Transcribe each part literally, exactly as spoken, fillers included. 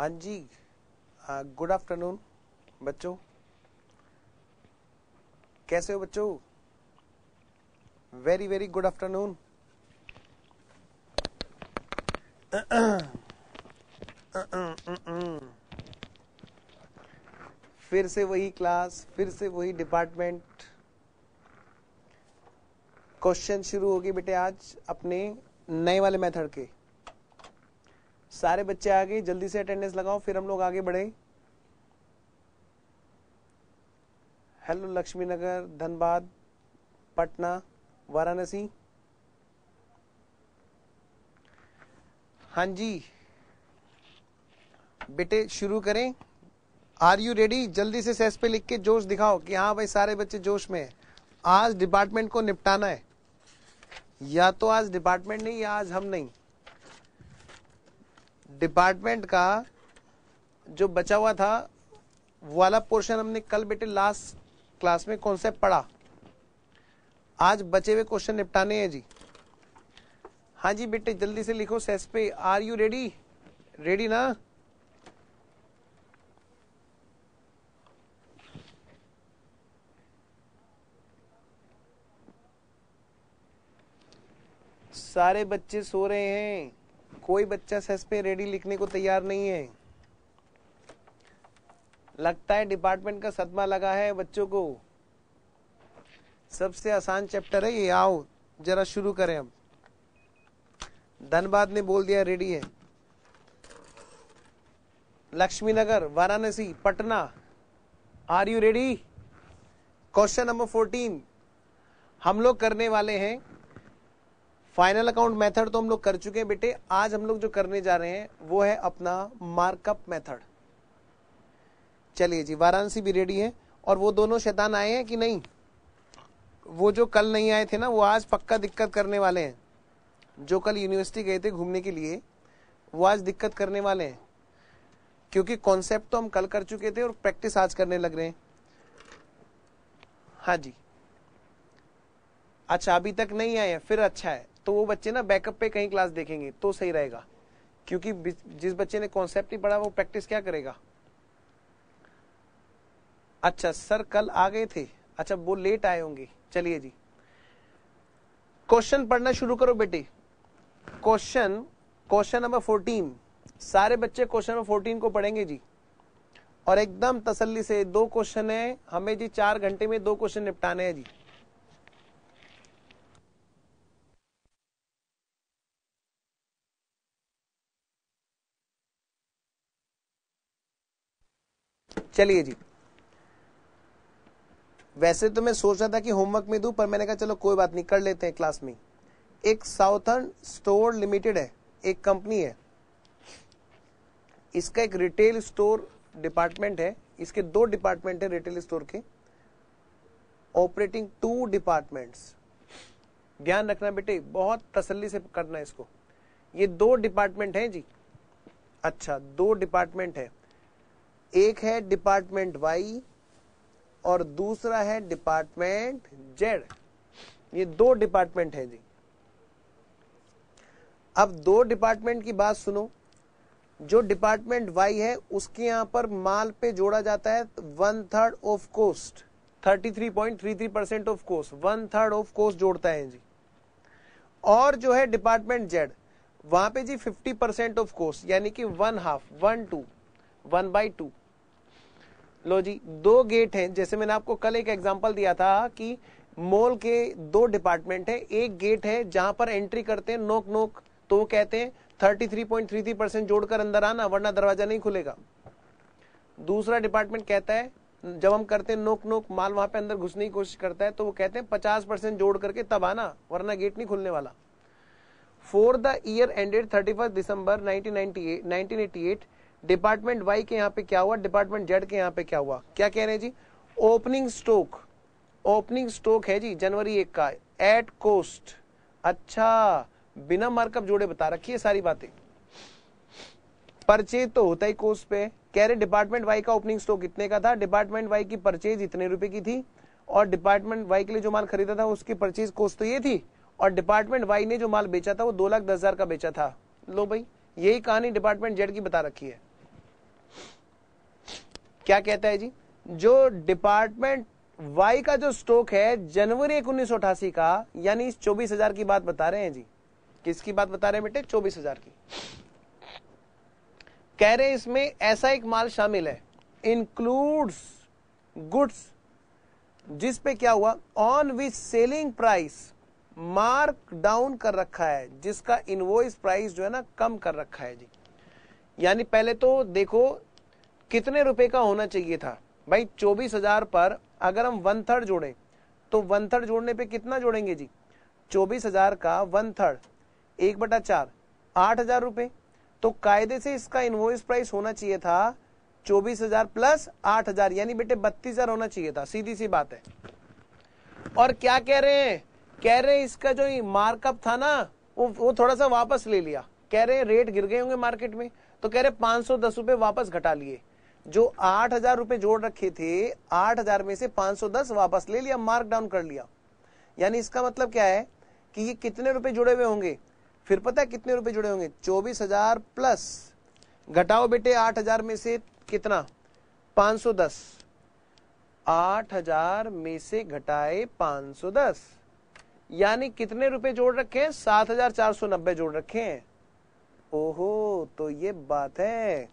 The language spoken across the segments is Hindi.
हाँ जी, गुड आफ्टरनून बच्चों, कैसे हो बच्चों? Very very good afternoon. फिर से वही क्लास, फिर से वही डिपार्टमेंट। क्वेश्चन शुरू होगी बेटे आज अपने नए वाले मेथड के। सारे बच्चे आ गए, जल्दी से अटेंडेंस लगाओ फिर हम लोग आगे बढ़े। हेलो लक्ष्मी नगर, धनबाद, पटना, वाराणसी। हाँ जी बेटे शुरू करें। Are you ready? जल्दी से सेस पे लिख के जोश दिखाओ कि हाँ भाई सारे बच्चे जोश में है। आज डिपार्टमेंट को निपटाना है, या तो आज डिपार्टमेंट नहीं या आज हम नहीं। डिपार्टमेंट का जो बचा हुआ था वाला पोर्शन हमने कल बेटे लास्ट क्लास में कॉन्सेप्ट पढ़ा, आज बचे हुए क्वेश्चन निपटाने हैं जी। हाँ जी बेटे जल्दी से लिखो सेस पे। Are you ready? रेडी ना? सारे बच्चे सो रहे हैं, कोई बच्चा सेस पे रेडी लिखने को तैयार नहीं है। लगता है डिपार्टमेंट का सदमा लगा है बच्चों को। सबसे आसान चैप्टर है ये। आओ जरा शुरू करें अब। धनबाद ने बोल दिया रेडी है। Laxmi Nagar, Varanasi, Patna, are you ready? Question number fourteen हम लोग करने वाले हैं। फाइनल अकाउंट मेथड तो हम लोग कर चुके हैं बेटे, आज हम लोग जो करने जा रहे हैं वो है अपना मार्कअप मेथड। चलिए जी, वाराणसी भी रेडी है। और वो दोनों शैतान आए हैं कि नहीं? वो जो कल नहीं आए थे ना, वो आज पक्का दिक्कत करने वाले हैं। जो कल यूनिवर्सिटी गए थे घूमने के लिए, वो आज दिक्कत करने वाले हैं, क्योंकि कॉन्सेप्ट तो हम कल कर चुके थे और प्रैक्टिस आज करने लग रहे हैं। हाँ जी, अच्छा अभी तक नहीं आए हैं फिर अच्छा है, तो वो बच्चे ना बैकअप पे कहीं क्लास देखेंगे तो सही रहेगा, क्योंकि जिस बच्चे ने कॉन्सेप्ट नहीं पढ़ा वो प्रैक्टिस क्या करेगा। अच्छा सर कल आ गए थे, अच्छा वो लेट आए होंगे। चलिए जी, क्वेश्चन पढ़ना शुरू करो बेटे। क्वेश्चन क्वेश्चन नंबर फोर्टीन, सारे बच्चे क्वेश्चन नंबर फोर्टीन को पढ़ेंगे जी, और एकदम तसल्ली से। दो क्वेश्चन है हमें जी, चार घंटे में दो क्वेश्चन निपटाने हैं जी। चलिए जी, वैसे तो मैं सोच रहा था कि होमवर्क में दूं, पर मैंने कहा चलो कोई बात नहीं, कर लेते हैं क्लास में। एक साउथर्न स्टोर लिमिटेड है, एक कंपनी है, इसका एक रिटेल स्टोर डिपार्टमेंट है। इसके दो डिपार्टमेंट है रिटेल स्टोर के, ऑपरेटिंग टू डिपार्टमेंट्स। ध्यान रखना बेटे, बहुत तसल्ली से करना है इसको। ये दो डिपार्टमेंट है जी। अच्छा दो डिपार्टमेंट है, एक है डिपार्टमेंट वाई और दूसरा है डिपार्टमेंट जेड। ये दो डिपार्टमेंट है जी। अब दो डिपार्टमेंट की बात सुनो। जो डिपार्टमेंट वाई है उसके यहाँ पर माल पे जोड़ा जाता है one third of cost, thirty three point three three percent of cost, one third of cost जोड़ता है जी। और जो है डिपार्टमेंट जेड, वहां पे जी फिफ्टी परसेंट ऑफ कोस्ट, यानी कि one half, one two one by two. लो जी, दो गेट हैं। जैसे मैंने आपको कल एक एग्जांपल दिया था कि मॉल के दो डिपार्टमेंट हैं, एक गेट है जहां पर एंट्री करते हैं नोक नोक, तो वो कहते हैं तैंतीस पॉइंट तीन तीन परसेंट जोड़कर अंदर आना वरना दरवाजा नहीं खुलेगा। दूसरा डिपार्टमेंट कहता है जब हम करते हैं नोक नोक, माल वहां पे अंदर घुसने की कोशिश करता है, तो वो कहते हैं पचास परसेंट जोड़ करके तब आना वरना गेट नहीं खुलने वाला। For the year ended thirty first December nineteen eighty eight, department Y के यहाँ पे क्या हुआ, डिपार्टमेंट जेड के यहाँ पे क्या हुआ? क्या कह रहे हैं जी? ओपनिंग स्टॉक, ओपनिंग स्टॉक है जी जनवरी एक का, एट कोस्ट। अच्छा, बिना मार्कअप जोड़े बता रखी है सारी बातें। परचेज तो होता ही कोस्ट पे। कह रहे डिपार्टमेंट वाई का ओपनिंग स्टॉक इतने का था, डिपार्टमेंट वाई की परचेज इतने रुपए की थी, और डिपार्टमेंट वाई के लिए जो माल खरीदा था उसकी परचेज कोस्ट तो ये थी, और डिपार्टमेंट वाई ने जो माल बेचा था वो दो लाख दस हजार का बेचा था। लो भाई, यही कहानी डिपार्टमेंट जेड की बता रखी है। क्या कहता है जी, जो डिपार्टमेंट वाई का जो स्टॉक है जनवरी उन्नीस सौ अठासी का, यानी चौबीस हजार की बात बता रहे हैं जी। किसकी बात बता रहे हैं बेटे? चौबीस हजार की। कह रहे इसमें ऐसा एक माल शामिल है इंक्लूड्स गुड्स जिस पे क्या हुआ, on which selling price mark down कर रखा है, जिसका इनवॉइस प्राइस जो है ना कम कर रखा है जी। यानी पहले तो देखो कितने रुपए का होना चाहिए था भाई, चौबीस हजार पर अगर हम वन थर्ड जोड़ें तो वन थर्ड जोड़ने पे कितना जोड़ेंगे जी, चौबीस हजार का वन थर्ड एक बटा चार आठ हजार रुपये। तो कायदे से इसका इनवॉइस प्राइस होना चाहिए था चौबीस हजार प्लस आठ हजार यानी बेटे बत्तीस हजार होना चाहिए था, सीधी सी बात है। और क्या कह रहे हैं, कह रहे हैं इसका जो मार्कअप था ना वो वो थोड़ा सा वापस ले लिया, कह रहे हैं रेट गिर गए होंगे मार्केट में तो कह रहे पांच सौ दस रुपए वापस घटा लिए, जो आठ हजार रुपए जोड़ रखे थे आठ हजार में से पांच सौ दस वापस ले लिया, मार्क डाउन कर लिया। यानी इसका मतलब क्या है कि ये कितने रुपए जुड़े हुए होंगे, फिर पता है कितने रुपए जुड़े होंगे, चौबीस हजार प्लस घटाओ बेटे आठ हजार में से कितना पांच सौ दस, आठ हजार में से घटाए पांच सौ दस यानी कितने रुपए जोड़ रखे हैं, सात हजार चार सौ नब्बे जोड़ रखे हैं। ओहो, तो ये बात है।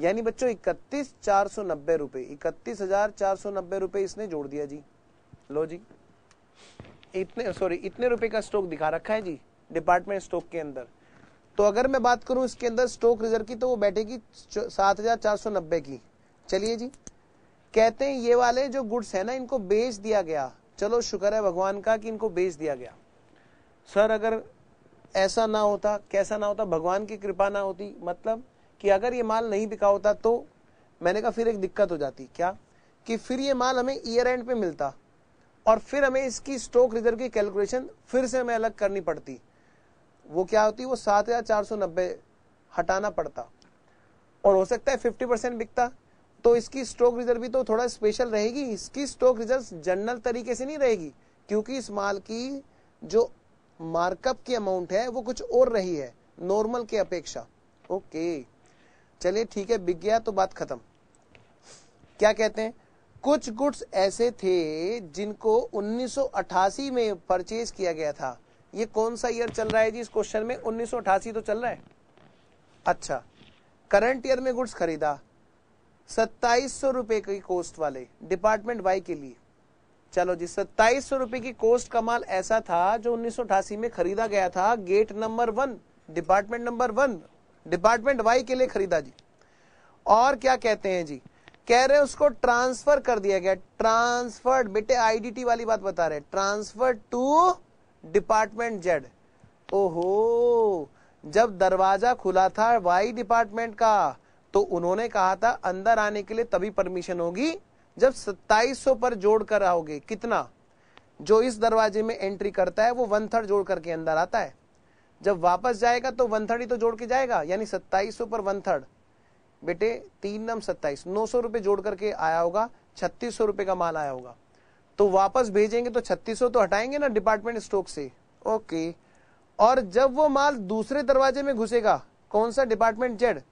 यानी बच्चों इकतीस चार सौ नब्बे रुपए, इकतीस हजार चार सौ नब्बे रुपए इसने जोड़ दिया जी। लो जी इतने सॉरी इतने रुपए का स्टॉक दिखा रखा है जी डिपार्टमेंट स्टॉक के अंदर। तो अगर मैं बात करूं इसके अंदर स्टॉक रिजर्व की तो वो बैठेगी सात हजार चार सौ नब्बे की। चलिए जी, कहते हैं ये वाले जो गुड्स है ना इनको बेच दिया गया, चलो शुक्र है भगवान का कि इनको बेच दिया गया। सर अगर ऐसा ना होता, कैसा ना होता, भगवान की कृपा ना होती, मतलब कि अगर ये माल नहीं बिका होता तो मैंने कहा फिर एक दिक्कत हो जाती, क्या कि फिर ये माल हमें ईयर एंड पे मिलता और फिर हमें इसकी स्टॉक रिजर्व की कैलकुलेशन फिर से हमें अलग करनी पड़ती। वो क्या होती, वो सात हजार चार सौ नब्बे हटाना पड़ता और हो सकता है फिफ्टी परसेंट बिकता। तो इसकी स्टॉक रिजर्व भी तो थोड़ा स्पेशल रहेगी, इसकी स्टॉक रिजर्व जनरल तरीके से नहीं रहेगी क्योंकि इस माल की जो मार्कअप की अमाउंट है वो कुछ और रही है नॉर्मल के अपेक्षा। ओके चलिए ठीक है, बिक गया तो बात खत्म। क्या कहते हैं, कुछ गुड्स ऐसे थे जिनको उन्नीस सौ अठासी में परचेज किया गया था। ये कौन सा ईयर चल रहा है जी इस क्वेश्चन में, उन्नीस सौ अठासी तो चल रहा है। अच्छा, करंट ईयर में गुड्स खरीदा सत्ताईस सौ रुपए की कोस्ट वाले डिपार्टमेंट वाई के लिए। चलो जी, सत्ताईस सौ रुपए की कोस्ट का माल ऐसा था जो उन्नीस सौ अठासी में खरीदा गया था, gate number one department number one department Y के लिए खरीदा जी। और क्या कहते हैं जी, कह रहे उसको ट्रांसफर कर दिया गया, ट्रांसफर्ड बेटे आईडीटी वाली बात बता रहे, ट्रांसफर टू डिपार्टमेंट जेड। ओहो, जब दरवाजा खुला था वाई डिपार्टमेंट का तो उन्होंने कहा था अंदर आने के लिए तभी परमिशन होगी जब सत्ताईस सौ पर जोड़ कर आओगे। कितना, जो इस दरवाजे में एंट्री करता है वो वन थर्ड जोड़ करके अंदर आता है, जब वापस जाएगा तो वन थर्ड ही तो जोड़ के जाएगा, यानी सत्ताईस सौ पर वन थर्ड बेटे तीन नम सत्ताईस, नौ सौ रुपये जोड़ करके आया होगा, छत्तीस सौ रुपये का माल आया होगा। तो वापस भेजेंगे तो छत्तीस सौ तो हटाएंगे ना डिपार्टमेंट स्टॉक से। ओके, और जब वो माल दूसरे दरवाजे में घुसेगा, कौन सा डिपार्टमेंट जेड,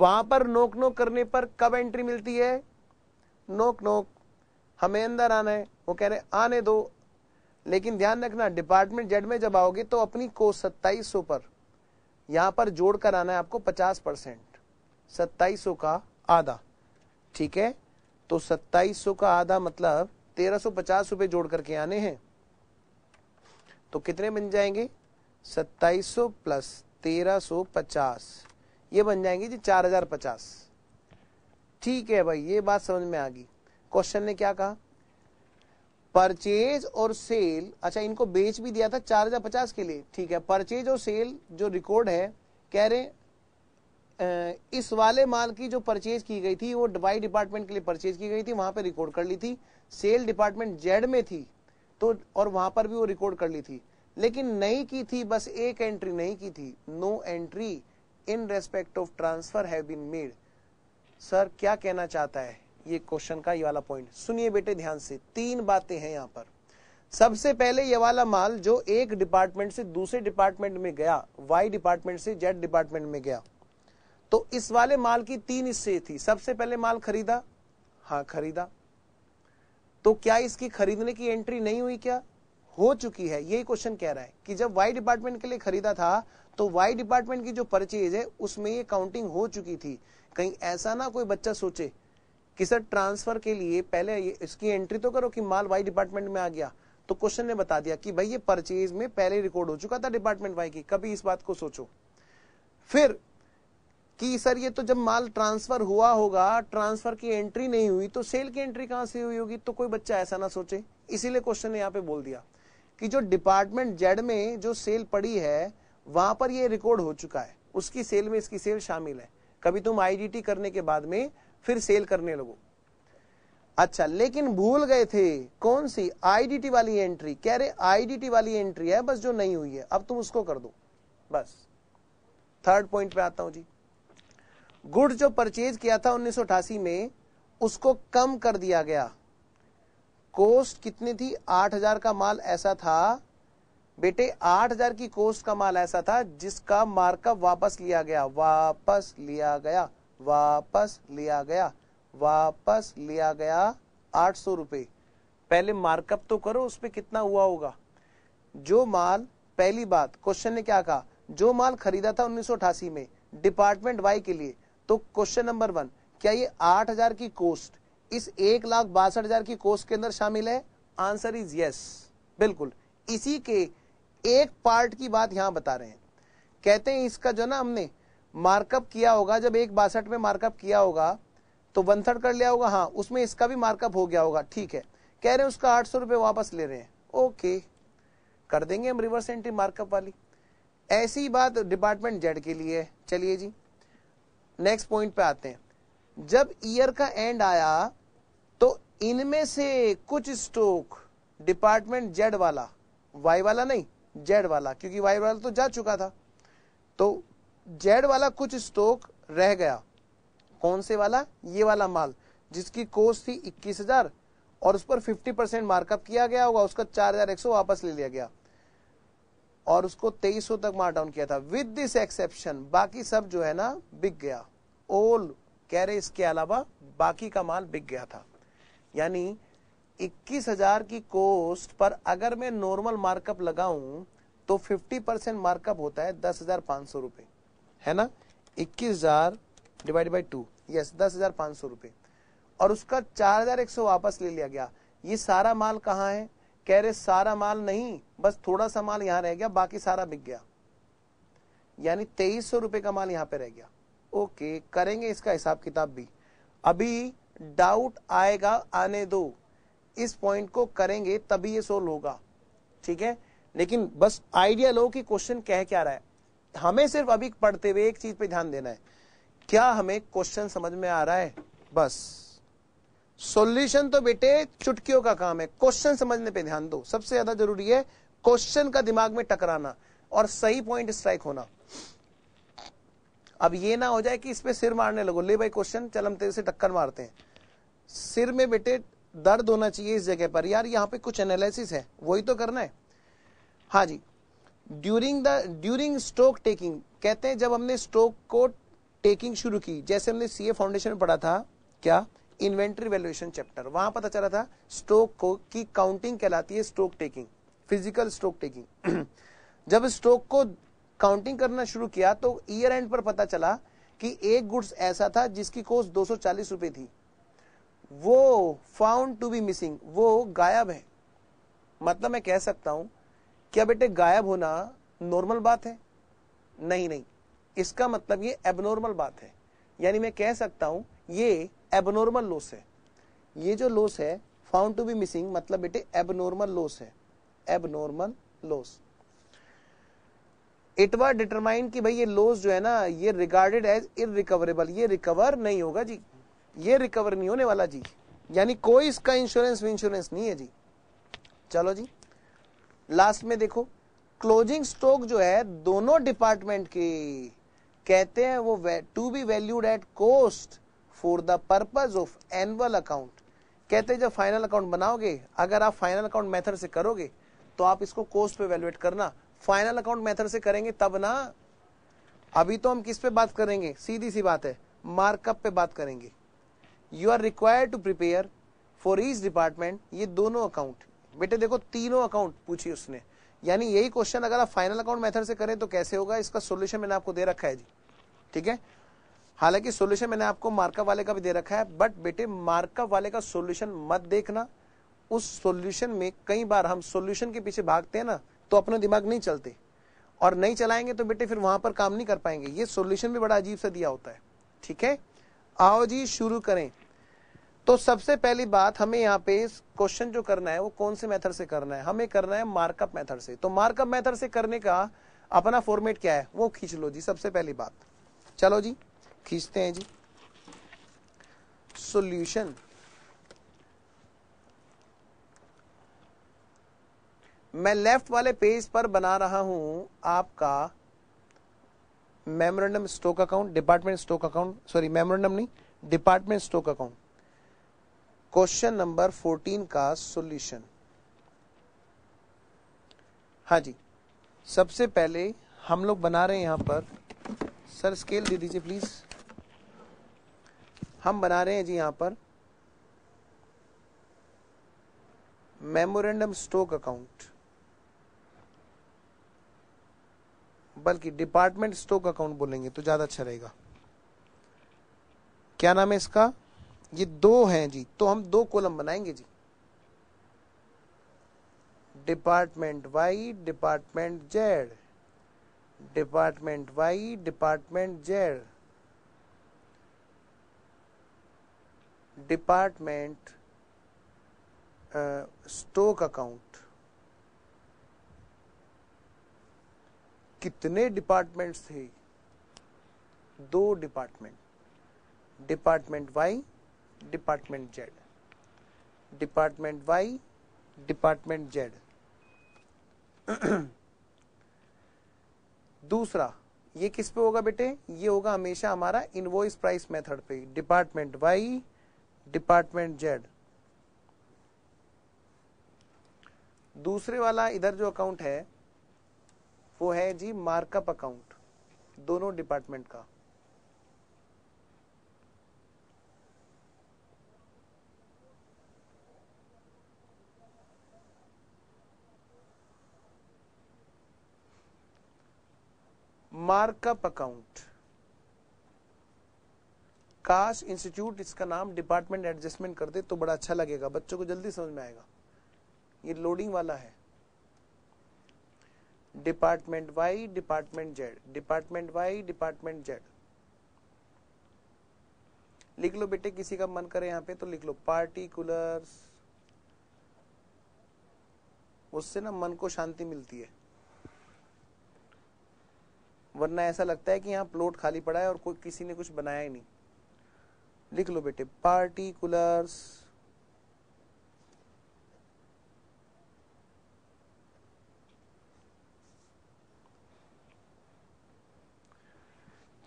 वहां पर नोक नोक करने पर कब एंट्री मिलती है, नोक नोक हमें अंदर आना है, वो कह रहे आने दो, लेकिन ध्यान रखना डिपार्टमेंट जेड में जब आओगे तो अपनी को सत्ताईस सौ पर यहां पर जोड़ कर आना है आपको पचास परसेंट, सत्ताईस सौ का आधा। ठीक है, तो सत्ताईस सौ का आधा मतलब तेरह सौ पचास रुपये जोड़ करके आने हैं, तो कितने बन जाएंगे, सत्ताईस सौ प्लस तेरह सौ पचास ये बन जाएंगे जी चार हजार पचास। ठीक है भाई, ये बात समझ में आ गई। क्वेश्चन ने क्या कहा, परचेज और सेल, अच्छा इनको बेच भी दिया था चार हजार पचास के लिए, ठीक है। परचेज और सेल जो रिकॉर्ड है, कह रहे इस वाले माल की जो परचेज की गई थी वो वाई डिपार्टमेंट के लिए परचेज की गई थी, वहां पे रिकॉर्ड कर ली थी, सेल डिपार्टमेंट जेड में थी तो और वहां पर भी वो रिकॉर्ड कर ली थी, लेकिन नहीं की थी, बस एक एंट्री नहीं की थी, no entry in respect of transfer have been made. Sir क्या कहना चाहता है ये क्वेश्चन का ये वाला पॉइंट, सुनिए बेटे ध्यान से, तीन बातें हैं यहाँ पर। सबसे पहले ये वाला माल जो एक डिपार्टमेंट से दूसरे डिपार्टमेंट में गया, वाई डिपार्टमेंट से जेड डिपार्टमेंट में गया, तो इस वाले माल की तीन हिस्से थी। सबसे पहले माल खरीदा, हाँ खरीदा, तो क्या इसकी खरीदने की एंट्री नहीं हुई, क्या हो चुकी है? यही क्वेश्चन कह रहा है कि जब वाई डिपार्टमेंट के लिए खरीदा था तो वाई डिपार्टमेंट की जो परचेज है उसमें ये काउंटिंग हो चुकी थी। कहीं ऐसा ना कोई बच्चा सोचे कि सर ट्रांसफर के लिए पहले इसकी एंट्री तो करो कि माल वाई डिपार्टमेंट में आ गया, तो क्वेश्चन ने बता दिया कि भाई ये परचेज में पहले रिकॉर्ड हो चुका था डिपार्टमेंट वाई की। कभी इस बात को सोचो फिर कि सर ये तो जब माल ट्रांसफर हुआ होगा, ट्रांसफर की एंट्री नहीं हुई तो सेल की एंट्री कहां से हुई होगी, तो कोई बच्चा ऐसा ना सोचे। इसीलिए क्वेश्चन ने यहाँ पे बोल दिया कि जो डिपार्टमेंट जेड में जो सेल पड़ी है वहां पर ये रिकॉर्ड हो चुका है, उसकी सेल में इसकी सेल शामिल है। कभी तुम आईडीटी करने के बाद में फिर सेल करने लगो। अच्छा, लेकिन भूल गए थे कौन सी, आईडीटी वाली एंट्री। कह रहे आईडीटी वाली एंट्री है बस जो नहीं हुई है, अब तुम उसको कर दो। बस थर्ड पॉइंट पे आता हूं जी, गुड जो परचेज किया था उन्नीस सौ अठासी में उसको कम कर दिया गया। कोस्ट कितनी थी, आठ हजार का माल ऐसा था बेटे, आठ हजार की कोस्ट का माल ऐसा था जिसका मार्कअप वापस लिया गया, वापस लिया गया, वापस लिया गया, वापस लिया गया आठ सौ रुपये। पहले मार्कअप तो करो उस पर कितना हुआ होगा। जो माल, पहली बात क्वेश्चन ने क्या कहा, जो माल खरीदा था उन्नीस सौ अठासी में डिपार्टमेंट वाई के लिए, तो क्वेश्चन नंबर वन, क्या ये आठ हजार की कोस्ट इस एक लाख बासठ हजार की कोस्ट के अंदर शामिल है? आंसर इज यस, बिल्कुल। इसी के एक पार्ट की बात यहां बता रहे हैं, कहते हैं इसका जो ना हमने मार्कअप किया होगा, जब एक बासठ में मार्कअप किया होगा तो वन थर्ड कर लिया होगा, हाँ उसमें इसका भी मार्कअप हो गया होगा, ठीक है। कह रहे हैं उसका आठ सौ रुपये वापस ले रहे हैं, ओके कर देंगे हम रिवर्स एंट्री मार्कअप वाली। ऐसी बात डिपार्टमेंट जेड के लिए है। चलिए जी नेक्स्ट पॉइंट पे आते हैं। जब ईयर का एंड आया तो इनमें से कुछ स्टॉक डिपार्टमेंट जेड वाला, वाई वाला नहीं जेड वाला, क्योंकि वाई वाला तो जा चुका था, तो जेड वाला कुछ स्टॉक रह गया। कौन से वाला, ये वाला माल जिसकी कोस्ट थी इक्कीस हजार और उस पर पचास परसेंट मार्कअप किया गया होगा, उसका चार हजार एक सौ वापस ले लिया गया और उसको तेईस सौ तक मार्क डाउन किया था विद दिस एक्सेप्शन। बाकी सब जो है ना बिक गया, ऑल कह रहे इसके अलावा बाकी का माल बिक गया था। यानी इक्कीस हजार की कोस्ट पर अगर मैं नॉर्मल मार्कअप लगाऊं तो पचास परसेंट मार्कअप होता है दस हजार पांच सौ रुपए, है ना, इक्कीस हजार डिवाइड बाई टू, यस दस हजार पांच सौ रुपए, और उसका चार हजार एक सौ वापस ले लिया गया। ये सारा माल कहाँ है? कह रहे सारा माल नहीं, बस थोड़ा सा माल यहाँ रह गया, बाकी सारा बिक गया। यानी तेईस सौ रुपए का माल यहाँ पे रह गया। ओके करेंगे इसका हिसाब किताब भी, अभी डाउट आएगा आने दो, इस पॉइंट को करेंगे तभी ये सोल्व होगा, ठीक है। लेकिन बस आइडिया लो कि क्वेश्चन कह क्या रहा है। हमें सिर्फ अभी पढ़ते हुए एक चीज पे ध्यान देना है, क्या हमें क्वेश्चन समझ में आ रहा है। बस सॉल्यूशन तो बेटे चुटकियों का काम है, क्वेश्चन समझने पे ध्यान दो, सबसे ज्यादा जरूरी है क्वेश्चन का दिमाग में टकराना और सही पॉइंट स्ट्राइक होना। अब ये ना हो जाए कि इस पे सिर मारने लगो, ले भाई क्वेश्चन चल हम तेरे से टक्कर मारते हैं। सिर में बेटे दर्द होना चाहिए इस जगह पर, यार यहाँ पे कुछ एनालिसिस है, वही तो करना है। हाँ जी, during the during stock taking, कहते हैं जब हमने स्टॉक को टेकिंग शुरू की, जैसे हमने सीए फाउंडेशन में पढ़ा था, क्या इन्वेंट्री वैल्यूएशन चैप्टर, वहां पता चला था स्टॉक को की काउंटिंग कहलाती है stock taking, physical stock taking. जब स्टॉक को काउंटिंग करना शुरू किया तो ईयर एंड पर पता चला कि एक गुड्स ऐसा था जिसकी कॉस्ट दो सौ चालीस रुपए थी, वो फाउंड टू बी मिसिंग, वो गायब है। मतलब मैं कह सकता हूं क्या बेटे गायब होना नॉर्मल बात है? नहीं नहीं, इसका मतलब ये एबनॉर्मल बात है। यानी मैं कह सकता हूँ ये एबनॉर्मल लॉस है, ये जो लॉस है फाउंड टू बी मिसिंग मतलब बेटे एबनॉर्मल लॉस है, abnormal loss. It was determine कि भाई ये लॉस जो है ना ये रिगार्डेड एज इररिकवरेबल, ये रिकवर नहीं होगा जी, ये रिकवर नहीं होने वाला जी, यानी कोई इसका इंश्योरेंस इंश्योरेंस नहीं है जी। चलो जी लास्ट में देखो, क्लोजिंग स्टॉक जो है दोनों डिपार्टमेंट के, कहते हैं वो to be valued at cost for the purpose of annual account. कहते हैं जब फाइनल अकाउंट बनाओगे, अगर आप फाइनल अकाउंट मेथड से करोगे तो आप इसको कॉस्ट पे वैल्यूएट करना, फाइनल अकाउंट मेथड से करेंगे तब ना। अभी तो हम किस पे बात करेंगे, सीधी सी बात है, मार्कअप पे बात करेंगे। You are required to prepare for each department, ये दोनों अकाउंट, बेटे देखो तीनों अकाउंट पूछी उसने, यानी यही क्वेश्चन अगर आप फाइनल अकाउंट मेथड से करें तो कैसे होगा, इसका सोल्यूशन मैंने आपको दे रखा है जी, ठीक है। हालांकि सोल्यूशन मैंने आपको मार्कअप वाले का भी दे रखा है, बट बेटे मार्कअप वाले का सोल्यूशन मत देखना, उस सोल्यूशन में कई बार हम सोल्यूशन के पीछे भागते हैं ना, तो अपना दिमाग नहीं चलते, और नहीं चलाएंगे तो बेटे फिर वहां पर काम नहीं कर पाएंगे। ये सोल्यूशन भी बड़ा अजीब सा दिया होता है, ठीक है। आओ जी शुरू करें। तो सबसे पहली बात हमें यहाँ पे क्वेश्चन जो करना है वो कौन से मेथड से करना है, हमें करना है मार्कअप मेथड से। तो मार्कअप मेथड से करने का अपना फॉर्मेट क्या है वो खींच लो जी, सबसे पहली बात। चलो जी खींचते हैं जी। सोल्यूशन मैं लेफ्ट वाले पेज पर बना रहा हूं आपका memorandum stock account, department stock account, sorry memorandum नहीं, department stock account, question number fourteen का सॉल्यूशन। हाँ जी, सबसे पहले हम लोग बना रहे हैं यहां पर, सर स्केल दे दीजिए प्लीज, हम बना रहे हैं जी यहां पर मेमोरेंडम स्टॉक अकाउंट, बल्कि डिपार्टमेंट स्टॉक अकाउंट बोलेंगे तो ज्यादा अच्छा रहेगा। क्या नाम है इसका, ये दो हैं जी, तो हम दो कॉलम बनाएंगे जी, department Y department Z, department Y department Z, department stock account. कितने डिपार्टमेंट्स थे, दो department, department Y department Z, department Y department Z. दूसरा ये किस पे होगा बेटे, ये होगा हमेशा हमारा इनवॉइस प्राइस मेथड पे, डिपार्टमेंट वाई डिपार्टमेंट जेड। दूसरे वाला इधर जो अकाउंट है वो है जी मार्कअप अकाउंट, दोनों डिपार्टमेंट का। मार्कअप अकाउंट, काश इंस्टीट्यूट इसका नाम डिपार्टमेंट एडजस्टमेंट कर दे तो बड़ा अच्छा लगेगा, बच्चों को जल्दी समझ में आएगा। ये लोडिंग वाला है, department Y department Z, department Y department Z. लिख लो बेटे, किसी का मन करे यहाँ पे तो लिख लो पार्टिकुलर्स, उससे ना मन को शांति मिलती है, वरना ऐसा लगता है कि यहाँ प्लॉट खाली पड़ा है और कोई किसी ने कुछ बनाया ही नहीं। लिख लो बेटे पार्टिकुलर्स,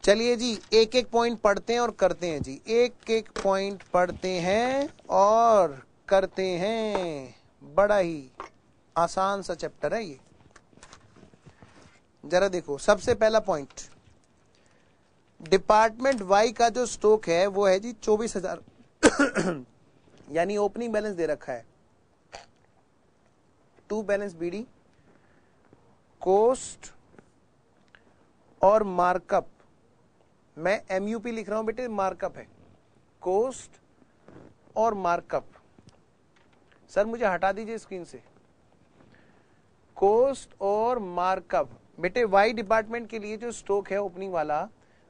चलिए जी एक एक पॉइंट पढ़ते हैं और करते हैं जी, एक एक पॉइंट पढ़ते हैं और करते हैं। बड़ा ही आसान सा चैप्टर है ये, जरा देखो। सबसे पहला पॉइंट, डिपार्टमेंट वाई का जो स्टॉक है वो है जी चौबीस हजार यानी ओपनिंग बैलेंस दे रखा है टू बैलेंस बीडी, कोस्ट और मार्कअप, मैं एमयूपी लिख रहा हूं बेटे, मार्कअप है, कोस्ट और मार्कअप। सर मुझे हटा दीजिए स्क्रीन से, कोस्ट और मार्कअप। बेटे वाई डिपार्टमेंट के लिए जो स्टॉक है ओपनिंग वाला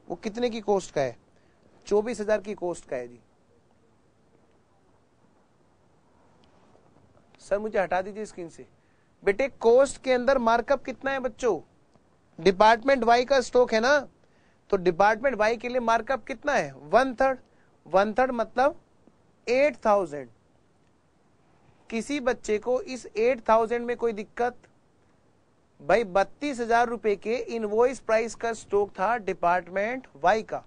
वो कितने की कोस्ट का है, चौबीस हजार की कोस्ट का है जी। सर मुझे हटा दीजिए स्क्रीन से। बेटे कोस्ट के अंदर मार्कअप कितना है बच्चों, डिपार्टमेंट वाई का स्टॉक है ना, तो डिपार्टमेंट वाई के लिए मार्कअप कितना है, वन थर्ड, वन थर्ड मतलब एट थाउजेंड। किसी बच्चे को इस एट थाउजेंड में कोई दिक्कत, भाई बत्तीस हजार रुपए के इनवॉइस प्राइस का स्टॉक था डिपार्टमेंट वाई का,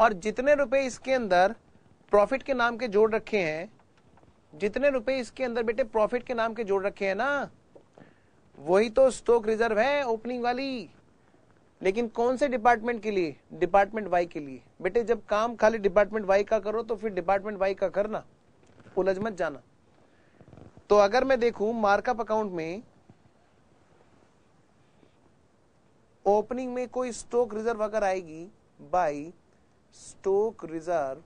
और जितने रुपए इसके अंदर प्रॉफिट के नाम के जोड़ रखे हैं, जितने रुपए इसके अंदर बेटे प्रॉफिट के नाम के जोड़ रखे हैं ना, वही तो स्टॉक रिजर्व है ओपनिंग वाली। लेकिन कौन से डिपार्टमेंट के लिए, डिपार्टमेंट वाई के लिए। बेटे जब काम खाली डिपार्टमेंट वाई का करो तो फिर डिपार्टमेंट वाई का करना, उलझ मत जाना। तो अगर मैं देखूं मार्कअप अकाउंट में ओपनिंग में कोई स्टॉक रिजर्व अगर आएगी, by stock reserve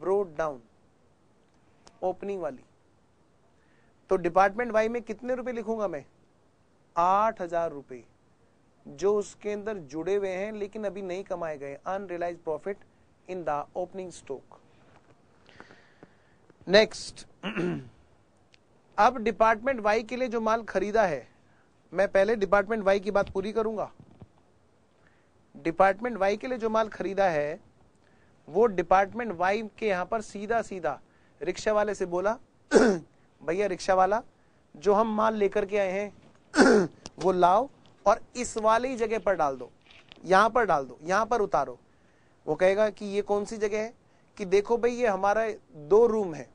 brought down opening वाली, तो डिपार्टमेंट वाई में कितने रुपए लिखूंगा मैं, आठ हजार रुपए जो उसके अंदर जुड़े हुए हैं लेकिन अभी नहीं कमाए गए, unrealised profit in the opening stock. Next, अब डिपार्टमेंट वाई के लिए जो माल खरीदा है, मैं पहले डिपार्टमेंट वाई की बात पूरी करूंगा। डिपार्टमेंट वाई के लिए जो माल खरीदा है वो डिपार्टमेंट वाई के यहाँ पर सीधा सीधा रिक्शा वाले से बोला, भैया रिक्शा वाला जो हम माल लेकर के आए हैं वो लाओ और इस वाली जगह पर डाल दो, यहाँ पर डाल दो, यहाँ पर उतारो। वो कहेगा कि ये कौन सी जगह है, कि देखो भाई ये हमारा दो रूम है,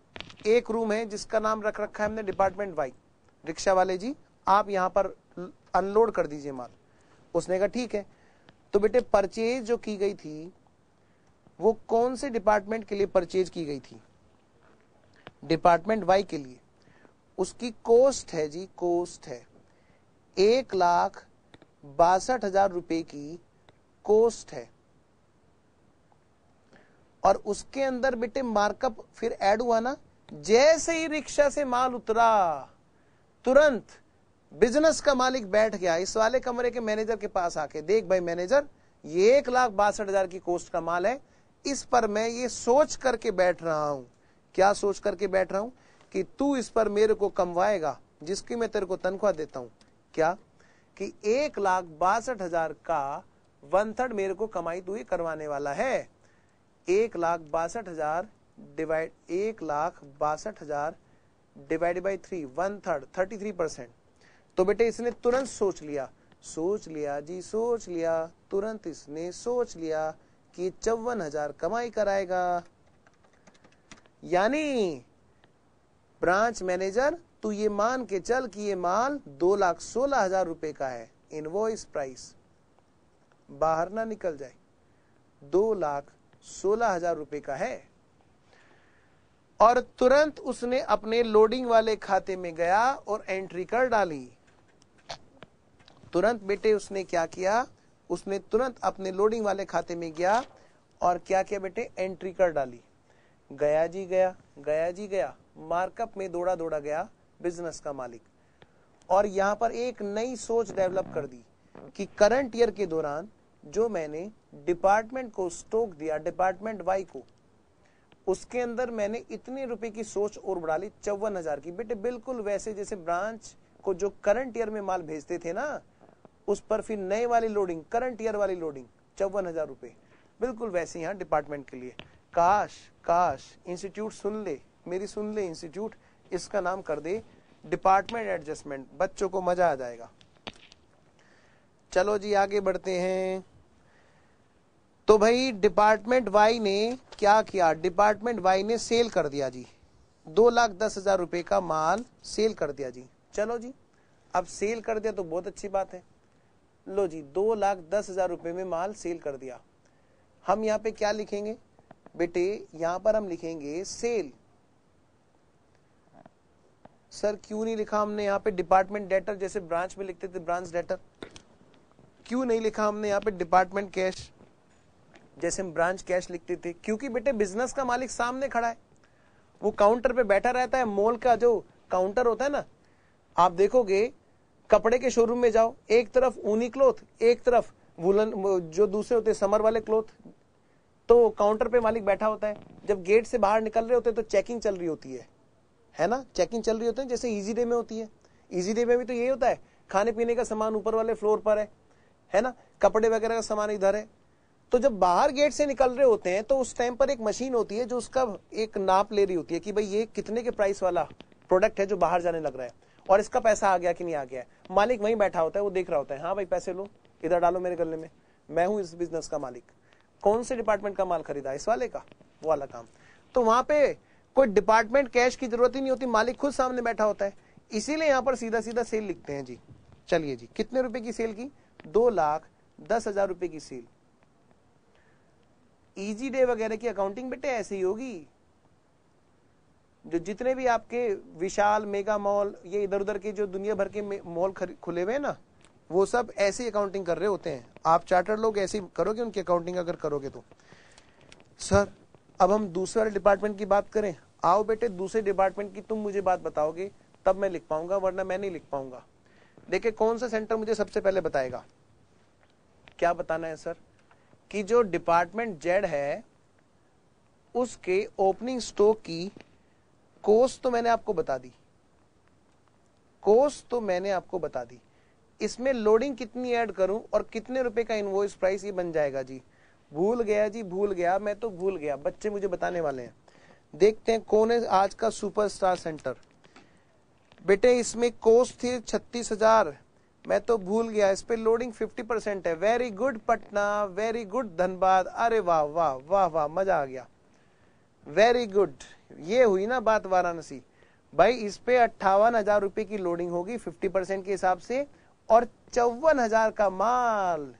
एक रूम है जिसका नाम रख रखा है हमने डिपार्टमेंट वाई, रिक्शा वाले जी आप यहाँ पर अनलोड कर दीजिए माल। उसने कहा ठीक है। तो बेटे परचेज जो की गई थी वो कौन से डिपार्टमेंट के लिए परचेज की गई थी, डिपार्टमेंट वाई के लिए। उसकी कोस्ट है जी, कोस्ट है एक लाख बासठ हजार रुपए की कोस्ट है, और उसके अंदर बेटे मार्कअप फिर ऐड हुआ ना। जैसे ही रिक्शा से माल उतरा तुरंत बिजनेस का मालिक बैठ गया इस वाले कमरे के मैनेजर के पास आके, देख भाई मैनेजर ये एक लाख बासठ हजार की कोस्ट का माल है, इस पर मैं ये सोच करके बैठ रहा हूं, क्या सोच करके बैठ रहा हूं कि तू इस पर मेरे को कमवाएगा जिसकी मैं तेरे को तनख्वाह देता हूं, क्या कि एक लाख बासठ हजार का वन थर्ड मेरे को कमाई तू ही करवाने वाला है। एक लाख बासठ हजार डिवाइड एक लाख बासठ हजार divide by three, one third thirty three percent. तो बेटे इसने तुरंत सोच लिया, सोच लिया जी सोच लिया, तुरंत इसने सोच लिया कि चौवन हजार कमाई कराएगा। यानी ब्रांच मैनेजर तो ये मान के चल कि ये माल दो लाख सोलह हजार रुपए का है, इनवॉइस प्राइस बाहर ना निकल जाए, दो लाख सोलह हजार रुपए का है। और तुरंत उसने अपने लोडिंग वाले खाते में गया और एंट्री कर डाली। तुरंत बेटे उसने क्या किया, उसने तुरंत अपने लोडिंग वाले खाते में गया और क्या किया बेटे, एंट्री कर डाली। गया जी गया, गया जी गया, मार्कअप में दौड़ा दौड़ा गया बिजनेस का मालिक, और यहाँ पर एक नई सोच डेवलप कर दी कि करंट ईयर के दौरान जो मैंने डिपार्टमेंट को स्टॉक दिया, डिपार्टमेंट वाई को, उसके अंदर मैंने इतने रुपए की सोच और बढ़ा ली, चौवन हजार की। बेटे बिल्कुल वैसे जैसे ब्रांच को जो करंट ईयर में माल भेजते थे ना, उस पर फिर नए वाली लोडिंग, करंट ईयर वाली लोडिंग चौवन हजार रुपए, बिल्कुल वैसे यहाँ डिपार्टमेंट के लिए। काश काश इंस्टीट्यूट सुन ले मेरी, सुन ले इंस्टीट्यूट, इसका नाम कर दे डिपार्टमेंट एडजस्टमेंट, बच्चों को मजा आ जाएगा। चलो जी आगे बढ़ते हैं। तो भाई डिपार्टमेंट वाई ने क्या किया, डिपार्टमेंट वाई ने सेल कर दिया जी, दो लाख दस हजार रुपए का माल सेल कर दिया जी। चलो जी अब सेल कर दिया तो बहुत अच्छी बात है, लो जी दो लाख दस हजार रुपए में माल सेल कर दिया। हम यहाँ पे क्या लिखेंगे बेटे, यहाँ पर हम लिखेंगे सेल। सर क्यों नहीं लिखा हमने यहाँ पे डिपार्टमेंट डेटर, जैसे ब्रांच में लिखते थे ब्रांच डेटर, क्यों नहीं लिखा हमने यहाँ पे डिपार्टमेंट कैश, जैसे हम ब्रांच कैश लिखते थे? क्योंकि बेटे बिजनेस का मालिक सामने खड़ा है, वो काउंटर पे बैठा रहता है। मॉल का जो काउंटर होता है ना, आप देखोगे कपड़े के शोरूम में जाओ, एक तरफ ऊनी क्लोथ, एक तरफ वुलन जो दूसरे होते समर वाले क्लोथ, तो काउंटर पे मालिक बैठा होता है। जब गेट से बाहर निकल रहे होते तो चेकिंग चल रही होती है है ना, चेकिंग चल रही होती है जैसे इजी डे में होती है। इजी डे में भी तो यही होता है, खाने पीने का सामान ऊपर वाले फ्लोर पर है है ना, कपड़े वगैरह का सामान इधर है। तो जब बाहर गेट से निकल रहे होते हैं तो उस टाइम पर एक मशीन होती है जो उसका एक नाप ले रही होती है कि भाई ये कितने के प्राइस वाला प्रोडक्ट है जो बाहर जाने लग रहा है, और इसका पैसा आ गया कि नहीं आ गया। मालिक वहीं बैठा होता है, वो देख रहा होता है, हाँ भाई पैसे लो, इधर डालो मेरे गले में, मैं हूँ इस बिजनेस का मालिक। कौन से डिपार्टमेंट का माल खरीदा, इस वाले का, वो वाला काम। तो वहां पे कोई डिपार्टमेंट कैश की जरूरत ही नहीं होती, मालिक खुद सामने बैठा होता है, इसीलिए यहाँ पर सीधा सीधा सेल लिखते हैं जी। चलिए जी कितने रुपए की सेल की, दो लाख दस हजार रुपए की सेल। इजी डे वगैरह की अकाउंटिंग बेटे ऐसे ही होगी। जो जितने भी आपके विशाल, मेगा मॉल, ये इधर उधर के जो दुनिया भर के मॉल खुले हुए हैं ना, वो सब ऐसी अकाउंटिंग कर रहे होते हैं। आप चार्टर्ड लोग ऐसे करोगे उनकी अकाउंटिंग अगर करोगे तो। सर अब हम दूसरे डिपार्टमेंट की बात करें। आओ बेटे, दूसरे डिपार्टमेंट की तुम मुझे बात बताओगे तब मैं लिख पाऊंगा, वरना मैं नहीं लिख पाऊंगा। देखिए कौन सा सेंटर मुझे सबसे पहले बताएगा। क्या बताना है सर? कि जो डिपार्टमेंट जेड है उसके ओपनिंग स्टॉक की कोस्ट तो मैंने आपको बता दी, कोस्ट तो मैंने आपको बता दी। इसमें लोडिंग कितनी ऐड करूं और कितने रुपए का इनवॉइस प्राइस ये बन जाएगा जी? भूल गया जी, भूल गया, मैं तो भूल गया। बच्चे मुझे बताने वाले हैं। देखते हैं कौन है आज का सुपरस्टार सेंटर। बेटे इसमें कोस्ट थी छत्तीस हजार, मैं तो भूल गया। इस पे लोडिंग पचास परसेंट है। Very good Patna, very good Dhanbad. अरे वाह वाह वाह वाह, मजा आ गया। वेरी गुड, ये हुई ना बात वाराणसी। भाई इस पे अट्ठावन हजार रुपए की लोडिंग होगी पचास परसेंट के हिसाब से, और चौवन हजार का माल,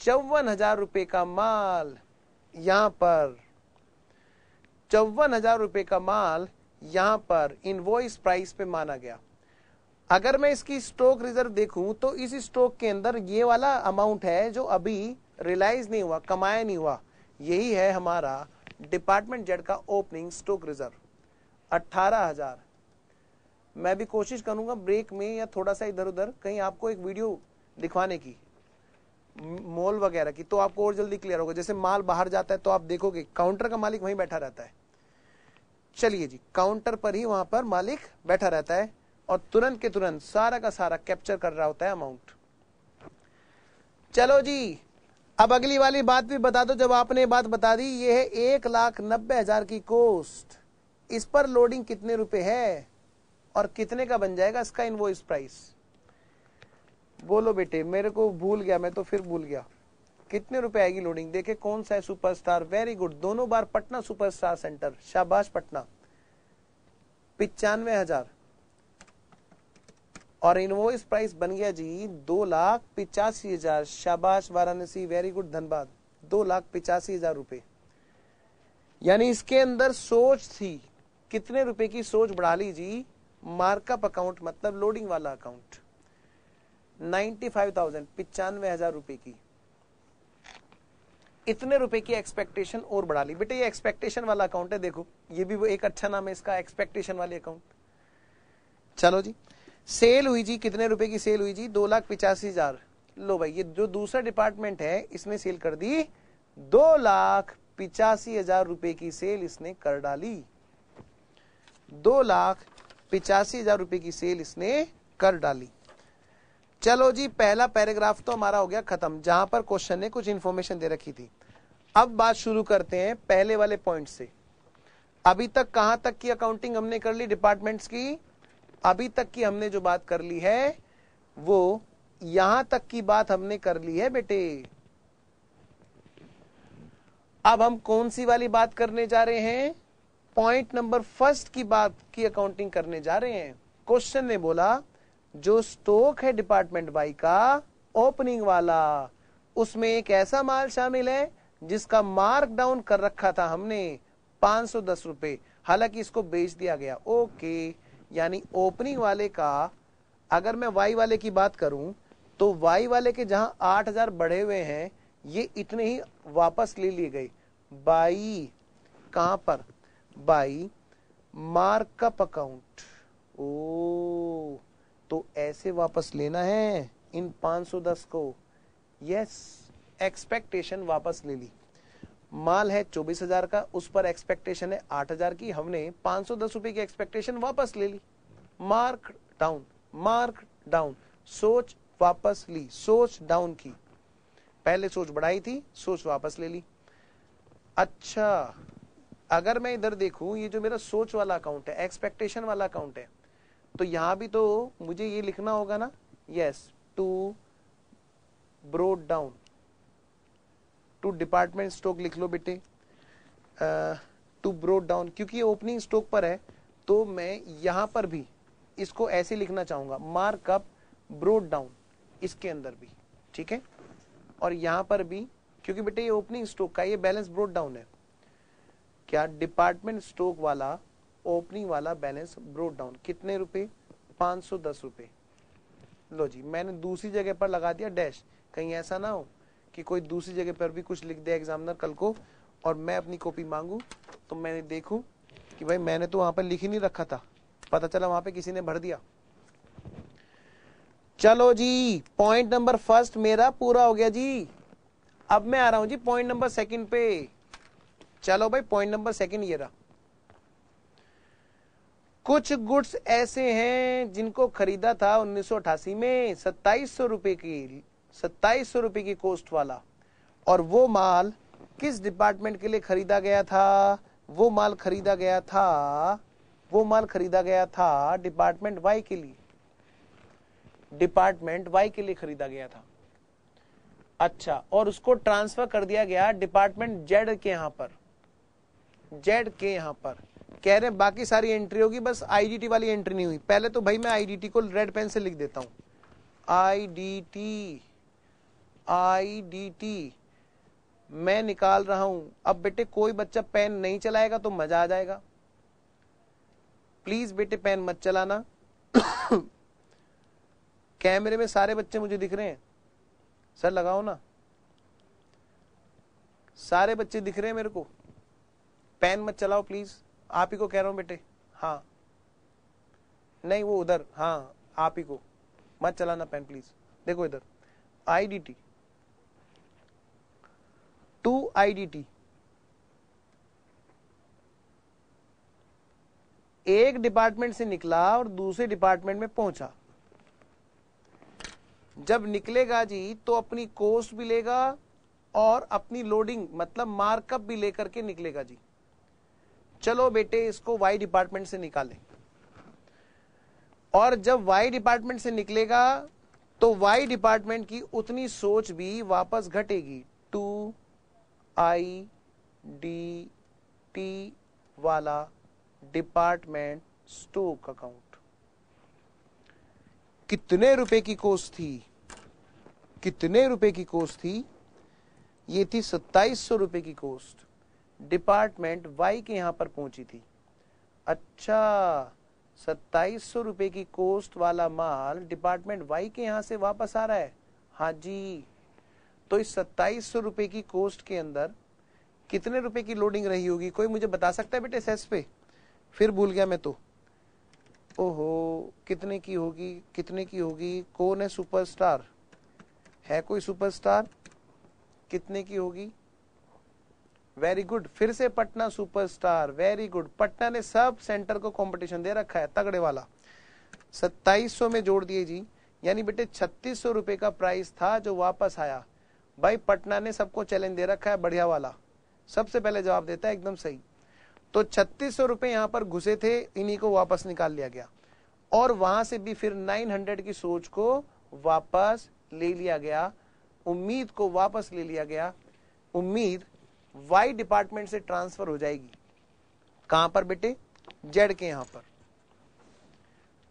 चौवन हजार रुपए का माल यहाँ पर, चौवन हजार रुपए का माल यहाँ पर इनवॉइस प्राइस पे माना गया। अगर मैं इसकी स्टॉक रिजर्व देखूं तो इस स्टॉक के अंदर ये वाला अमाउंट है जो अभी रियलाइज नहीं हुआ, कमाया नहीं हुआ। यही है हमारा डिपार्टमेंट जेड का ओपनिंग स्टॉक रिजर्व अठारह हजार। मैं भी कोशिश करूंगा ब्रेक में या थोड़ा सा इधर उधर कहीं आपको एक वीडियो दिखवाने की मॉल वगैरह की, तो आपको और जल्दी क्लियर होगा। जैसे माल बाहर जाता है तो आप देखोगे काउंटर का मालिक वहीं बैठा रहता है। चलिए जी, काउंटर पर ही वहां पर मालिक बैठा रहता है और तुरंत के तुरंत सारा का सारा कैप्चर कर रहा होता है अमाउंट। चलो जी, अब अगली वाली बात भी बता दो। जब आपने बात बता दी, ये है एक लाख नब्बे हजार की कोस्ट। इस पर लोडिंग कितने रुपए है और कितने का बन जाएगा इसका इनवॉइस प्राइस? बोलो बेटे, मेरे को भूल गया, मैं तो फिर भूल गया। कितने रुपए आएगी लोडिंग? देखे कौन सा है सुपरस्टार, वेरी गुड, दोनों बार पटना सुपरस्टार सेंटर, शाबाश पटना। पचानवे हजार, और इनवॉइस प्राइस बन गया जी दो लाख पचासी हजार, शाबाश वाराणसी, वेरी गुड धनबाद, दो लाख पिचासी हजार रुपए। यानी इसके अंदर सोच थी, कितने रुपए की सोच बढ़ा ली जी? मार्कअप अकाउंट मतलब लोडिंग वाला अकाउंट नाइन्टी फाइव थाउजेंड, पिचानवे हजार रुपए की। इतने रुपए की एक्सपेक्टेशन और बढ़ा ली। बेटे ये एक्सपेक्टेशन वाला अकाउंट है, देखो ये भी वो एक अच्छा नाम है इसका, एक्सपेक्टेशन वाले अकाउंट। चलो जी, सेल हुई जी, कितने रुपए की सेल हुई जी? दो लाख पचासी हजार। लो भाई, ये जो दूसरा डिपार्टमेंट है इसने सेल कर दी दो लाख पिचासी हजार रुपए की सेल इसने कर डाली, दो लाख पिचासी हजार रुपए की सेल इसने कर डाली। चलो जी, पहला पैराग्राफ तो हमारा हो गया खत्म, जहां पर क्वेश्चन ने कुछ इंफॉर्मेशन दे रखी थी। अब बात शुरू करते हैं पहले वाले पॉइंट से। अभी तक कहां तक की अकाउंटिंग हमने कर ली डिपार्टमेंट्स की? अभी तक की हमने जो बात कर ली है वो यहां तक की बात हमने कर ली है बेटे। अब हम कौन सी वाली बात करने जा रहे हैं? पॉइंट नंबर फर्स्ट की बात की अकाउंटिंग करने जा रहे हैं। क्वेश्चन ने बोला जो स्टॉक है डिपार्टमेंट वाई का ओपनिंग वाला, उसमें एक ऐसा माल शामिल है जिसका मार्क डाउन कर रखा था हमने पांच सौ दस रुपए, हालांकि इसको बेच दिया गया। ओके, यानी ओपनिंग वाले का अगर मैं वाई वाले की बात करूं तो वाई वाले के जहां आठ हजार बढ़े हुए हैं, ये इतने ही वापस ले लिए गए। बाई कहां पर? By markup account. ओ तो ऐसे वापस लेना है इन पांच सौ दस को। यस, एक्सपेक्टेशन वापस ले ली। माल है चौबीस हजार का, उस पर एक्सपेक्टेशन है आठ हजार की, हमने पांच सौ दस रुपए की एक्सपेक्टेशन वापस ले ली। मार्क डाउन, मार्क डाउन, सोच वापस ली, सोच डाउन की। पहले सोच बढ़ाई थी, सोच वापस ले ली। अच्छा, अगर मैं इधर देखूं, ये जो मेरा सोच वाला अकाउंट है, एक्सपेक्टेशन वाला अकाउंट है, तो यहां भी तो मुझे ये लिखना होगा ना, yes to brought down to department stock लिख लो बेटे, टू ब्रोड डाउन, क्योंकि ये ओपनिंग स्टॉक पर है तो मैं यहां पर भी इसको ऐसे लिखना चाहूंगा, मार्कअप ब्रोड डाउन इसके अंदर भी। ठीक है। और यहां पर भी क्योंकि बेटे ये ओपनिंग स्टॉक का ये बैलेंस ब्रोट डाउन है, क्या डिपार्टमेंट स्टॉक वाला ओपनिंग वाला बैलेंस ब्रोट डाउन कितने रुपए, पांच सौ दस रुपए। लो जी मैंने दूसरी जगह पर लगा दिया डैश, कहीं ऐसा ना हो कि कोई दूसरी जगह पर भी कुछ लिख दे एग्जामिनर कल को और मैं अपनी कॉपी मांगू तो मैंने देखूं कि भाई मैंने तो वहां पर लिख ही नहीं रखा था, पता चला वहां पे किसी ने भर दिया। चलो जी पॉइंट नंबर फर्स्ट मेरा पूरा हो गया जी। अब मैं आ रहा हूं जी पॉइंट नंबर सेकंड पे। चलो भाई पॉइंट नंबर सेकंड ये रहा। कुछ गुड्स ऐसे हैं जिनको खरीदा था उन्नीस सौ अठासी में सत्ताईस सौ रुपए की सत्ताईस सौ रुपए की कॉस्ट वाला, और वो माल किस डिपार्टमेंट के लिए खरीदा गया था, वो माल खरीदा गया था वो माल खरीदा गया था डिपार्टमेंट वाई के लिए, डिपार्टमेंट वाई के लिए खरीदा गया था। अच्छा, और उसको ट्रांसफर कर दिया गया डिपार्टमेंट जेड के यहां पर, जेड के यहां पर। कह रहे बाकी सारी एंट्री होगी, बस आईडीटी वाली एंट्री नहीं हुई। पहले तो भाई मैं आईडीटी को रेड पेन से लिख देता हूं, आईडीटी आईडीटी मैं निकाल रहा हूं। अब बेटे कोई बच्चा पेन नहीं चलाएगा तो मजा आ जाएगा, प्लीज बेटे पेन मत चलाना। कैमरे में सारे बच्चे मुझे दिख रहे हैं सर, लगाओ ना, सारे बच्चे दिख रहे हैं मेरे को, पेन मत चलाओ प्लीज, आप ही को कह रहा हूं बेटे। हाँ नहीं वो उधर, हाँ आप ही को मत चलाना पेन प्लीज। देखो इधर आईडीटी टू आईडीटी, एक डिपार्टमेंट से निकला और दूसरे डिपार्टमेंट में पहुंचा। जब निकलेगा जी तो अपनी कोस्ट भी लेगा और अपनी लोडिंग मतलब मार्कअप भी लेकर के निकलेगा जी। चलो बेटे इसको वाई डिपार्टमेंट से निकालें, और जब वाई डिपार्टमेंट से निकलेगा तो वाई डिपार्टमेंट की उतनी सोच भी वापस घटेगी। टू आई डी टी वाला डिपार्टमेंट स्टॉक अकाउंट कितने रुपए की कोस्ट थी, कितने रुपए की कोस्ट थी, ये थी सत्ताईस सौ रुपए की कोस्ट डिपार्टमेंट वाई के यहां पर पहुंची थी। अच्छा सत्ताईस सौ रुपए की कोस्ट वाला माल डिपार्टमेंट वाई के यहां से वापस आ रहा है। हाँ जी, तो इस सत्ताईस सौ रुपए की कोस्ट के अंदर कितने रुपए की लोडिंग रही होगी, कोई मुझे बता सकता है बेटे सेस पे? फिर भूल गया मैं तो, ओहो कितने की होगी, कितने की होगी, कौन है सुपरस्टार, है कोई सुपरस्टार, कितने की होगी? वेरी गुड, फिर से Patna superstar, very good. Patna ने सब सेंटर को कंपटीशन दे रखा है तगड़े वाला। सत्ताईस सौ में जोड़ दिए जी, यानी बेटे छत्तीस सौ रुपए का प्राइस था जो वापस आया। भाई पटना ने सबको चैलेंज दे रखा है, बढ़िया वाला सबसे पहले जवाब देता है, एकदम सही। तो छत्तीस सौ रुपए यहां पर घुसे थे, इन्हीं को वापस निकाल लिया गया, और वहां से भी फिर नौ सौ की सोच को वापस ले लिया गया, उम्मीद को वापस ले लिया गया। उम्मीद वाई डिपार्टमेंट से ट्रांसफर हो जाएगी, कहां पर बेटे, जेड के यहां पर।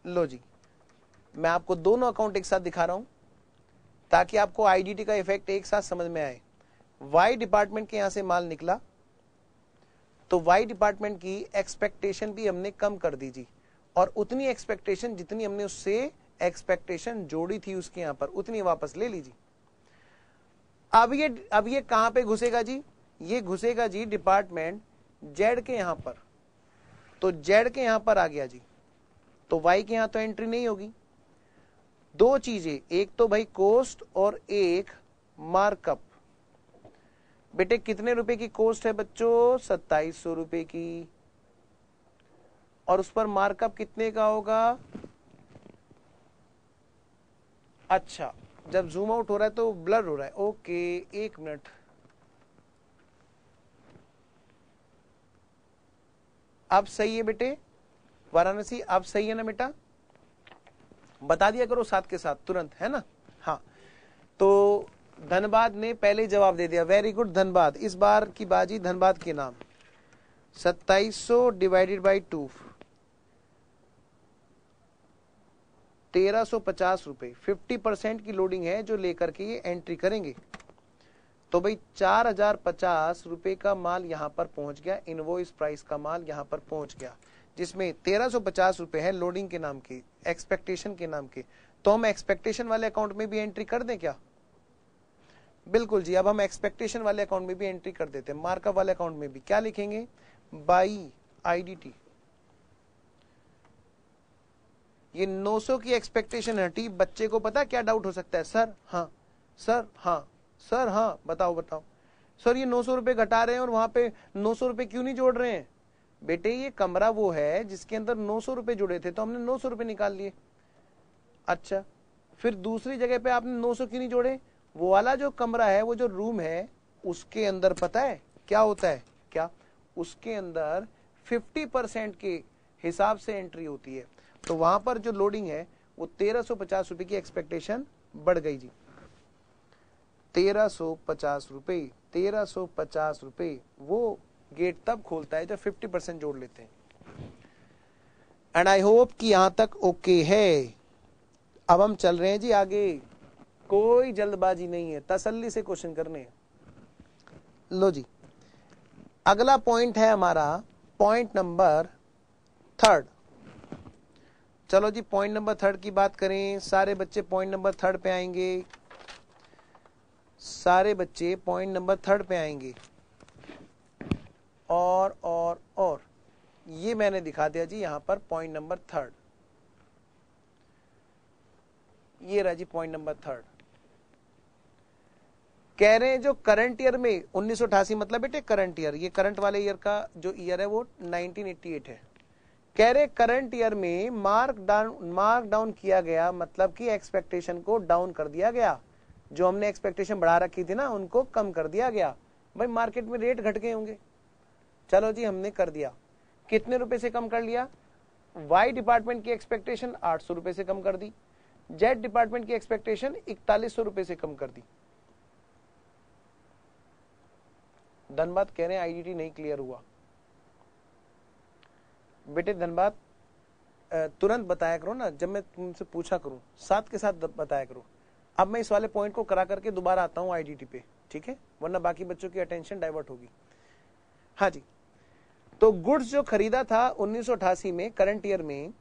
लो जी मैं आपको दोनों अकाउंट एक साथ दिखा रहा हूं ताकि आपको आईडीटी का इफेक्ट एक साथ समझ में आए। वाई डिपार्टमेंट के यहां से माल निकला तो वाई डिपार्टमेंट की एक्सपेक्टेशन भी हमने कम कर दी जी, और उतनी एक्सपेक्टेशन जितनी हमने उससे एक्सपेक्टेशन जोड़ी थी उसके यहां पर उतनी वापस ले लीजिए। अब ये अब ये कहां पे घुसेगा जी, ये घुसेगा जी डिपार्टमेंट जेड के यहां पर, तो जेड के यहां पर आ गया जी, तो वाई के यहां तो एंट्री नहीं होगी। दो चीजें, एक तो भाई कोस्ट और एक मार्कअप। बेटे कितने रुपए की कोस्ट है बच्चों, सत्ताईस सौ रुपए की, और उस पर मार्कअप कितने का होगा। अच्छा जब जूम आउट हो रहा है तो ब्लर हो रहा है, ओके एक मिनट। अब सही है बेटे वाराणसी, अब सही है ना बेटा, बता दिया करो साथ के साथ तुरंत, है ना। हाँ तो धनबाद ने पहले जवाब दे दिया, वेरी गुड धनबाद। इस बार की बाजी धनबाद के नाम। सत्ताईस सौ डिवाइडेड बाई टू तेरह सौ पचास रुपये फिफ्टी परसेंट की लोडिंग है जो लेकर के ये एंट्री करेंगे। तो भाई चार हजार पचास रुपये का माल यहाँ पर पहुंच गया, इनवॉइस प्राइस का माल यहाँ पर पहुंच गया, जिसमें तेरह सौ पचास रुपये है लोडिंग के नाम की, एक्सपेक्टेशन के नाम के। तो हम एक्सपेक्टेशन वाले अकाउंट में भी एंट्री कर दें क्या? बिल्कुल जी, अब हम एक्सपेक्टेशन वाले अकाउंट में भी एंट्री कर देते हैं। मार्कअप वाले अकाउंट में भी क्या लिखेंगे? By IDT. ये नौ सौ की एक्सपेक्टेशन है। टी बच्चे को पता क्या डाउट हो सकता है? सर हाँ, सर हाँ, सर हाँ, बताओ बताओ सर, ये नौ सौ रुपये घटा रहे हैं और वहां पे नौ सौ रुपये क्यों नहीं जोड़ रहे हैं? बेटे ये कमरा वो है जिसके अंदर नौ सौ रुपये जुड़े थे, तो हमने नौ सौ रुपये निकाल लिए। अच्छा, फिर दूसरी जगह पे आपने नौ सौ क्यों नहीं जोड़े? वो वाला जो कमरा है, वो जो रूम है, उसके अंदर पता है क्या होता है? क्या उसके अंदर फिफ्टी परसेंट के हिसाब से एंट्री होती है, तो वहां पर जो लोडिंग है वो तेरह सौ पचास रुपए की एक्सपेक्टेशन बढ़ गई जी। तेरह सौ पचास रुपए, तेरह सौ पचास रुपए। वो गेट तब खोलता है जब फिफ्टी परसेंट जोड़ लेते हैं। एंड आई होप कि यहां तक ओके है। अब हम चल रहे हैं जी आगे, कोई जल्दबाजी नहीं है, तसल्ली से क्वेश्चन करने हैं। लो जी, अगला पॉइंट है हमारा पॉइंट नंबर थर्ड। चलो जी, पॉइंट नंबर थर्ड की बात करें। सारे बच्चे पॉइंट नंबर थर्ड पे आएंगे, सारे बच्चे पॉइंट नंबर थर्ड पे आएंगे। और और और ये मैंने दिखा दिया जी, यहाँ पर पॉइंट नंबर थर्ड, ये रहा जी पॉइंट नंबर थर्ड। कह रहे हैं जो करंट ईयर में उन्नीस सौ अठासी मतलब बेटे करंट ईयर, ये करंट वाले ईयर का जो ईयर है वो नाइनटीन एट्टी एट है। कह रहे करंट ईयर में मार्क डाउन, मार्क डाउन किया गया मतलब कि एक्सपेक्टेशन को डाउन कर दिया गया, जो हमने एक्सपेक्टेशन बढ़ा रखी थी ना उनको कम कर दिया गया। भाई मार्केट में रेट घट गए होंगे, चलो जी हमने कर दिया। कितने रुपए से कम कर लिया? वाई डिपार्टमेंट की एक्सपेक्टेशन आठ सौ रुपए से कम कर दी, जेड डिपार्टमेंट की एक्सपेक्टेशन इकतालीस सौ रुपए से कम कर दी। धनबाद कह रहे हैं आईडीटी नहीं क्लियर हुआ। बेटे धनबाद तुरंत बताया करो ना, जब मैं तुमसे पूछा करूं साथ के साथ बताया करो। अब मैं इस वाले पॉइंट को करा करके दोबारा आता हूं आईडीटी पे, ठीक है, वरना बाकी बच्चों की अटेंशन डाइवर्ट होगी। हाँ जी, तो गुड्स जो खरीदा था उन्नीस सौ अठासी में करंट ईयर में,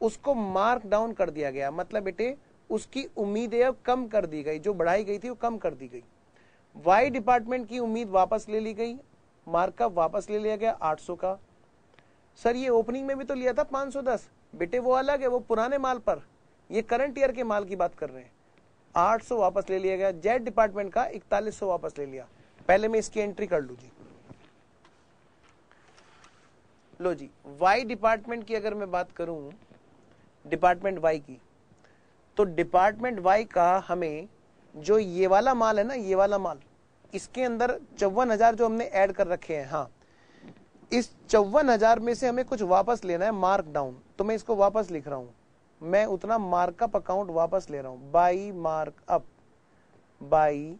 उसको मार्क डाउन कर दिया गया, मतलब बेटे उसकी उम्मीदें कम कर दी गई, जो बढ़ाई गई थी वो कम कर दी गई। वाई डिपार्टमेंट की उम्मीद वापस ले ली गई, मार्कअप वापस ले लिया गया आठ सौ का। सर ये ओपनिंग में भी तो लिया था पाँच सौ दस, बेटे वो अलग है, वो पुराने माल पर, ये करंट ईयर के माल की बात कर रहे हैं। आठ सौ वापस ले लिया गया, जेड डिपार्टमेंट का इकतालीस सौ वापस ले लिया। पहले मैं इसकी एंट्री कर लूँ जी। लो जी, वाई डिपार्टमेंट की अगर मैं बात करूँ, डिपार्टमेंट वाई की, तो डिपार्टमेंट वाई का हमें जो ये वाला माल है ना, ये वाला माल, इसके अंदर चौवन हजार जो हमने ऐड कर रखे हैं, हाँ, इस चौवन हजार में से हमें कुछ वापस लेना है मार्क डाउन, तो मैं इसको वापस लिख रहा हूं, मैं उतना मार्कअप अकाउंट वापस ले रहा हूं, by markup, by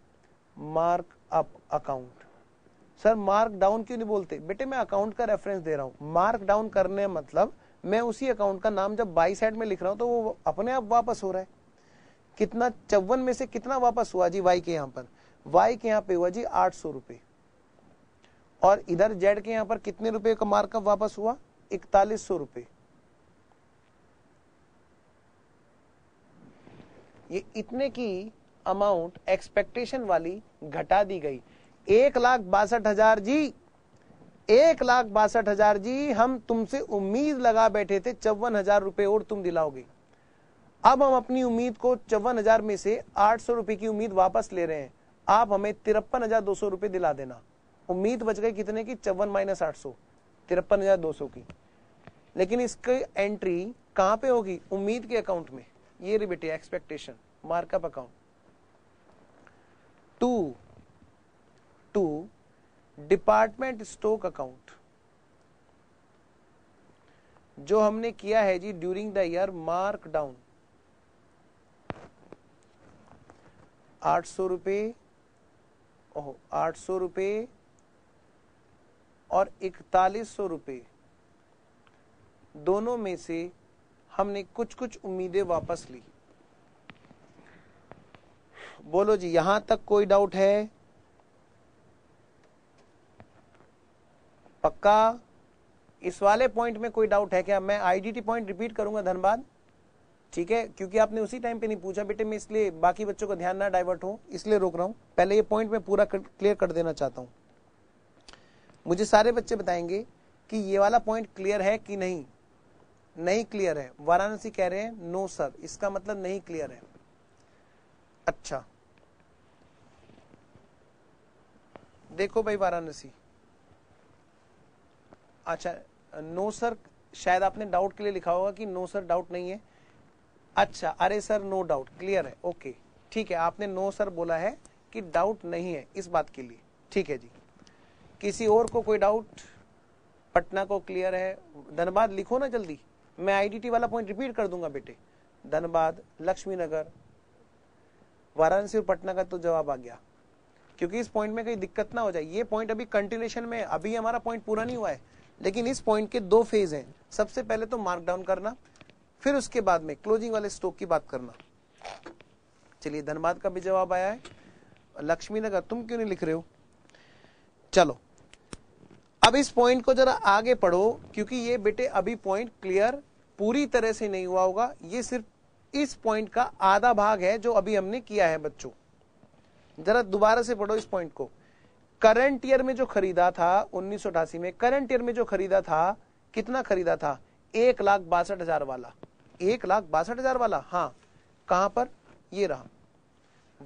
markup account. Sir mark down क्यों नहीं बोलते? बेटे मैं अकाउंट का रेफरेंस दे रहा हूं, मार्क डाउन करने मतलब मैं उसी अकाउंट का नाम जब बाई साइड में लिख रहा हूं तो वो अपने आप वापस हो रहा है। कितना, चौवन में से कितना वापस हुआ जी वाई के यहाँ पर? वाई के यहाँ पे हुआ जी आठ सौ रुपये, और इधर जेड के यहाँ पर कितने रुपए का मार्कअप वापस हुआ? इकतालीस सौ रुपये। ये इतने की अमाउंट एक्सपेक्टेशन वाली घटा दी गई। एक लाख बासठ हजार जी, एक लाख बासठ हजार जी, हम तुमसे उम्मीद लगा बैठे थे चौवन हजार रुपये और तुम दिलाओगे। अब हम अपनी उम्मीद को चौवन हजार में से आठ सौ रुपये की उम्मीद वापस ले रहे हैं, आप हमें तिरपन हजार दो सौ रुपये दिला देना। उम्मीद बच गई कितने की? चौवन माइनस आठ सौ, तिरपन हजार दो सौ की। लेकिन इसकी एंट्री कहां पे होगी? उम्मीद के अकाउंट में। ये रे बेटे expectation markup account to to department stock account, जो हमने किया है जी during the year mark down आठ सौ रुपये, ओह आठ सौ रुपये और इकतालीस सौ रुपये, दोनों में से हमने कुछ कुछ उम्मीदें वापस ली। बोलो जी, यहां तक कोई डाउट है? पक्का? इस वाले पॉइंट में कोई डाउट है क्या? मैं आईडीटी पॉइंट रिपीट करूंगा धनबाद, ठीक है, क्योंकि आपने उसी टाइम पे नहीं पूछा बेटे, मैं इसलिए बाकी बच्चों का ध्यान ना डाइवर्ट हो इसलिए रोक रहा हूं। पहले ये पॉइंट मैं पूरा क्लियर कर देना चाहता हूं। मुझे सारे बच्चे बताएंगे कि ये वाला पॉइंट क्लियर है कि नहीं। नहीं क्लियर है, वाराणसी कह रहे हैं नो सर, इसका मतलब नहीं क्लियर है। अच्छा देखो भाई वाराणसी, अच्छा नो सर, शायद आपने डाउट के लिए लिखा होगा कि नो सर डाउट नहीं है। अच्छा, अरे सर नो डाउट क्लियर है, ओके ठीक है, आपने नो सर बोला है कि डाउट नहीं है, इस बात के लिए ठीक है जी। किसी और को कोई डाउट? पटना को क्लियर है। धनबाद लिखो ना जल्दी, मैं आईडीटी वाला पॉइंट रिपीट कर दूंगा बेटे। धनबाद, लक्ष्मीनगर, वाराणसी और पटना का तो जवाब आ गया, क्योंकि इस पॉइंट में कहीं दिक्कत ना हो जाए। ये पॉइंट अभी कंटिन्यूएशन में, अभी हमारा पॉइंट पूरा नहीं हुआ है, लेकिन इस पॉइंट के दो फेज हैं। सबसे पहले तो मार्क डाउन करना, फिर उसके बाद में क्लोजिंग वाले स्टॉक की बात करना। चलिए धनबाद का भी जवाब आया है। लक्ष्मीनगर तुम क्यों नहीं लिख रहे हो? चलो अब इस पॉइंट को जरा आगे पढ़ो, क्योंकि ये बेटे अभी पॉइंट क्लियर पूरी तरह से नहीं हुआ होगा। ये सिर्फ इस पॉइंट का आधा भाग है जो अभी हमने किया है। बच्चों जरा दोबारा से पढ़ो इस पॉइंट को। करंट ईयर में जो खरीदा था उन्नीस सौ अठासी में, करंट ईयर में जो खरीदा था, कितना खरीदा था? एक लाख बासठ हजार वाला, एक लाख बासठ हजार वाला। हाँ कहां पर? ये रहा,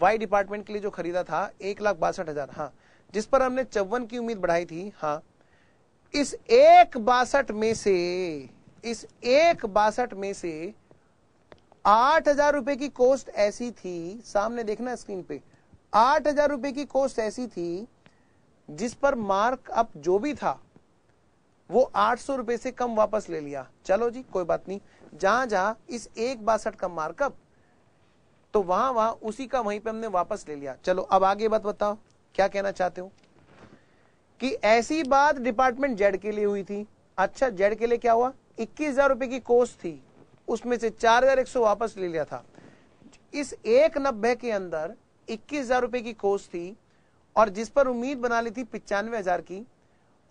वाई डिपार्टमेंट के लिए जो खरीदा था एक लाख बासठ हजार। हाँ, जिस पर हमने चौवन की उम्मीद बढ़ाई थी। हाँ, इस एक बासठ में से, इस एक बासठ में से आठ हजार रुपए की कॉस्ट ऐसी थी, सामने देखना स्क्रीन पे, आठ हजार रुपए की कॉस्ट ऐसी थी जिस पर मार्क अप जो भी था वो आठ सौ रुपए से कम वापस ले लिया। चलो जी कोई बात नहीं, जहां जहां इस एक बासठ का मार्कअप तो वहां वहां उसी का वहीं पे हमने वापस ले लिया। चलो अब आगे बात बताओ, क्या कहना चाहते हो? कि ऐसी बात डिपार्टमेंट जेड के लिए हुई थी। अच्छा जेड के लिए क्या हुआ? इक्कीस हजार रुपए की कोस्ट थी, उसमें से चार हजार एक सौ वापस ले लिया था। इस एक नब्बे के अंदर इक्कीस हजार रुपए की कोस्ट थी और जिस पर उम्मीद बना ली थी पिचानवे हजार की,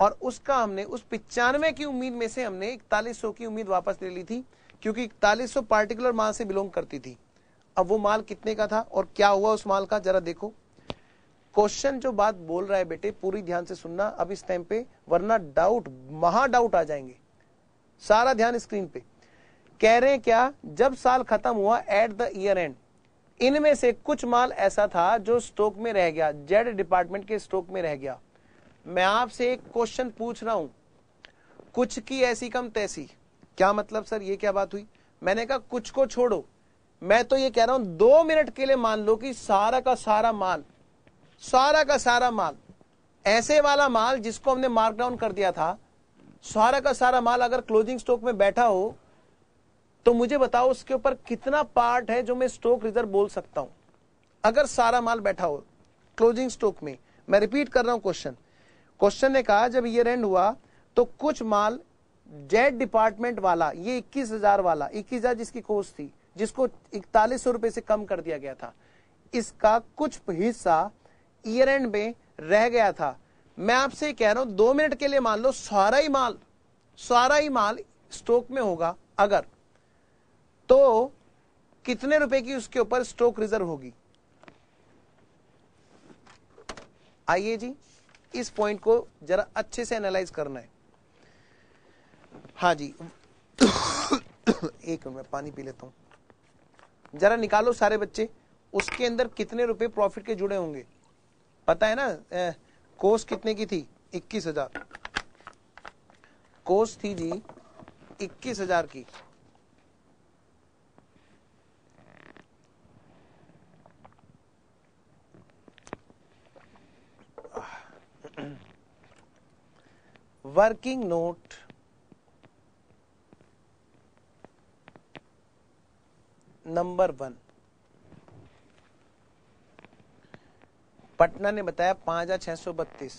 और उसका हमने, उस पिचानवे की उम्मीद में से हमने इकतालीस सौ की उम्मीद वापस ले ली थी, क्योंकि इकतालीस सौ पार्टिकुलर माल से बिलोंग करती थी। अब वो माल कितने का था और क्या हुआ उस माल का, जरा देखो। क्वेश्चन जो बात बोल रहा है बेटे पूरी ध्यान से सुनना अब इस टाइम पे, वरना डाउट महा डाउट आ जाएंगे। सारा ध्यान स्क्रीन पे। कह रहे हैं क्या? जब साल खत्म हुआ एट द ईयर एंड, इनमें से कुछ माल ऐसा था जो स्टॉक में रह गया, जेड डिपार्टमेंट के स्टॉक में रह गया। मैं आपसे एक क्वेश्चन पूछ रहा हूं, कुछ की ऐसी कम तैसी। क्या मतलब सर ये क्या बात हुई? मैंने कहा कुछ को छोड़ो, मैं तो ये कह रहा हूं दो मिनट के लिए मान लो कि सारा का सारा माल, सारा का सारा माल, ऐसे वाला माल जिसको हमने मार्कडाउन कर दिया था, सारा का सारा माल अगर क्लोजिंग स्टॉक में बैठा हो तो मुझे बताओ उसके ऊपर कितना पार्ट है जो मैं स्टॉक रिजर्व बोल सकता हूं। अगर सारा माल बैठा हो क्लोजिंग स्टॉक में, मैं रिपीट कर रहा हूं क्वेश्चन, क्वेश्चन ने कहा जब ईयर एंड हुआ तो कुछ माल जेड डिपार्टमेंट वाला, ये इक्कीस हजार वाला, इक्कीस हजार जिसकी कोस्ट थी, जिसको इकतालीस सौ रुपए से कम कर दिया गया था, इसका कुछ हिस्सा ईयर एंड में रह गया था। मैं आपसे कह रहा हूं दो मिनट के लिए मान लो सारा ही माल, सारा ही माल स्टॉक में होगा अगर, तो कितने रुपए की उसके ऊपर स्टॉक रिजर्व होगी? आइए जी इस पॉइंट को जरा अच्छे से एनालाइज करना है। हाँ जी एक मिनट मैं पानी पी लेता हूं। जरा निकालो सारे बच्चे, उसके अंदर कितने रुपए प्रॉफिट के जुड़े होंगे? पता है ना कोस्ट कितने की थी? इक्कीस हजार कोस्ट थी जी, इक्कीस हजार की। Working note, number one Patna ने बताया पांच हजार छह सौ बत्तीस।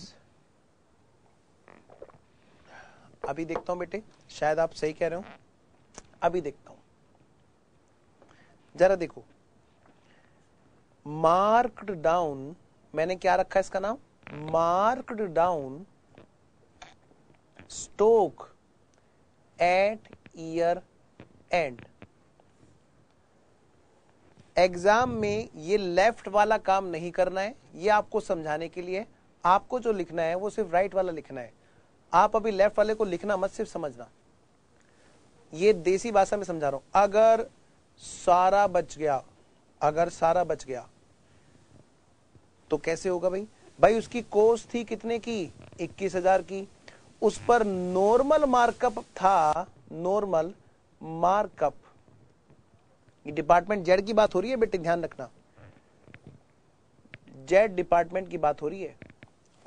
अभी देखता हूं बेटे, शायद आप सही कह रहे हो, अभी देखता हूं। जरा देखो मार्क्ड डाउन, मैंने क्या रखा है इसका नाम, marked down stock at year end. Exam में ये लेफ्ट वाला काम नहीं करना है, ये आपको समझाने के लिए। आपको जो लिखना है वो सिर्फ राइट वाला लिखना है। आप अभी लेफ्ट वाले को लिखना मत, सिर्फ समझना। ये देसी भाषा में समझा रहा हूं। अगर सारा बच गया, अगर सारा बच गया तो कैसे होगा भाई? भाई उसकी कोस्ट थी कितने की, इक्कीस हजार की। उस पर नॉर्मल मार्कअप था, नॉर्मल मार्कअप। ये डिपार्टमेंट जेड की बात हो रही है बेटे, ध्यान रखना, जेड डिपार्टमेंट की बात हो रही है।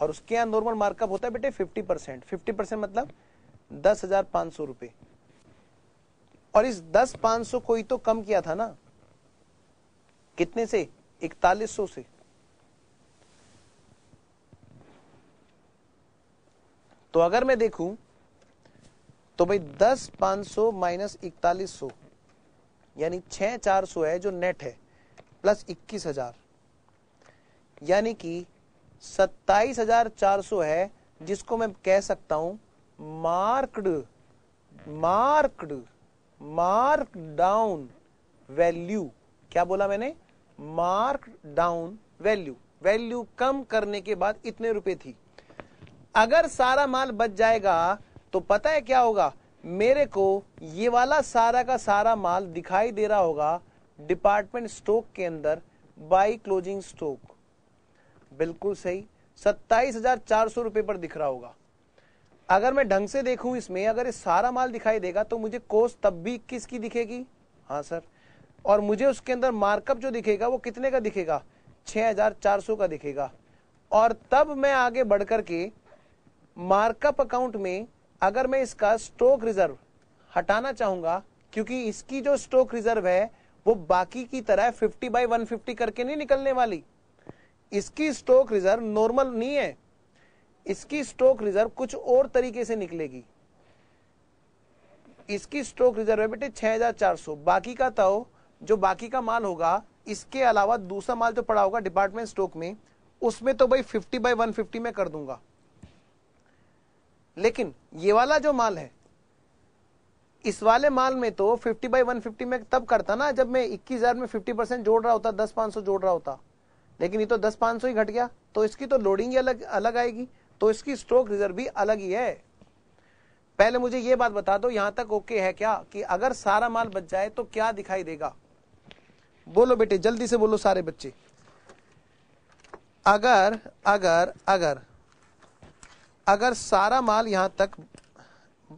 और उसके यहाँ नॉर्मल मार्कअप होता है बेटे फिफ्टी परसेंट। फिफ्टी परसेंट मतलब दस हजार पांच सौ रुपए, और इस दस पांच सौ को ही तो कम किया था ना, कितने से, इकतालीस सौ से। तो अगर मैं देखूं तो भाई दस पांच सौ माइनस इकतालीस सौ यानी छह चार सौ है जो नेट है, प्लस इक्कीस हजार यानी कि सत्ताईस हजार चार सौ है, जिसको मैं कह सकता हूं marked marked mark down value. क्या बोला मैंने? Mark down value. वैल्यू कम करने के बाद इतने रुपए थी। अगर सारा माल बच जाएगा तो पता है क्या होगा, मेरे को ये वाला सारा का सारा माल दिखाई दे रहा होगा डिपार्टमेंट स्टॉक के अंदर बाय क्लोजिंग स्टॉक। बिल्कुल सही, सत्ताईस हजार चार सौ रुपए पर दिख रहा होगा। अगर मैं ढंग से देखूं इसमें, अगर ये सारा माल दिखाई देगा तो मुझे कोस्ट तब भी इक्कीस की दिखेगी, हाँ सर। और मुझे उसके अंदर मार्कअप जो दिखेगा वो कितने का दिखेगा, छह हजार चार सौ का दिखेगा। और तब मैं आगे बढ़ करके मार्कअप अकाउंट में अगर मैं इसका स्टॉक रिजर्व हटाना चाहूंगा, क्योंकि इसकी जो स्टॉक रिजर्व है वो बाकी की तरह फिफ्टी बाई वन फिफ्टी करके नहीं निकलने वाली। इसकी स्टॉक रिजर्व नॉर्मल नहीं है, इसकी स्टॉक रिजर्व कुछ और तरीके से निकलेगी। इसकी स्टॉक रिजर्व है बेटे छह हजार चार सौ। बाकी का तो जो बाकी का माल होगा, इसके अलावा दूसरा माल जो पड़ा होगा डिपार्टमेंट स्टॉक में, उसमें तो भाई फिफ्टी बाई वन फिफ्टी में कर दूंगा। लेकिन ये वाला जो माल है, इस वाले माल में तो फिफ्टी बाई वन फिफ्टी में तब करता ना जब मैं इक्कीस हजार में फिफ्टी परसेंट जोड़ रहा होता, दस पांच सौ जोड़ रहा होता। लेकिन ये तो दस पांच सौ ही घट गया, तो इसकी तो लोडिंग ही अलग अलग आएगी, तो इसकी स्टॉक रिजर्व भी अलग ही है। पहले मुझे ये बात बता दो, यहां तक ओके है क्या कि अगर सारा माल बच जाए तो क्या दिखाई देगा? बोलो बेटे, जल्दी से बोलो सारे बच्चे। अगर अगर अगर अगर सारा माल यहां तक,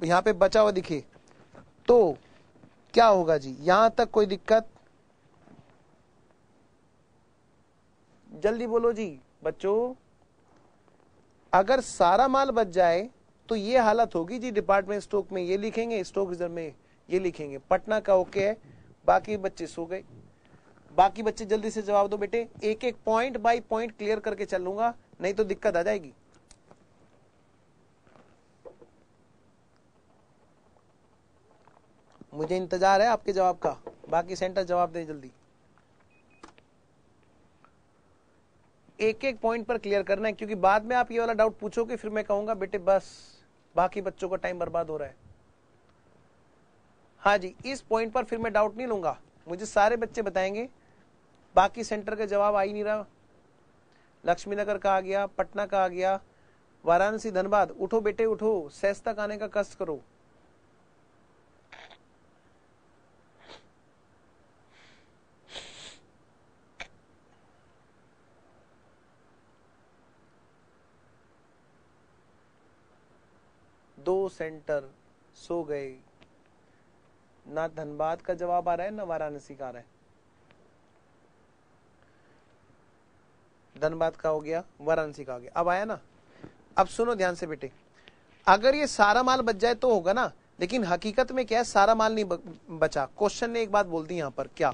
यहां पे बचा हुआ दिखे तो क्या होगा जी? यहां तक कोई दिक्कत? जल्दी बोलो जी बच्चों। अगर सारा माल बच जाए तो ये हालत होगी जी, डिपार्टमेंट स्टॉक में ये लिखेंगे, स्टॉक रिजर्व में ये लिखेंगे। पटना का ओके है, बाकी बच्चे सो गए। बाकी बच्चे जल्दी से जवाब दो बेटे, एक एक पॉइंट बाय पॉइंट क्लियर करके चलूंगा, नहीं तो दिक्कत आ जाएगी। मुझे इंतजार है आपके जवाब का। बाकी सेंटर जवाब दें जल्दी, एक एक पॉइंट पर क्लियर करना है, क्योंकि बाद में आप ये वाला डाउट पूछोगे, फिर मैं कहूंगा बेटे बस बाकी बच्चों का टाइम बर्बाद हो रहा है। हाँ जी, इस पॉइंट पर फिर मैं डाउट नहीं लूंगा, मुझे सारे बच्चे बताएंगे। बाकी सेंटर का जवाब आ ही नहीं रहा। लक्ष्मीनगर का आ गया, पटना का आ गया, वाराणसी, धनबाद। उठो बेटे उठो, सेस तक आने का कष्ट करो। दो सेंटर सो गए, ना धनबाद का जवाब आ रहा है ना वाराणसी का आ रहा है। धनबाद का हो गया, वाराणसी का हो गया, अब आया ना। अब सुनो ध्यान से बेटे, अगर ये सारा माल बच जाए तो होगा ना, लेकिन हकीकत में क्या है, सारा माल नहीं बचा। क्वेश्चन ने एक बात बोल दी यहां पर, क्या,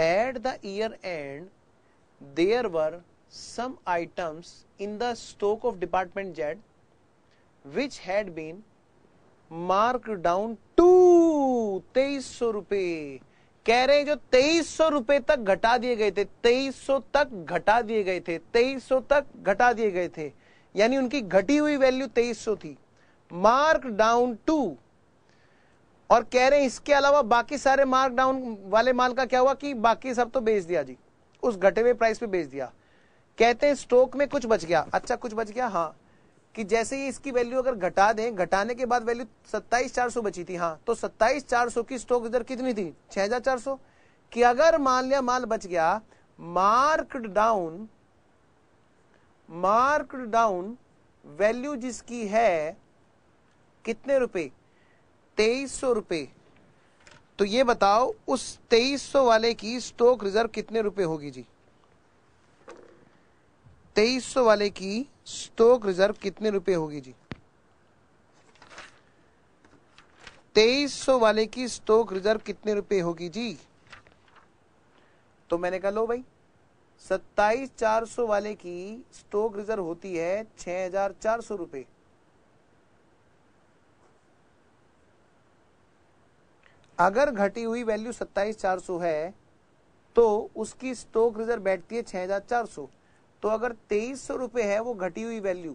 at the year end there were some items in the stock of department Z which had been marked down to तेईस सौ रुपए। कह रहे हैं जो तेईस सौ रुपए तक घटा दिए गए थे, तेईस सौ तक घटा दिए गए थे, तेईस सौ तक घटा दिए गए थे, यानी उनकी घटी हुई वैल्यू तेईस सौ थी, मार्क डाउन टू। और कह रहे हैं इसके अलावा बाकी सारे मार्क डाउन वाले माल का क्या हुआ कि बाकी सब तो बेच दिया जी, उस घटे हुए प्राइस पे बेच दिया। कहते हैं स्टॉक में कुछ बच गया, अच्छा कुछ बच गया, हाँ, कि जैसे ही इसकी वैल्यू अगर घटा दें, घटाने के बाद वैल्यू सत्ताईस चार सौ बची थी, हाँ, तो सत्ताईस चार सौ की स्टॉक इधर कितनी थी, छह हजार चार सौ, कि अगर मान लिया माल बच गया, marked down, marked down value जिसकी है कितने रुपए, तेईस सौ रुपए, तो ये बताओ उस तेईस सौ वाले की स्टॉक रिजर्व कितने रुपए होगी जी, तेईस सौ वाले की स्टॉक रिजर्व कितने रुपए होगी जी, तेईस सौ वाले की स्टॉक रिजर्व कितने रुपए होगी जी। तो मैंने कहा लो भाई सत्ताईस चार सौ वाले की स्टॉक रिजर्व होती है छह हजार चार सौ रुपए, अगर घटी हुई वैल्यू सत्ताईस चार सौ है तो उसकी स्टॉक रिजर्व बैठती है छह हजार चार सौ, तो अगर तेईस सौ रुपए है वो घटी हुई वैल्यू,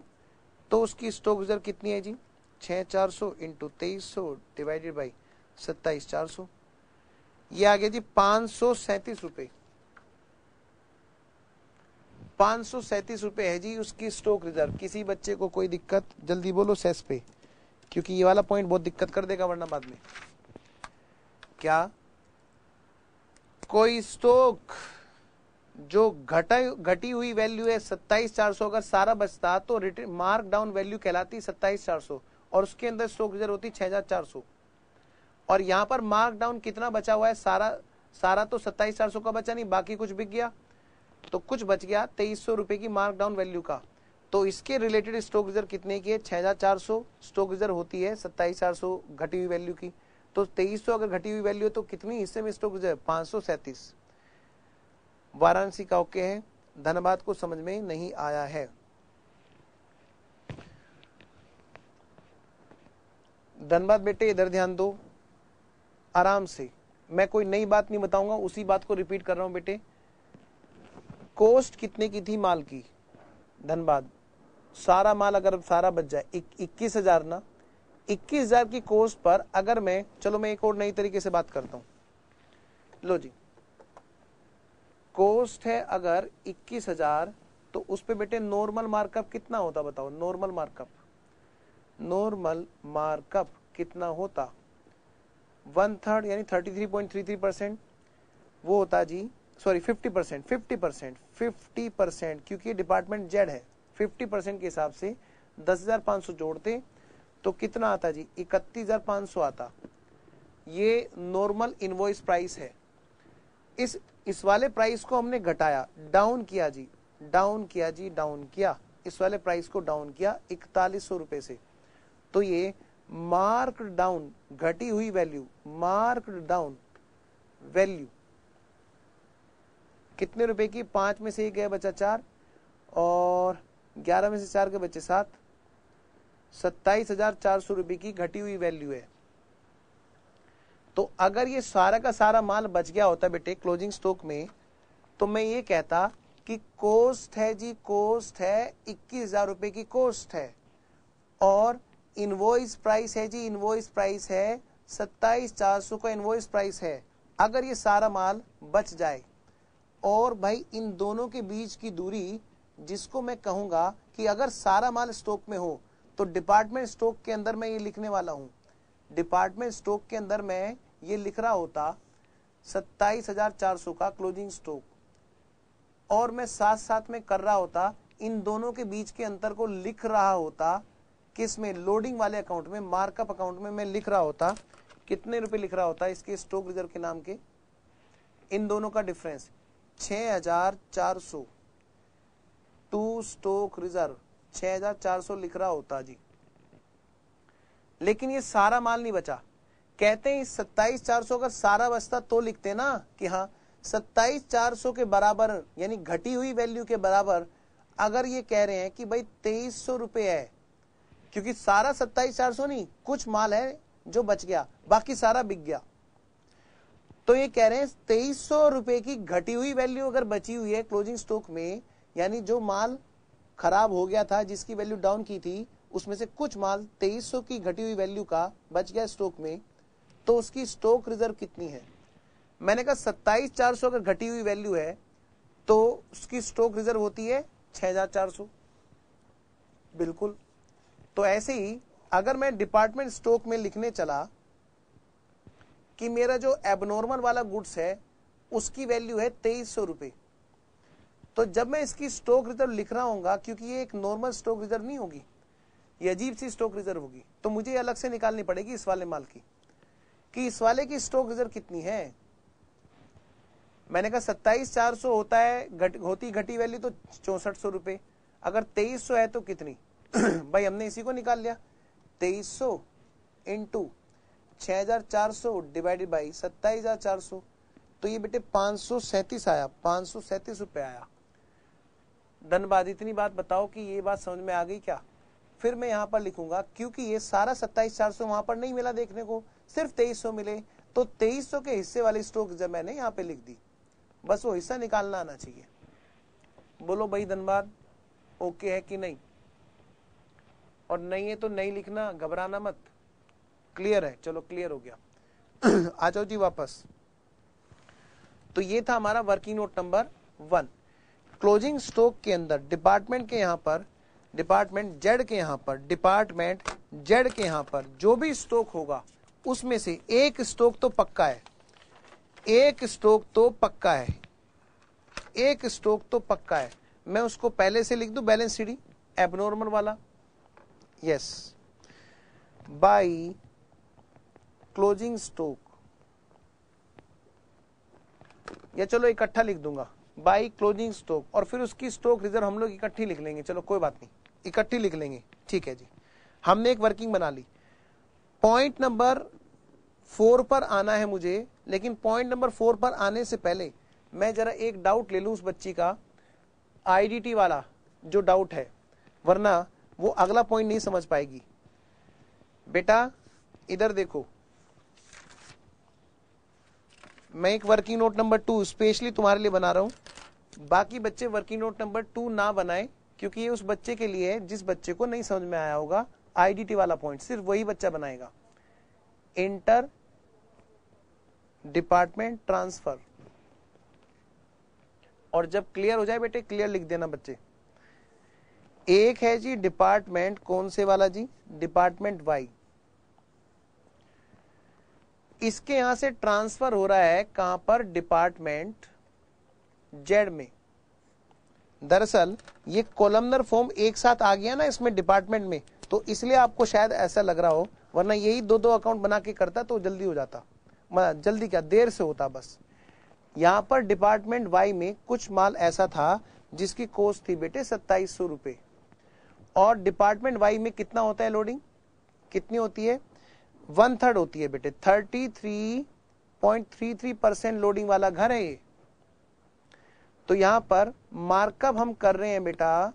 तो उसकी स्टॉक रिजर्व कितनी है जी, छह चार सौ इंटू तेईस सौ डिवाइडेड बाई सत्ताईस चार सौ, ये आ गया जी पांच सौ सैंतीस रुपए, पांच सौ सैंतीस रुपए है जी उसकी स्टॉक रिजर्व। किसी बच्चे को कोई दिक्कत जल्दी बोलो सेस पे, क्योंकि ये वाला पॉइंट बहुत दिक्कत कर देगा वरना बाद में। क्या कोई स्टॉक जो घटा घटी हुई वैल्यू है सत्ताईस चार सौ अगर सारा बचता तो रिटर्न मार्क डाउन वैल्यू कहलाती सत्ताईस चार सौ और उसके अंदर स्टॉक रिजर्व होती छह हजार चार सौ, और यहाँ पर मार्क डाउन कितना बचा हुआ है, सारा सारा तो सत्ताईस चार सौ का बचा नहीं, बाकी कुछ बिक गया, तो कुछ बच गया तेईस सौ रुपए की मार्क डाउन वैल्यू का। तो इसके रिलेटेड स्टॉक रिजर्व कितने की है, छह हजार चार सौ स्टॉक रिजर्व होती है सत्ताईस चार सौ घटी हुई वैल्यू की, तो तेईस सौ अगर घटी हुई वैल्यू है तो कितनी हिस्से में स्टॉक रिजर्व, पांच सौ सैंतीस। वाराणसी का ओके है, धनबाद को समझ में नहीं आया है। धनबाद बेटे इधर ध्यान दो आराम से, मैं कोई नई बात नहीं बताऊंगा, उसी बात को रिपीट कर रहा हूं बेटे। कोस्ट कितने की थी माल की, धनबाद सारा माल अगर सारा बच जाए इक्कीस हजार ना, इक्कीस हजार की कोस्ट पर अगर मैं, चलो मैं एक और नई तरीके से बात करता हूं। लो जी कोस्ट है अगर इक्कीस हजार, तो उस पे बेटे नॉर्मल मार्कअप कितना होता बताओ, नॉर्मल मार्कअप, नॉर्मल मार्कअप कितना होता, वन थर्ड यानी तैंतीस पॉइंट तैंतीस परसेंट वो होता जी, सॉरी पचास परसेंट, पचास परसेंट, पचास परसेंट, क्योंकि ये डिपार्टमेंट जेड है, पचास परसेंट के हिसाब से दस हजार पाँच सौ जोड़ते तो कितना आता जी, इकतीस हजार पाँच सौ आता। ये नॉर्मल इनवॉइस प्राइस है, इस इस वाले प्राइस को हमने घटाया, डाउन किया जी, डाउन किया जी, डाउन किया, इस वाले प्राइस को डाउन किया इकतालीस सौ रुपए से, तो ये मार्क डाउन घटी हुई वैल्यू, मार्क डाउन वैल्यू कितने रुपए की, पांच में से ही गया बचा चार, और ग्यारह में से चार के बचे सात, सत्ताईस हजार चार सौ रुपए की घटी हुई वैल्यू है। तो अगर ये सारा का सारा माल बच गया होता बेटे क्लोजिंग स्टॉक में, तो मैं ये कहता कि कोस्ट है जी, कोस्ट है इक्कीस हजार रुपए की कोस्ट है, और इनवॉइस प्राइस है जी, इनवॉइस प्राइस है सत्ताईस चार सौ का इनवॉइस प्राइस है। अगर ये सारा माल बच जाए, और भाई इन दोनों के बीच की दूरी जिसको मैं कहूंगा कि अगर सारा माल स्टॉक में हो तो डिपार्टमेंट स्टॉक के अंदर मैं ये लिखने वाला हूँ, डिपार्टमेंट स्टॉक के अंदर मैं ये लिख रहा होता सत्ताईस हजार चार सौ का क्लोजिंग स्टॉक, और मैं साथ साथ में कर रहा होता इन दोनों के बीच के अंतर को लिख रहा होता, किस में, लोडिंग वाले अकाउंट में, मार्कअप अकाउंट में मैं लिख रहा होता कितने रुपए लिख रहा होता इसके स्टॉक रिजर्व के नाम के, इन दोनों का डिफरेंस छह हजार चार सौ टू स्टॉक रिजर्व छह हजार चार सौ लिख रहा होता जी। लेकिन ये सारा माल नहीं बचा, कहते हैं सत्ताईस चार सौ अगर सारा बचता तो लिखते ना कि हाँ सत्ताईस चार सौ के बराबर यानी घटी हुई वैल्यू के बराबर, अगर ये कह रहे हैं कि भाई तेईस सौ रुपये है, क्योंकि सारा सत्ताईस चार सौ नहीं, कुछ माल है जो बच गया बाकी सारा बिक गया, तो ये कह रहे हैं तेईस सौ रुपए की घटी हुई वैल्यू अगर बची हुई है क्लोजिंग स्टॉक में, यानी जो माल खराब हो गया था जिसकी वैल्यू डाउन की थी उसमें से कुछ माल तेईस सौ की घटी हुई वैल्यू का बच गया स्टॉक में, तो उसकी स्टॉक रिजर्व कितनी है? मैंने कहा सत्ताईस चार सौ अगर घटी हुई वैल्यू है तो उसकी स्टॉक रिजर्व होती है छह हजार चार सौ। बिल्कुल, तो ऐसे ही अगर मैं डिपार्टमेंट स्टॉक में लिखने चला कि मेरा जो एबनॉर्मल वाला गुड्स है उसकी वैल्यू है तेईस सौ रुपये, तो जब मैं इसकी स्टॉक रिजर्व लिख रहा हूँ क्योंकि ये एक नॉर्मल स्टॉक रिजर्व नहीं होगी, ये अजीब सी स्टॉक रिजर्व होगी, तो मुझे अलग से निकालनी पड़ेगी इस वाले माल की कि इस वाले की स्टॉक रिजर्व कितनी है। मैंने कहा सत्ताईस चार सौ होता है घट होती घटी वैल्यू तो चौसठ सौ रुपये, अगर तेईस सौ है तो कितनी? भाई हमने इसी को निकाल लिया, तेईस सौ इंटू छः हजार चार सौ डिवाइडेड बाई सत्ताईस हजार चार सौ, तो ये बेटे पाँच सौ सैंतीस आया, पाँच सौ सैंतीस रुपये आया। धन्यवाद, इतनी बात बताओ कि ये बात समझ में आ गई क्या? फिर मैं यहाँ पर लिखूंगा क्योंकि ये सारा सत्ताईस चार सौ वहाँ पर नहीं मिला देखने को, सिर्फ तेईस सौ मिले, तो तेईस सौ के हिस्से वाली स्टॉक जब मैंने यहाँ पे लिख दी, बस वो हिस्सा निकालना आना चाहिए। बोलो भाई धन्यवाद, ओके है कि नहीं? और नहीं है तो नहीं लिखना, घबराना मत, क्लियर है? चलो क्लियर हो गया। आ जाओ जी वापस। तो ये था हमारा working note number one. Closing stock के अंदर डिपार्टमेंट के यहाँ पर, डिपार्टमेंट जेड के यहाँ पर, डिपार्टमेंट जेड के यहाँ पर जो भी स्टॉक होगा उसमें से एक स्टॉक तो पक्का है, एक स्टॉक तो पक्का है, एक स्टॉक तो पक्का है। मैं उसको पहले से लिख दूं, बैलेंस सीडी एबनॉर्मल वाला, यस, बाई क्लोजिंग स्टॉक, या चलो इकट्ठा लिख दूंगा बाई क्लोजिंग स्टॉक, और फिर उसकी स्टॉक रिजर्व हम लोग इकट्ठी लिख लेंगे, चलो कोई बात नहीं, इकट्ठी लिख लेंगे, ठीक है जी। हमने एक वर्किंग बना ली। पॉइंट नंबर फोर पर आना है मुझे, लेकिन पॉइंट नंबर फोर पर आने से पहले मैं जरा एक डाउट ले लूँ उस बच्ची का, आईडीटी वाला जो डाउट है, वरना वो अगला पॉइंट नहीं समझ पाएगी। बेटा इधर देखो, मैं एक working note number two specially तुम्हारे लिए बना रहा हूँ, बाकी बच्चे वर्किंग नोट नंबर टू ना बनाएं क्योंकि ये उस बच्चे के लिए है जिस बच्चे को नहीं समझ में आया होगा आईडीटी वाला पॉइंट, सिर्फ वही बच्चा बनाएगा। इंटर डिपार्टमेंट ट्रांसफर, और जब क्लियर हो जाए बेटे क्लियर लिख देना बच्चे। एक है जी डिपार्टमेंट, कौन से वाला जी? Department Y. इसके यहां से ट्रांसफर हो रहा है कहां पर? डिपार्टमेंट जेड में। दरअसल ये कॉलमनर फॉर्म एक साथ आ गया ना इसमें डिपार्टमेंट में, तो इसलिए आपको शायद ऐसा लग रहा हो, वरना यही दो दो अकाउंट बना के करता तो जल्दी हो जाता, जल्दी क्या देर से होता बस। यहाँ पर डिपार्टमेंट वाई में कुछ माल ऐसा था जिसकी कॉस्ट थी बेटे सत्ताईस सौ रुपये, और डिपार्टमेंट वाई में कितना होता है लोडिंग, कितनी होती है? वन थर्ड होती है बेटे, thirty three point three three percent loading वाला घर है ये। तो यहाँ पर मार्कअप हम कर रहे हैं बेटा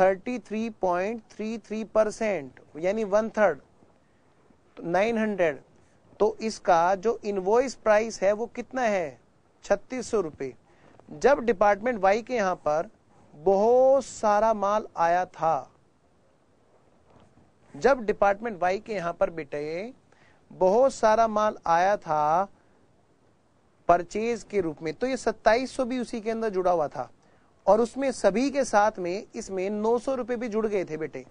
thirty three point three three percent यानी वन थर्ड, नाइन हंड्रेड। तो इसका जो इनवॉइस प्राइस है वो कितना है? छत्तीस सौ रुपये। जब डिपार्टमेंट वाई के यहाँ पर बहुत सारा माल आया था, जब डिपार्टमेंट वाई के यहाँ पर बेटे बहुत सारा माल आया था परचेज के रूप में, तो ये सत्ताईस सौ भी उसी के अंदर जुड़ा हुआ था, और उसमें सभी के साथ में इसमें नौ सौ रुपये भी जुड़ गए थे बेटे।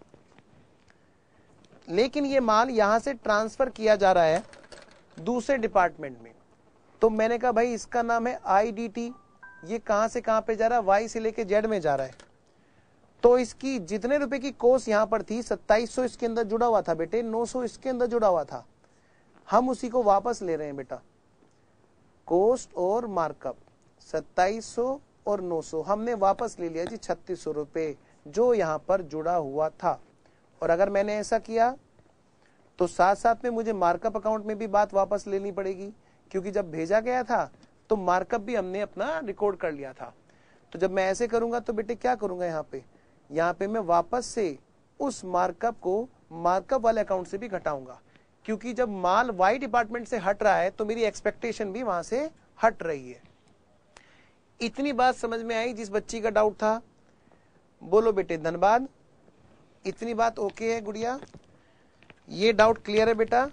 लेकिन ये माल यहाँ से ट्रांसफर किया जा रहा है दूसरे डिपार्टमेंट में, तो मैंने कहा भाई इसका नाम है आईडीटी। ये कहाँ से कहाँ पे जा रहा है? वाई से लेके जेड में जा रहा है। तो इसकी जितने रुपए की कोस्ट यहाँ पर थी सत्ताईस सौ इसके अंदर जुड़ा हुआ था बेटे, नौ सौ इसके अंदर जुड़ा हुआ था, हम उसी को वापस ले रहे हैं बेटा। कोस्ट और मार्कअप सत्ताईस सौ और नौ सौ हमने वापस ले लिया जी छत्तीस सौ रुपये जो यहाँ पर जुड़ा हुआ था। और अगर मैंने ऐसा किया तो साथ साथ में मुझे मार्कअप अकाउंट में भी बात वापस लेनी पड़ेगी, क्योंकि जब भेजा गया था तो मार्कअप भी हमने अपना रिकॉर्ड कर लिया था। तो जब मैं ऐसे करूंगा तो बेटे क्या करूंगा यहाँ पे? यहाँ पे मैं वापस से उस मार्कअप को मार्कअप वाले अकाउंट से भी घटाऊंगा, क्योंकि जब माल वाई डिपार्टमेंट से हट रहा है तो मेरी एक्सपेक्टेशन भी वहां से हट रही है। इतनी बात समझ में आई जिस बच्ची का डाउट था? बोलो बेटे धन्यवाद। इतनी बात ओके है गुड़िया, ये डाउट क्लियर है बेटा।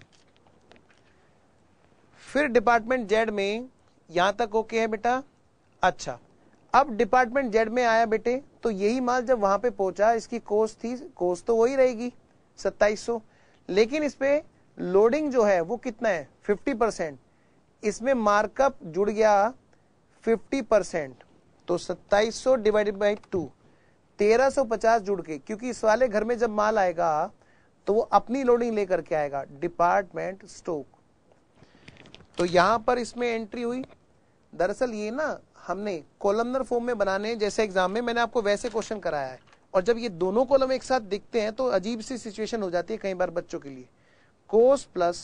फिर डिपार्टमेंट जेड में यहां तक ओके है बेटा। अच्छा, अब डिपार्टमेंट जेड में आया बेटे तो यही माल जब वहां पे पहुंचा इसकी कोस्ट थी, कोस्ट तो वही रहेगी सत्ताईस सौ, लेकिन इस पे लोडिंग जो है वो कितना है फिफ्टी परसेंट, इसमें मार्कअप जुड़ गया फिफ्टी परसेंट, तो सत्ताईस सौ डिवाइडेड बाई टू तेरह सौ पचास जुड़ के, क्योंकि इस वाले घर में जब माल आएगा तो वो अपनी लोडिंग लेकर के आएगा डिपार्टमेंट स्टॉक। तो यहां पर इसमें एंट्री हुई। दरअसल ये ना हमने कॉलमनर फॉर्म में बनाने, जैसे एग्जाम में मैंने आपको वैसे क्वेश्चन कराया है, और जब ये दोनों कॉलम एक साथ दिखते हैं तो अजीब सी सिचुएशन हो जाती है कई बार बच्चों के लिए। कोस्ट प्लस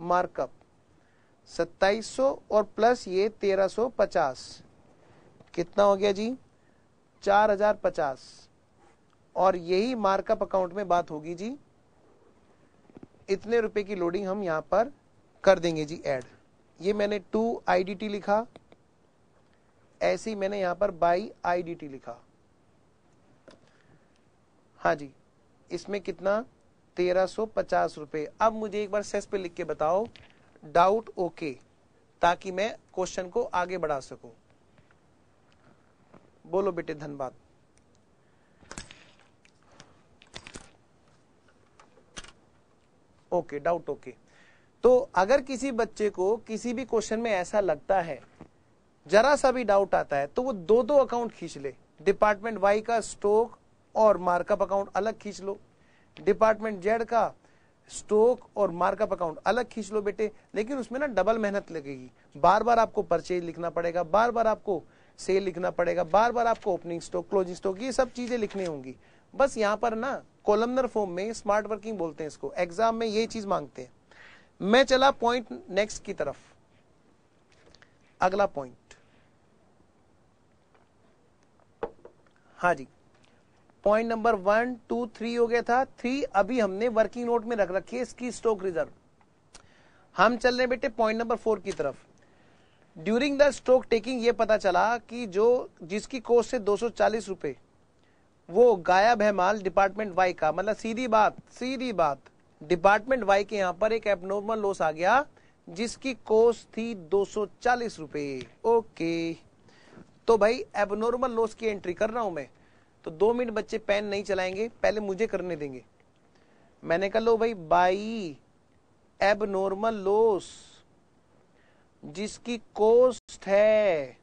मार्कअप सत्ताईस सौ और प्लस ये तेरह सौ पचास, कितना हो गया जी चार हजार पचास, और यही मार्कअप अकाउंट में बात होगी जी। इतने रुपए की लोडिंग हम यहां पर कर देंगे जी ऐड। ये मैंने टू आईडीटी लिखा, ऐसे ही मैंने यहां पर बाई आईडीटी लिखा। हाँ जी, इसमें कितना तेरह सौ पचास रुपए। अब मुझे एक बार सेस पे लिख के बताओ डाउट ओके, ताकि मैं क्वेश्चन को आगे बढ़ा सकूं। बोलो बेटे धन्यवाद। Okay doubt okay. तो अगर किसी बच्चे को किसी भी क्वेश्चन में ऐसा लगता है, जरा सा भी डाउट आता है, तो वो दो दो अकाउंट खींच ले। डिपार्टमेंट वाई का स्टॉक और मार्कअप अकाउंट अलग खींच लो, डिपार्टमेंट जेड का स्टॉक और मार्कअप अकाउंट अलग खींच लो बेटे। लेकिन उसमें ना डबल मेहनत लगेगी, बार बार आपको परचेज लिखना पड़ेगा, बार बार आपको सेल लिखना पड़ेगा, बार बार आपको ओपनिंग स्टॉक क्लोजिंग स्टॉक ये सब चीजें लिखनी होंगी। बस यहाँ पर ना कॉलमनर फॉर्म में स्मार्ट वर्किंग बोलते हैं इसको, एग्जाम में ये चीज मांगते हैं। मैं चला पॉइंट नेक्स्ट की तरफ। अगला पॉइंट, हाँ जी point number one two three हो गया था। थ्री अभी हमने वर्किंग नोट में रख रखी है, इसकी स्टॉक रिजर्व। हम चल रहे हैं बेटे पॉइंट नंबर फोर की तरफ। ड्यूरिंग द स्टॉक टेकिंग ये पता चला कि जो जिसकी कोस्ट से दो सौ चालीस रुपए वो गायब है माल डिपार्टमेंट वाई का, मतलब सीधी बात सीधी बात डिपार्टमेंट वाई के यहाँ पर एक एबनॉर्मल लॉस आ गया जिसकी कोस्ट थी दो सौ चालीस रुपए। ओके, तो भाई एबनॉर्मल लॉस की एंट्री कर रहा हूं मैं, तो दो मिनट बच्चे पेन नहीं चलाएंगे, पहले मुझे करने देंगे। मैंने कहा लो भाई बाई एबनॉर्मल लॉस जिसकी कोस्ट है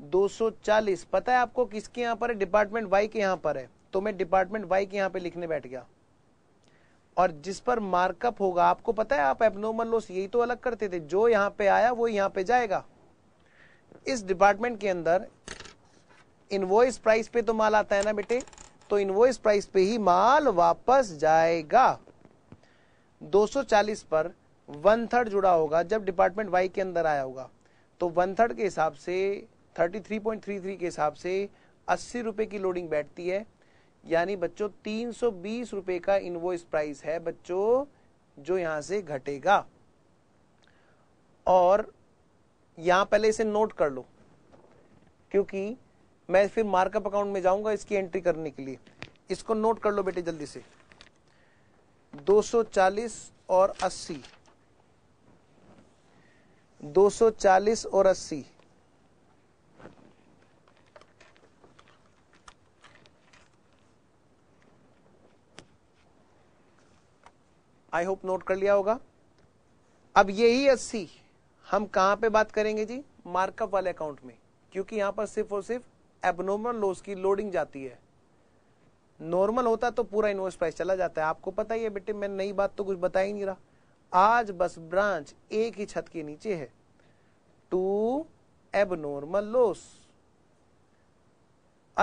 दो सौ चालीस, पता है आपको किसके यहाँ पर है? डिपार्टमेंट वाई के यहाँ पर है, तो मैं डिपार्टमेंट वाई के यहाँ पे लिखने बैठ गया। और जिस पर मार्कअप होगा, आपको पता है आप एबनॉर्मल लॉस यही तो अलग करते थे, जो यहाँ पे आया वो यहाँ पे जाएगा। इस डिपार्टमेंट के अंदर इनवॉइस प्राइस पे तो माल आता है ना बेटे, तो इनवॉइस प्राइस पे ही माल वापस जाएगा। दो सौ चालीस पर वन थर्ड जुड़ा होगा जब डिपार्टमेंट वाई के अंदर आया होगा, तो वन थर्ड के हिसाब से तैंतीस पॉइंट तैंतीस के हिसाब से अस्सी रुपए की लोडिंग बैठती है, यानी बच्चों तीन सौ बीस रुपए का इनवॉइस प्राइस है बच्चों जो यहां से घटेगा। और यहां पहले इसे नोट कर लो, क्योंकि मैं फिर मार्कअप अकाउंट में जाऊंगा इसकी एंट्री करने के लिए। इसको नोट कर लो बेटे जल्दी से, दो सौ चालीस और अस्सी, दो सौ चालीस और अस्सी, आई होप नोट कर लिया होगा। अब यही अस्सी हम कहां पे बात करेंगे जी? मार्कअप वाले अकाउंट में, क्योंकि यहां पर सिर्फ और सिर्फ एबनॉर्मल लॉस की लोडिंग जाती है। नॉर्मल होता तो पूरा इनवॉइस प्राइस चला जाता है, आपको पता ही है बेटे। मैं नई बात तो कुछ बता ही नहीं रहा आज, बस ब्रांच एक ही छत के नीचे है। टू एबनॉर्मल लॉस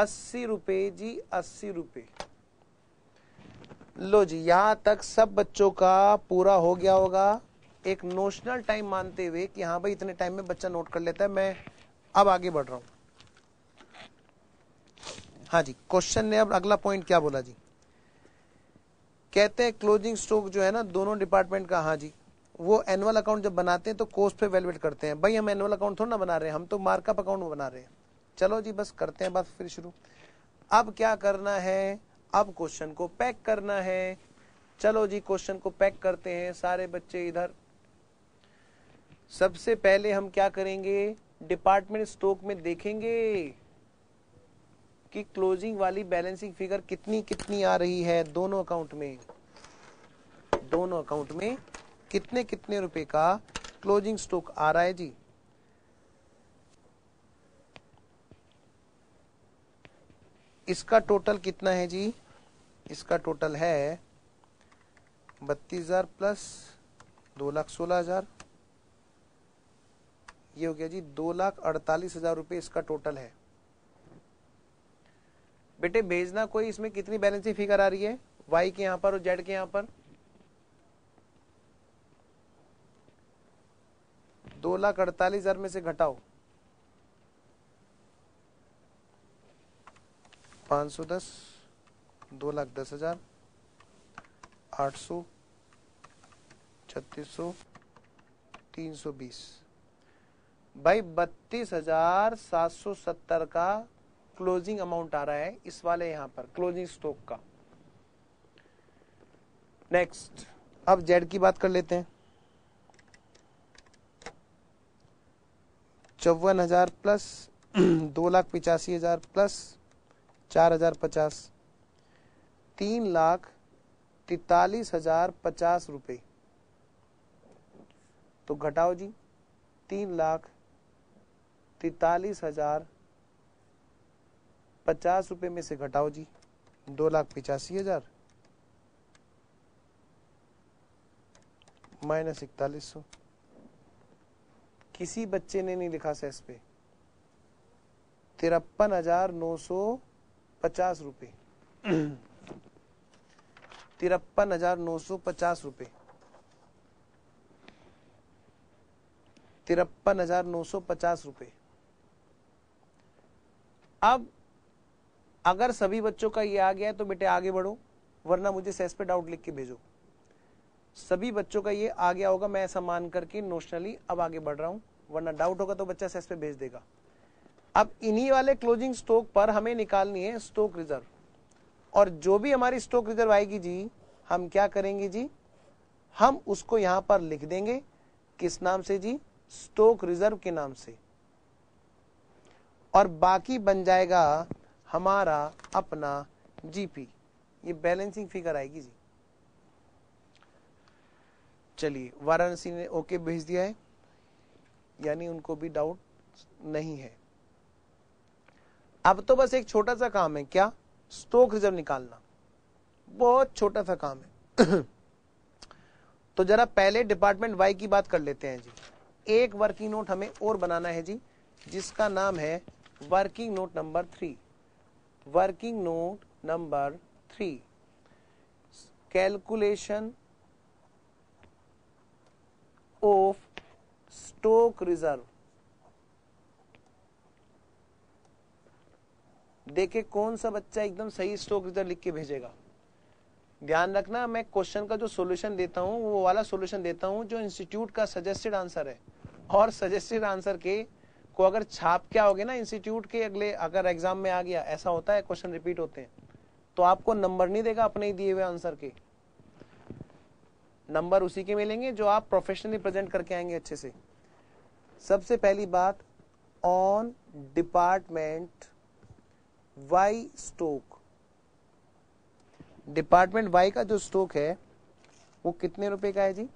अस्सी रुपए जी, अस्सी रुपए। लो जी, यहां तक सब बच्चों का पूरा हो गया होगा, एक नोशनल टाइम मानते हुए कि हाँ भाई इतने टाइम में बच्चा नोट कर लेता है। मैं अब आगे बढ़ रहा हूं। हाँ जी, क्वेश्चन ने अब अगला पॉइंट क्या बोला जी? कहते हैं क्लोजिंग स्टॉक जो है ना दोनों डिपार्टमेंट का, हाँ जी, वो एनुअल अकाउंट जब बनाते हैं तो कॉस्ट पे वैल्यूएट करते हैं। भाई हम एनुअल अकाउंट थोड़ा ना बना रहे हैं, हम तो मार्कअप अकाउंट बना रहे हैं। चलो जी बस करते हैं बात फिर शुरू। अब क्या करना है, अब क्वेश्चन को पैक करना है। चलो जी क्वेश्चन को पैक करते हैं सारे बच्चे इधर। सबसे पहले हम क्या करेंगे, डिपार्टमेंट स्टॉक में देखेंगे कि क्लोजिंग वाली बैलेंसिंग फिगर कितनी कितनी आ रही है दोनों अकाउंट में। दोनों अकाउंट में कितने कितने रुपए का क्लोजिंग स्टॉक आ रहा है जी। इसका टोटल कितना है जी, इसका टोटल है बत्तीस हजार प्लस दो लाख सोलह हजार, ये हो गया जी दो लाख अड़तालीस हजार रुपये इसका टोटल है। बेटे भेजना कोई, इसमें कितनी बैलेंसिंग फिगर आ रही है, वाई के यहां पर और जेड के यहां पर। दो लाख अड़तालीस हजार में से घटाओ पांच सौ दस, दो लाख दस हजार, आठ सौ, छत्तीस सौ, तीन सौ बीस। भाई बत्तीस हजार सात सौ सत्तर का क्लोजिंग अमाउंट आ रहा है इस वाले यहां पर क्लोजिंग स्टॉक का। नेक्स्ट अब जेड की बात कर लेते हैं। चौवन हजार प्लस दो लाख पिचासी हजार प्लस चार हजार पचास, तीन लाख तितालीस हजार पचास रुपये। तो घटाओ जी, तीन लाख तितालीस हजार पचास रुपये में से घटाओ जी दो लाख पिचासी हजार माइनस इकतालीस सौ। किसी बच्चे ने नहीं लिखा सेस पे, तिरपन हजार नौ सौ पचास रुपये, तिरपन हजार नौ सौ पचास रुपये, तिरपन हजार नौ सौ पचास रुपये। अब अगर सभी बच्चों का ये आ गया है तो बेटे आगे बढ़ो, वरना मुझे सेस पे डाउट लिख के भेजो। सभी बच्चों का ये आ गया होगा, मैं ऐसा मान करके नोशनली अब आगे बढ़ रहा हूँ, वरना डाउट होगा तो बच्चा सेस पे भेज देगा। अब इन्हीं वाले क्लोजिंग स्टॉक पर हमें निकालनी है स्टॉक रिजर्व, और जो भी हमारी स्टॉक रिजर्व आएगी जी हम क्या करेंगे जी, हम उसको यहाँ पर लिख देंगे। किस नाम से जी, स्टॉक रिजर्व के नाम से, और बाकी बन जाएगा हमारा अपना जीपी। ये बैलेंसिंग फिगर आएगी जी। चलिए वाराणसी ने ओके भेज दिया है, यानी उनको भी डाउट नहीं है। अब तो बस एक छोटा सा काम है, क्या, स्टॉक रिजर्व निकालना, बहुत छोटा सा काम है। तो जरा पहले डिपार्टमेंट वाई की बात कर लेते हैं जी। एक वर्किंग नोट हमें और बनाना है जी, जिसका नाम है working note number three. Working note number three, calculation of stock reserve. देखे कौन सा बच्चा एकदम सही स्टॉक रिजर्व लिख के भेजेगा। ध्यान रखना, मैं क्वेश्चन का जो सॉल्यूशन देता हूं वो वाला सॉल्यूशन देता हूं जो इंस्टीट्यूट का सजेस्टेड आंसर है, और सजेस्टेड आंसर के को अगर छाप क्या होगे ना इंस्टीट्यूट के अगले, अगर एग्जाम में आ गया, ऐसा होता है क्वेश्चन रिपीट होते हैं, तो आपको नंबर नहीं देगा अपने ही दिए हुए आंसर के, नंबर उसी के मिलेंगे जो आप प्रोफेशनली प्रेजेंट करके आएंगे अच्छे से। सबसे पहली बात, on department Y stock, department Y का जो स्टॉक है वो कितने रुपए का है जी,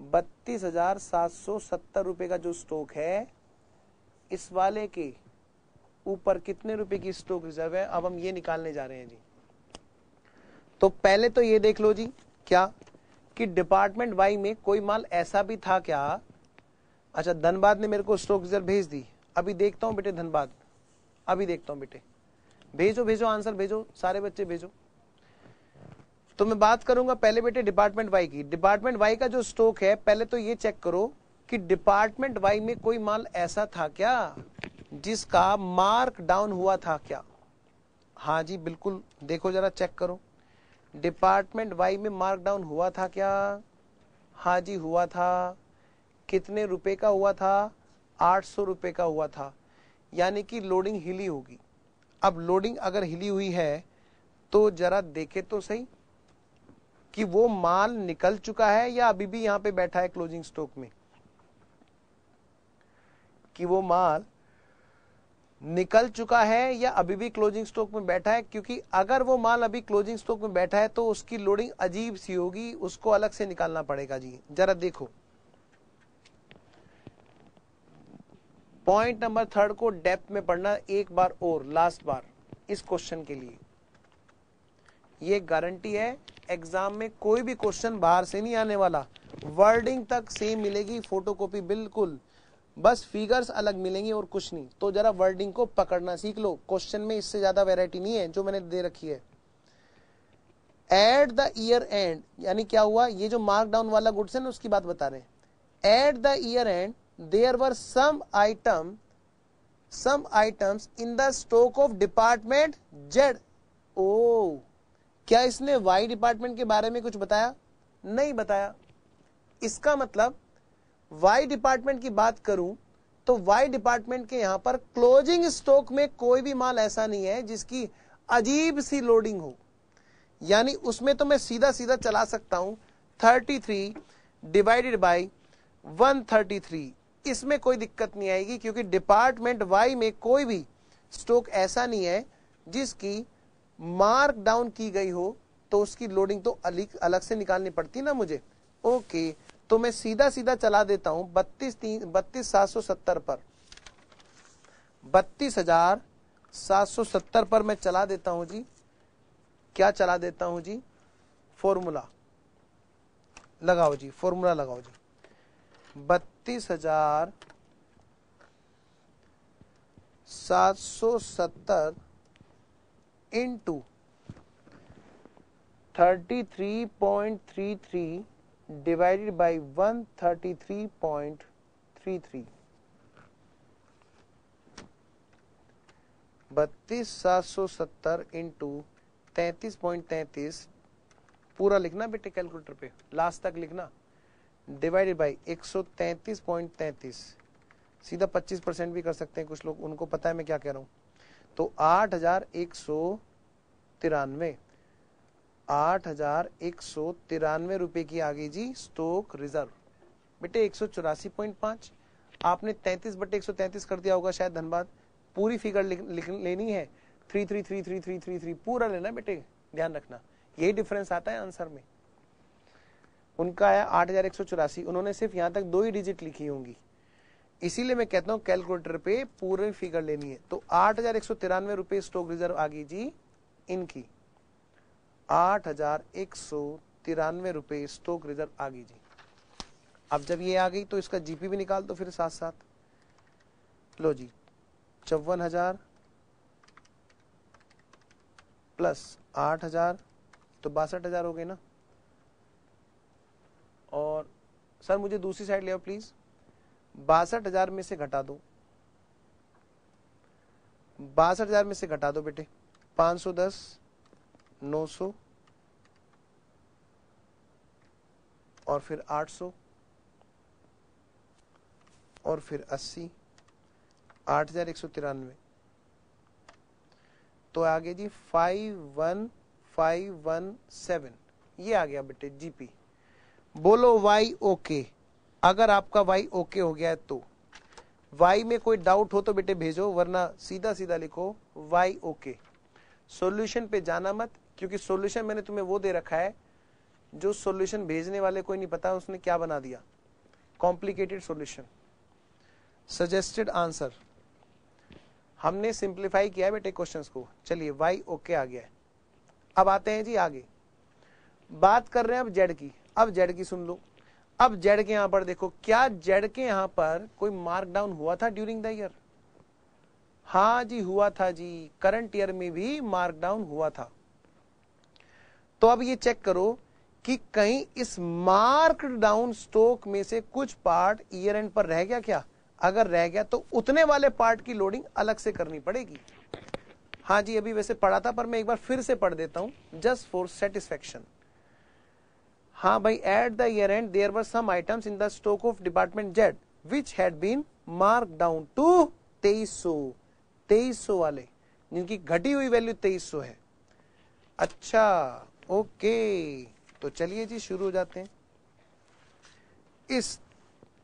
बत्तीस हजार सात सौ सत्तर रुपए का जो स्टॉक है, इस वाले के ऊपर कितने रुपए की स्टॉक रिजर्व है, अब हम ये निकालने जा रहे हैं जी। तो पहले तो ये देख लो जी क्या कि डिपार्टमेंट वाई में कोई माल ऐसा भी था क्या। अच्छा धनबाद ने मेरे को स्टॉक रिजर्व भेज दी, अभी देखता हूँ बेटे धनबाद, अभी देखता हूँ बेटे, भेजो भेजो आंसर भेजो सारे बच्चे भेजो। तो मैं बात करूंगा पहले बेटे डिपार्टमेंट वाई की। डिपार्टमेंट वाई का जो स्टॉक है, पहले तो ये चेक करो कि डिपार्टमेंट वाई में कोई माल ऐसा था क्या जिसका मार्क डाउन हुआ था क्या। हाँ जी बिल्कुल, देखो जरा चेक करो डिपार्टमेंट वाई में मार्कडाउन हुआ था क्या? हाँ जी हुआ था। कितने रुपए का हुआ था? आठ सौ रुपये का हुआ था, यानी कि लोडिंग हिली होगी। अब लोडिंग अगर हिली हुई है तो जरा देखे तो सही कि वो माल निकल चुका है या अभी भी यहाँ पे बैठा है क्लोजिंग स्टॉक में, कि वो माल निकल चुका है या अभी भी क्लोजिंग स्टॉक में बैठा है। क्योंकि अगर वो माल अभी क्लोजिंग स्टॉक में बैठा है तो उसकी लोडिंग अजीब सी होगी, उसको अलग से निकालना पड़ेगा जी। जरा देखो पॉइंट नंबर थर्ड को डेप्थ में पढ़ना एक बार और लास्ट बार इस क्वेश्चन के लिए। ये गारंटी है एग्जाम में कोई भी क्वेश्चन बाहर से नहीं आने वाला। वर्डिंग तक सेम मिलेगी, फोटोकॉपी बिल्कुल, बस फिगर्स अलग मिलेंगे और कुछ नहीं। तो जरा वर्डिंग को पकड़ना सीख लो, क्वेश्चन में इससे ज्यादा वैरायटी नहीं है जो मैंने दे रखी है। एट द ईयर एंड, यानी क्या हुआ, ये जो मार्कडाउन वाला गुड्स है ना उसकी बात बता रहे हैं। At the year end there were some item some items in the stock of department Z. ओ, क्या इसने वाई डिपार्टमेंट के बारे में कुछ बताया? नहीं बताया। इसका मतलब वाई डिपार्टमेंट की बात करूं तो वाई डिपार्टमेंट के यहां पर क्लोजिंग स्टॉक में कोई भी माल ऐसा नहीं है जिसकी अजीब सी लोडिंग हो, यानी उसमें तो मैं सीधा सीधा चला सकता हूं तैंतीस डिवाइडेड बाय एक सौ तैंतीस। इसमें कोई दिक्कत नहीं आएगी क्योंकि डिपार्टमेंट वाई में कोई भी स्टॉक ऐसा नहीं है जिसकी मार्क डाउन की गई हो, तो उसकी लोडिंग तो अलग से निकालनी पड़ती ना मुझे। ओके, तो मैं सीधा सीधा चला देता हूं बत्तीस तीन बत्तीस सात सौ सत्तर पर बत्तीस हजार सात सौ सत्तर पर मैं चला देता हूं जी। क्या चला देता हूं जी? फॉर्मूला लगाओ जी, फॉर्मूला लगाओ जी। बत्तीस हजार सात सौ सत्तर into thirty three point three three divided by one thirty three point three three. बत्तीस सात सौ सत्तर इंटू तैतीस पॉइंट तैतीस पूरा लिखना बेटे कैलकुलेटर पे, लास्ट तक लिखना, डिवाइडेड बाई एक सौ तैंतीस पॉइंट तैंतीस। सीधा पच्चीस परसेंट भी कर सकते हैं कुछ लोग, उनको पता है मैं क्या कह रहा हूं। तो आठ हजार एक सौ तिरानवे आठ हजार एक सौ तिरानवे रुपए की आ गई जी स्टॉक रिजर्व। बेटे एक सौ चौरासी पॉइंट पांच, आपने तैंतीस बटे एक सौ तैंतीस कर दिया होगा शायद, धनबाद। पूरी फिगर लिख, लिख, लेनी है, three three three three three three three पूरा लेना बेटे, ध्यान रखना। यही डिफरेंस आता है आंसर में। उनका आया आठ हजार एक सौ चौरासी, उन्होंने सिर्फ यहाँ तक दो ही डिजिट लिखी होंगी, इसीलिए मैं कहता हूँ कैलकुलेटर पे पूरी फिगर लेनी है। तो आठ हजार एक सौ तिरानवे रुपए स्टॉक रिजर्व आ गई जी इनकी, आठ हजार एक सौ तिरानवे रुपए स्टॉक रिजर्व आ गई जी। अब जब ये आ गई तो इसका जीपी भी निकाल दो फिर साथ साथ। लो जी, चौवन हजार प्लस आठ हजार तो बासठ हजार हो गए ना। और सर मुझे दूसरी साइड ले आओ प्लीज। बासठ हजार में से घटा दो, बासठ हजार में से घटा दो बेटे, पांच सौ दस, नौ सौ और फिर आठ सौ और फिर अस्सी, आठ हजार एक सौ तिरानवे। तो आ गया जी five one five one seven, ये आ गया बेटे जीपी। बोलो वाई ओके? अगर आपका वाई ओके हो गया है तो, वाई में कोई डाउट हो तो बेटे भेजो, वरना सीधा सीधा लिखो वाई ओके। सॉल्यूशन पे जाना मत, क्योंकि सॉल्यूशन मैंने तुम्हें वो दे रखा है जो सॉल्यूशन भेजने वाले कोई नहीं पता उसने क्या बना दिया, कॉम्प्लिकेटेड सॉल्यूशन। सजेस्टेड आंसर हमने सिंपलीफाई किया है बेटे क्वेश्चंस को। चलिए वाई ओके आ गया है। अब आते हैं जी आगे, बात कर रहे हैं अब जेड की। अब जेड की सुन लो। अब जेड के यहाँ पर देखो, क्या जेड के यहाँ पर कोई मार्कडाउन हुआ था ड्यूरिंग द ईयर? हाँ जी हुआ था जी, करंट ईयर में भी मार्कडाउन हुआ था। तो अब ये चेक करो कि कहीं इस मार्कड डाउन स्टॉक में से कुछ पार्ट ईयर एंड पर रह गया क्या? अगर रह गया तो उतने वाले पार्ट की लोडिंग अलग से करनी पड़ेगी। हाँ जी अभी वैसे पढ़ा था पर मैं एक बार फिर से पढ़ देता हूँ जस्ट फॉर सेटिस्फेक्शन। हाँ भाई, at the year end there were some items in the stock of department Z which had been mark down to तेईस सौ। तेईस सौ वाले जिनकी घटी हुई वैल्यू तेईस सौ है। अच्छा ओके, तो चलिए जी शुरू हो जाते हैं। इस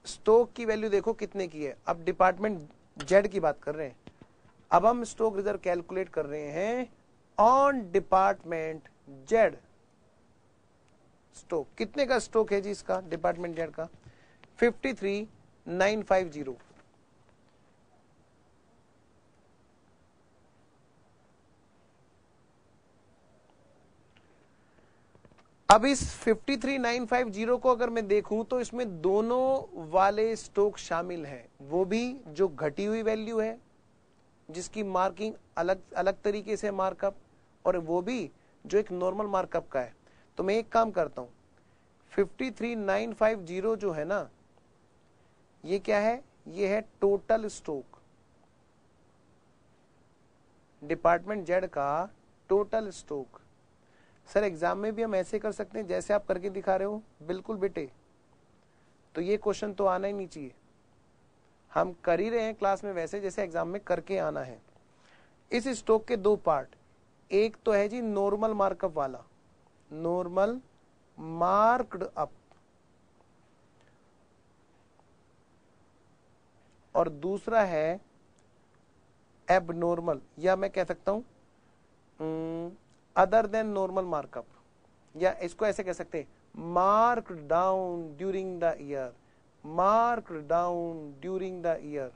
स्टॉक की वैल्यू देखो कितने की है, अब डिपार्टमेंट जेड की बात कर रहे हैं, अब हम स्टॉक रिजर्व कैलकुलेट कर रहे हैं ऑन डिपार्टमेंट जेड स्टॉक। कितने का स्टॉक है जी इसका डिपार्टमेंट जेड का? Fifty three nine five zero. अब इस fifty three nine five zero को अगर मैं देखूं तो इसमें दोनों वाले स्टॉक शामिल हैं, वो भी जो घटी हुई वैल्यू है जिसकी मार्किंग अलग अलग तरीके से मार्कअप, और वो भी जो एक नॉर्मल मार्कअप का है। तो मैं एक काम करता हूँ, fifty three nine five zero जो है ना ये क्या है, ये है टोटल स्टॉक डिपार्टमेंट जेड का टोटल स्टॉक। सर एग्जाम में भी हम ऐसे कर सकते हैं जैसे आप करके दिखा रहे हो? बिल्कुल बेटे, तो ये क्वेश्चन तो आना ही नहीं चाहिए, हम कर ही रहे हैं क्लास में वैसे जैसे एग्जाम में करके आना है। इस स्टॉक के दो पार्ट, एक तो है जी नॉर्मल मार्कअप वाला, नॉर्मल मार्क्ड अप, और दूसरा है एबनॉर्मल, या मैं कह सकता हूं अदर देन नॉर्मल मार्कअप, या इसको ऐसे कह सकते हैं mark down during the year, mark down during the year.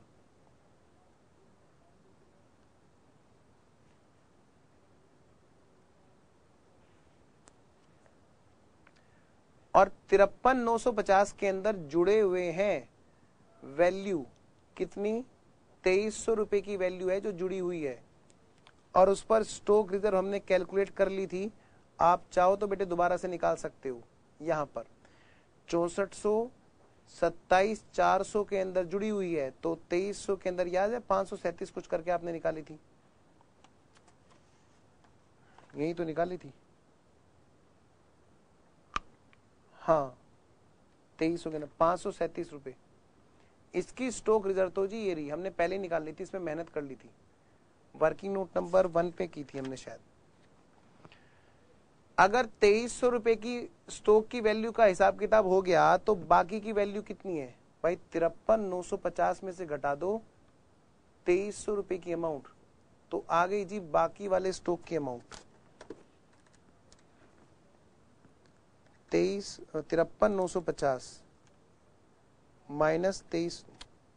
और तिरपन नौ सौ पचास के अंदर जुड़े हुए हैं वैल्यू कितनी, तेईस सौ रुपए की वैल्यू है जो जुड़ी हुई है, और उस पर स्टॉक रिजर्व हमने कैलकुलेट कर ली थी। आप चाहो तो बेटे दोबारा से निकाल सकते हो, यहाँ पर चौसठ सौ सत्ताईस चार सौ के अंदर जुड़ी हुई है, तो तेईस सौ के अंदर याद है पांच सौ सैंतीस कुछ करके आपने निकाली थी, यही तो निकाली थी। हाँ तेईस सौ के अंदर पांच सौ सैंतीस रुपए इसकी स्टॉक रिजर्व तो जी ये रही, हमने पहले निकाल ली थी, इसमें मेहनत कर ली थी, वर्किंग नोट नंबर वन पे की थी हमने शायद। अगर तेईस सौ रुपए की स्टॉक की वैल्यू का हिसाब किताब हो गया तो बाकी की वैल्यू कितनी है भाई? तिरपन नौ सौ पचास में से घटा दो तेईस सौ रुपए की अमाउंट, तो आ गई जी बाकी वाले स्टॉक की अमाउंट तेईस तिरपन नौ सौ पचास माइनस तेईस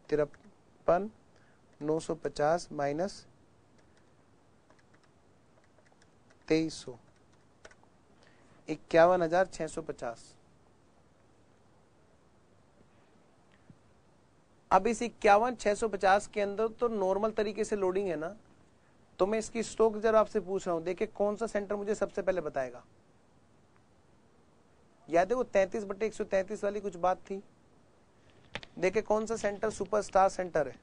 तिरपन नौ सौ पचास माइनस तेईस सौ इक्यावन हजार छह सौ पचास। अब इस इक्यावन छह सौ पचास के अंदर तो नॉर्मल तरीके से लोडिंग है ना, तो मैं इसकी स्टॉक रिजर्व आपसे पूछ रहा हूं, देखिए कौन सा सेंटर मुझे सबसे पहले बताएगा। याद है वो तैंतीस बटे एक सौ तैंतीस वाली कुछ बात थी, देखिए कौन सा सेंटर सुपरस्टार सेंटर है,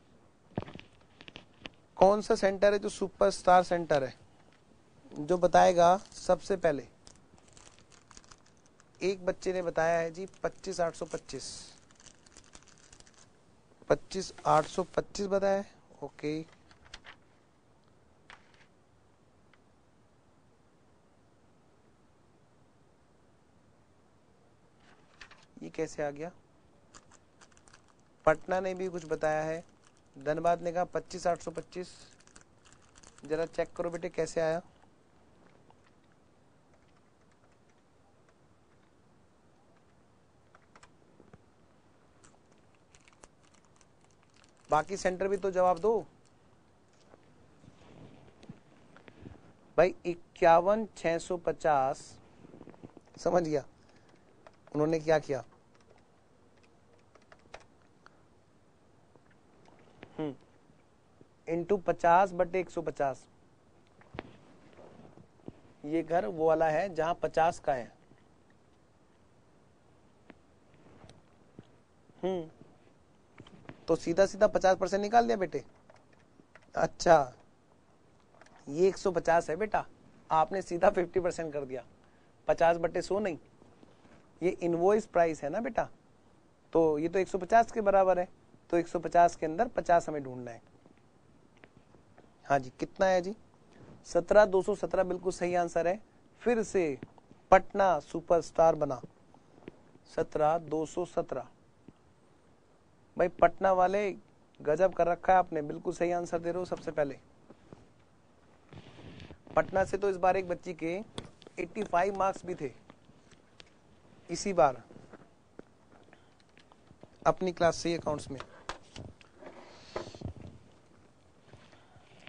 कौन सा सेंटर है जो सुपरस्टार सेंटर है, जो बताएगा सबसे पहले। एक बच्चे ने बताया है जी पच्चीस आठ सौ पच्चीस, पच्चीस आठ सौ पच्चीस बताया है, ओके। ये कैसे आ गया? पटना ने भी कुछ बताया है, धनबाद ने कहा पच्चीस आठ सौ पच्चीस, जरा चेक करो बेटे कैसे आया। बाकी सेंटर भी तो जवाब दो भाई। इक्यावन छह सौ पचास समझ गया उन्होंने क्या किया, हम्म इंटू पचास बटे एक सौ पचास। ये घर वो वाला है जहां पचास का है, हम्म तो सीधा सीधा पचास परसेंट निकाल दिया बेटे। अच्छा ये एक सौ पचास है बेटा, आपने सीधा पचास परसेंट कर दिया, पचास बटे सौ नहीं, ये इनवॉइस प्राइस है ना बेटा, तो ये तो एक सौ पचास के बराबर है, तो एक सौ पचास के अंदर पचास हमें ढूंढना है। हाँ जी, कितना है जी? सत्रह दो सौ सत्रह बिल्कुल सही आंसर है। फिर से पटना सुपरस्टार बना सत्रह दो सौ सत्रह। भाई पटना वाले गजब कर रखा है आपने, बिल्कुल सही आंसर दे रहे हो। सबसे पहले पटना से तो इस बार एक बच्ची के पचासी मार्क्स भी थे इसी बार अपनी क्लास से अकाउंट्स में।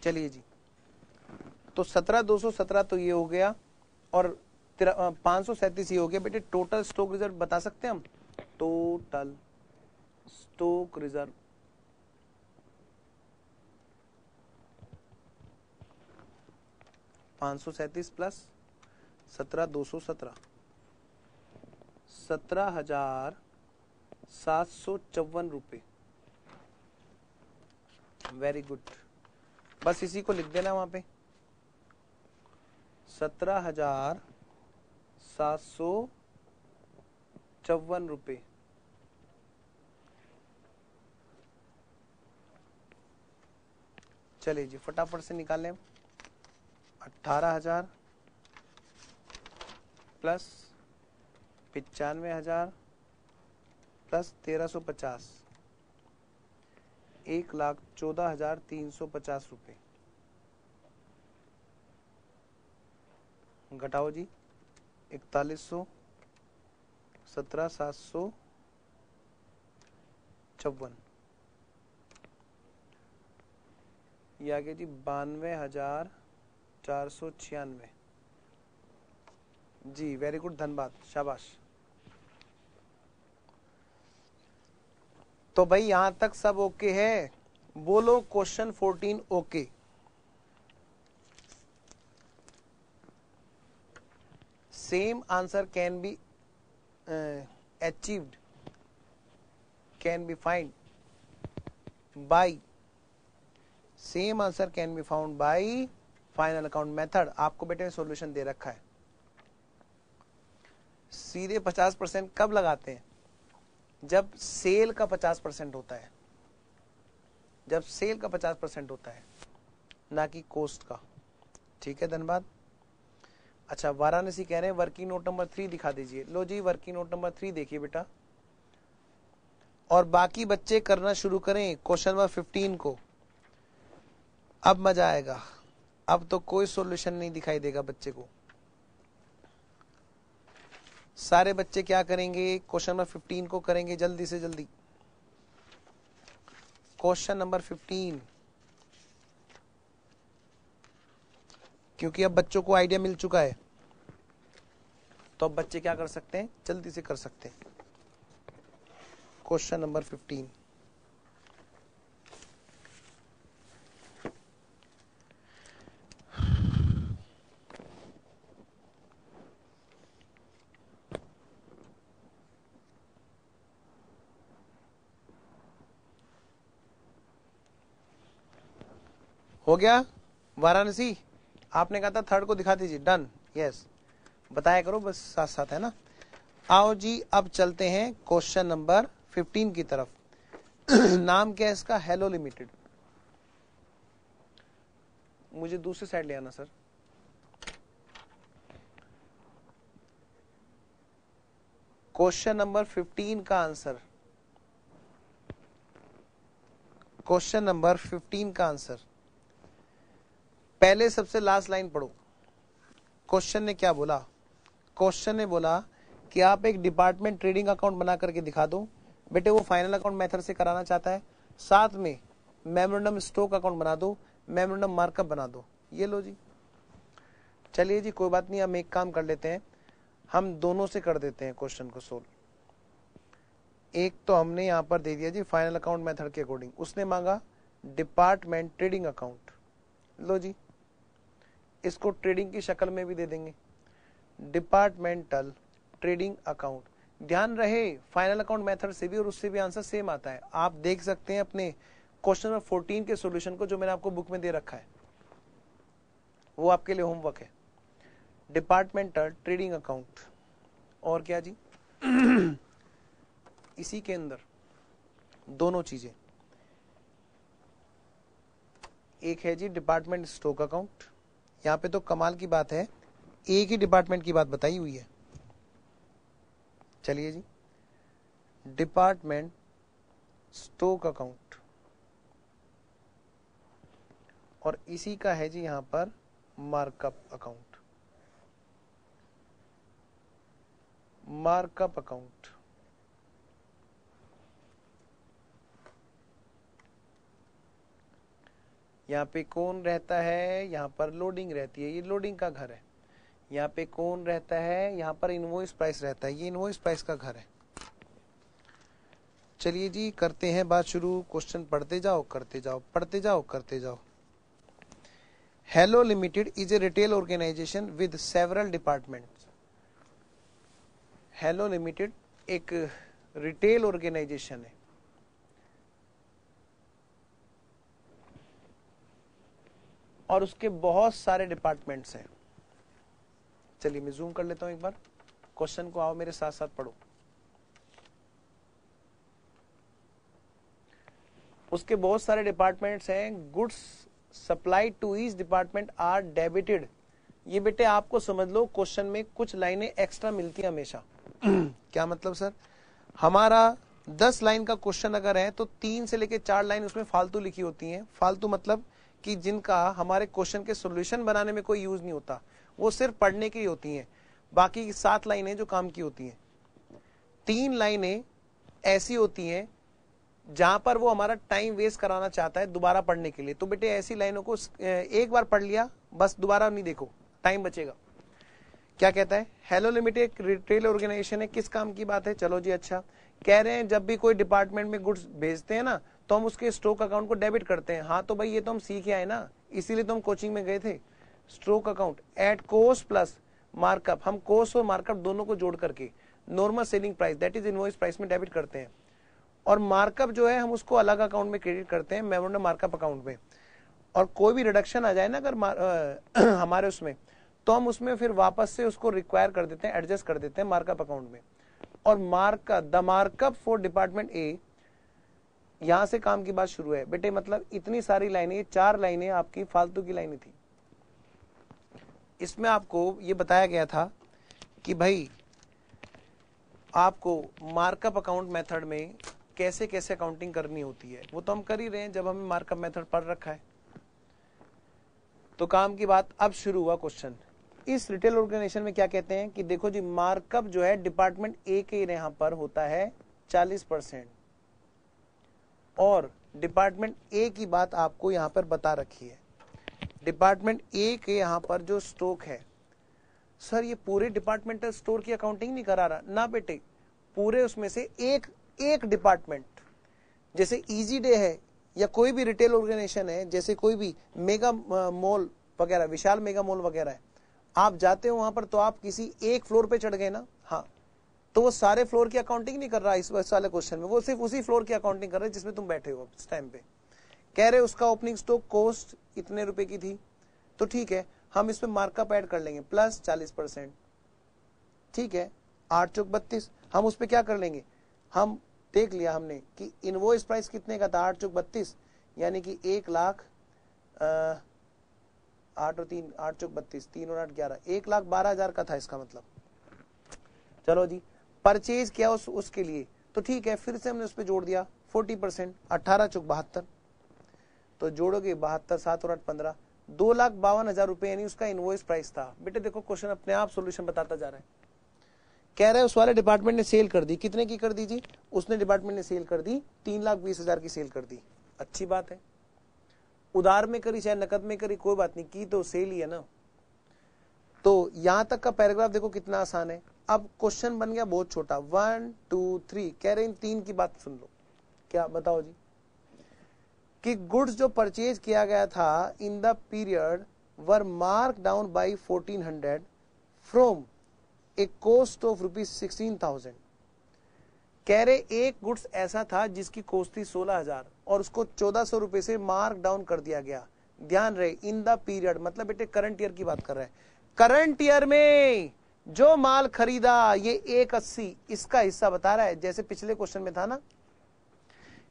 चलिए जी, तो सत्रह दो सौ सत्रह तो ये हो गया और पाँच सौ सैंतीस ये हो गया। बेटे टोटल स्टॉक रिजर्व बता सकते हैं हम? टोटल स्टॉक रिजर्व पाँच सौ सैंतीस प्लस सत्रह दो सौ सत्रह सत्रह हजार सात सौ चौवन रुपये। वेरी गुड, बस इसी को लिख देना वहां पे, सत्रह हजार सात सौ चौवन रुपये। चलिए जी, फटाफट से निकालें। अट्ठारह हजार प्लस पिचानवे हजार प्लस तेरह सौ पचास, एक लाख चौदह हजार तीन सौ पचास रुपये। घटाओ जी, इकतालीस सौ सत्रह सात सौ चौवन, ये आ गया जी बानवे हजार चार सौ छियानवे। जी वेरी गुड, धन्यवाद, शाबाश। तो भाई यहां तक सब ओके है? बोलो question fourteen okay. Same answer can be achieved, can be find by, same answer can be found by final account method. आपको बेटे सॉल्यूशन दे रखा है। सीधे पचास परसेंट कब लगाते हैं? जब सेल का पचास परसेंट होता है, जब सेल का पचास परसेंट होता है, ना कि कोस्ट का। ठीक है, धन्यवाद। अच्छा, वाराणसी कह रहे हैं वर्किंग नोट नंबर थ्री दिखा दीजिए। लो जी, वर्किंग नोट नंबर थ्री देखिए बेटा, और बाकी बच्चे करना शुरू करें क्वेश्चन नंबर फिफ्टीन को। अब मजा आएगा, अब तो कोई सॉल्यूशन नहीं दिखाई देगा बच्चे को। सारे बच्चे क्या करेंगे? क्वेश्चन नंबर फिफ्टीन को करेंगे जल्दी से जल्दी। क्वेश्चन नंबर फिफ्टीन, क्योंकि अब बच्चों को आइडिया मिल चुका है, तो अब बच्चे क्या कर सकते हैं? जल्दी से कर सकते हैं। क्वेश्चन नंबर फिफ्टीन, हो गया वाराणसी? आपने कहा था थर्ड को दिखा दीजिए, डन, यस, बताया करो बस साथ साथ, है ना। आओ जी, अब चलते हैं क्वेश्चन नंबर फिफ्टीन की तरफ। नाम क्या है इसका? Hello limited. मुझे दूसरी साइड ले आना सर। क्वेश्चन नंबर फिफ्टीन का आंसर, क्वेश्चन नंबर फिफ्टीन का आंसर पहले सबसे लास्ट लाइन पढ़ो। क्वेश्चन ने क्या बोला? क्वेश्चन ने बोला कि आप एक डिपार्टमेंट ट्रेडिंग अकाउंट बना करके दिखा दो। बेटे वो फाइनल अकाउंट मेथड से कराना चाहता है, साथ में मेमोरेंडम स्टॉक अकाउंट बना दो, मेमोरेंडम मार्कअप बना दो। ये लो जी। चलिए जी, कोई बात नहीं, हम एक काम कर लेते हैं, हम दोनों से कर देते हैं क्वेश्चन को सोल्व। एक तो हमने यहाँ पर दे दिया जी फाइनल अकाउंट मेथड के अकॉर्डिंग, उसने मांगा डिपार्टमेंट ट्रेडिंग अकाउंट। लो जी, इसको ट्रेडिंग की शक्ल में भी दे देंगे, डिपार्टमेंटल ट्रेडिंग अकाउंट। ध्यान रहे फाइनल अकाउंट मेथड से भी और उससे भी आंसर सेम आता है। आप देख सकते हैं अपने क्वेश्चन नंबर फोर्टीन के सॉल्यूशन को, जो मैंने आपको बुक में दे रखा है। वो आपके लिए होमवर्क है। डिपार्टमेंटल ट्रेडिंग अकाउंट और क्या जी, इसी के अंदर दोनों चीजें, एक है जी डिपार्टमेंट स्टॉक अकाउंट। यहाँ पे तो कमाल की बात है, एक ही डिपार्टमेंट की बात बताई हुई है। चलिए जी, डिपार्टमेंट स्टॉक अकाउंट और इसी का है जी यहां पर मार्कअप अकाउंट। मार्कअप अकाउंट यहाँ पे कौन रहता है, यहाँ पर लोडिंग रहती है, ये लोडिंग का घर है। यहाँ पे कौन रहता है, यहाँ पर इनवॉइस प्राइस रहता है, ये इनवॉइस प्राइस का घर है। चलिए जी करते हैं बात शुरू, क्वेश्चन पढ़ते जाओ करते जाओ पढ़ते जाओ करते जाओ। Hello limited is a retail organisation with several departments. Hello limited एक रिटेल ऑर्गेनाइजेशन है। और उसके बहुत सारे डिपार्टमेंट्स हैं। चलिए मैं जूम कर लेता हूं एक बार। क्वेश्चन को आओ मेरे साथ साथ पढ़ो। उसके बहुत सारे डिपार्टमेंट्स हैं। Goods supply to each department are debited. ये बेटे आपको समझ लो क्वेश्चन में कुछ लाइनें एक्स्ट्रा मिलती हैं हमेशा। क्या मतलब सर, हमारा दस लाइन का क्वेश्चन अगर है तो तीन से लेकर चार लाइन उसमें फालतू लिखी होती है। फालतू मतलब कि जिनका हमारे क्वेश्चन के सॉल्यूशन बनाने में कोई यूज नहीं होता, वो सिर्फ पढ़ने की होती हैं। बाकी सात लाइनें जो काम की होती हैं, तीन लाइनें ऐसी होती हैं जहां पर वो हमारा टाइम वेस्ट कराना चाहता है दोबारा पढ़ने के लिए। तो बेटे ऐसी लाइनों को एक बार पढ़ लिया बस, दोबारा नहीं देखो, टाइम बचेगा। क्या कहता है, हेलो लिमिटेड रिटेल ऑर्गेनाइजेशन है, किस काम की बात है। चलो जी अच्छा, कह रहे हैं जब भी कोई डिपार्टमेंट में गुड्स भेजते हैं ना तो हम उसके स्टॉक अकाउंट को डेबिट करते हैं। हाँ तो भाई ये तो हम सीख के आए ना, इसीलिए तो हम कोचिंग में गए थे। Stock account at cost plus markup, हम कॉस्ट और मार्कअप दोनों को जोड़ करके normal selling price that is invoice price में डेबिट करते हैं। और मार्कअप जो है हम उसको अलग अकाउंट में क्रेडिट करते हैं, मेमोरेंडम मार्कअप अकाउंट में। और कोई भी रिडक्शन आ जाए ना अगर हमारे उसमें, तो हम उसमें फिर वापस से उसको रिक्वायर कर देते हैं, एडजस्ट कर देते हैं मार्कअप अकाउंट में। और markup the markup for department A, यहां से काम की बात शुरू है बेटे। मतलब इतनी सारी लाइनें, चार लाइनें आपकी फालतू की लाइनें थी। इसमें आपको ये बताया गया था कि भाई आपको मार्कअप अकाउंट मेथड में कैसे कैसे अकाउंटिंग करनी होती है। वो तो हम कर ही रहे हैं जब हमें मार्कअप मेथड पढ़ रखा है। तो काम की बात अब शुरू हुआ। क्वेश्चन इस रिटेल ऑर्गेनाइजेशन में क्या कहते हैं कि देखो जी मार्कअप जो है डिपार्टमेंट ए के यहाँ पर होता है चालीस परसेंट, और डिपार्टमेंट ए की बात आपको यहाँ पर बता रखी है। डिपार्टमेंट ए के यहाँ पर जो स्टॉक है, सर ये पूरे डिपार्टमेंटल स्टोर की अकाउंटिंग नहीं करा रहा ना बेटे, पूरे उसमें से एक एक डिपार्टमेंट, जैसे इजी डे है या कोई भी रिटेल ऑर्गेनाइजेशन है, जैसे कोई भी मेगा मॉल वगैरह, विशाल मेगा मॉल वगैरह है, आप जाते हो वहां पर तो आप किसी एक फ्लोर पे चढ़ गए ना, हाँ तो वो सारे फ्लोर की अकाउंटिंग नहीं कर रहा इस वाले क्वेश्चन में। वो सिर्फ उसी फ्लोर की अकाउंटिंग कर रहा है जिसमें तुम बैठे हो इस टाइम पे। कह रहे उसका ओपनिंग स्टॉक कॉस्ट इतने रुपए की थी, तो ठीक है हम इसमें मार्कअप ऐड कर लेंगे प्लस चालीस परसेंट। ठीक है, आठ चौक बत्तीस, हम उसपे क्या कर लेंगे, हम देख लिया हमने कि इनवॉइस प्राइस कितने का था, आठ चौक बत्तीस, यानी कि एक लाख आठ और तीन, आठ चौक बत्तीस, तीन और आठ ग्यारह, एक लाख बारह हजार का था इसका मतलब। चलो जी परचेज किया उस, उसके लिए तो ठीक है, फिर से हमने उस पर जोड़ दिया चालीस परसेंट, अठारह चौक बहत्तर, तो जोड़ोगे बहत्तर, सात और आठ पंद्रह, दो लाख बावन हजार रुपए यानी उसका इनवॉइस प्राइस था। बेटे देखो क्वेश्चन अपने आप सोल्यूशन बताता जा रहा है। कह रहा है उस वाले डिपार्टमेंट ने सेल कर दी, कितने की कर दी जी, उसने डिपार्टमेंट ने सेल कर दी तीन लाख बीस हजार की सेल कर दी। अच्छी बात है, उधार में करी चाहे नकद में करी कोई बात नहीं, की तो सेल ही है ना। तो यहां तक का पैराग्राफ देखो कितना आसान है। अब क्वेश्चन बन गया बहुत छोटा, वन टू थ्री, कह रहे इन तीन की बात सुन लो। क्या बताओ जी, कि गुड्स जो परचेज किया गया था in the period were mark down by fourteen hundred from एक cost of rupees sixteen thousand. कह रहे एक गुड्स ऐसा था जिसकी कोस्ट थी सोलह हजार और उसको चौदह सौ रुपए से मार्क डाउन कर दिया गया, ध्यान रहे इन द पीरियड, मतलब बेटे करंट ईयर की बात कर रहा है, करंट ईयर में जो माल खरीदा ये एक अस्सी इसका हिस्सा बता रहा है, जैसे पिछले क्वेश्चन में था ना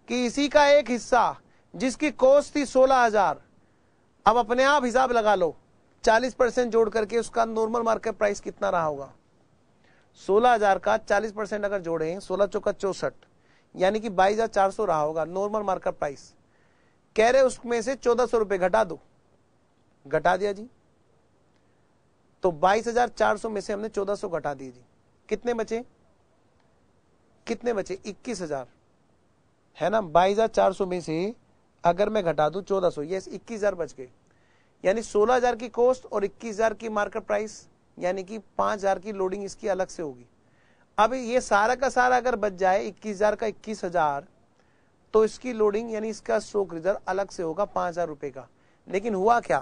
कि इसी का एक हिस्सा जिसकी कॉस्ट थी सोलह हजार, अब अपने आप हिसाब लगा लो चालीस परसेंट जोड़ करके उसका नॉर्मल मार्केट प्राइस कितना रहा होगा, सोलह हजार का चालीस परसेंट अगर जोड़ें सोलह चौका चौसठ यानी कि बाईस हजार चार सौ रहा होगा नॉर्मल मार्केट प्राइस, कह रहे उसमें से चौदह सौ रुपये घटा दो, घटा दिया जी, तो बाईस हजार चार सौ में से हमने चौदह सौ घटा दिए जी, कितने बचे कितने बचे इक्कीस हजार, है ना, बाईस हजार चार सौ में से अगर मैं घटा दूं चौदह सौ, यस इक्कीस हजार बच गए, यानी सोलह हजार की कॉस्ट और इक्कीस हजार की मार्केट प्राइस यानी कि पांच हजार की लोडिंग इसकी अलग से होगी। अब ये सारा का सारा अगर बच जाए इक्कीस हजार का इक्कीस हजार तो इसकी लोडिंग यानी इसका स्टॉक रिजर्व अलग से होगा पांच हजार रुपए का। लेकिन हुआ क्या,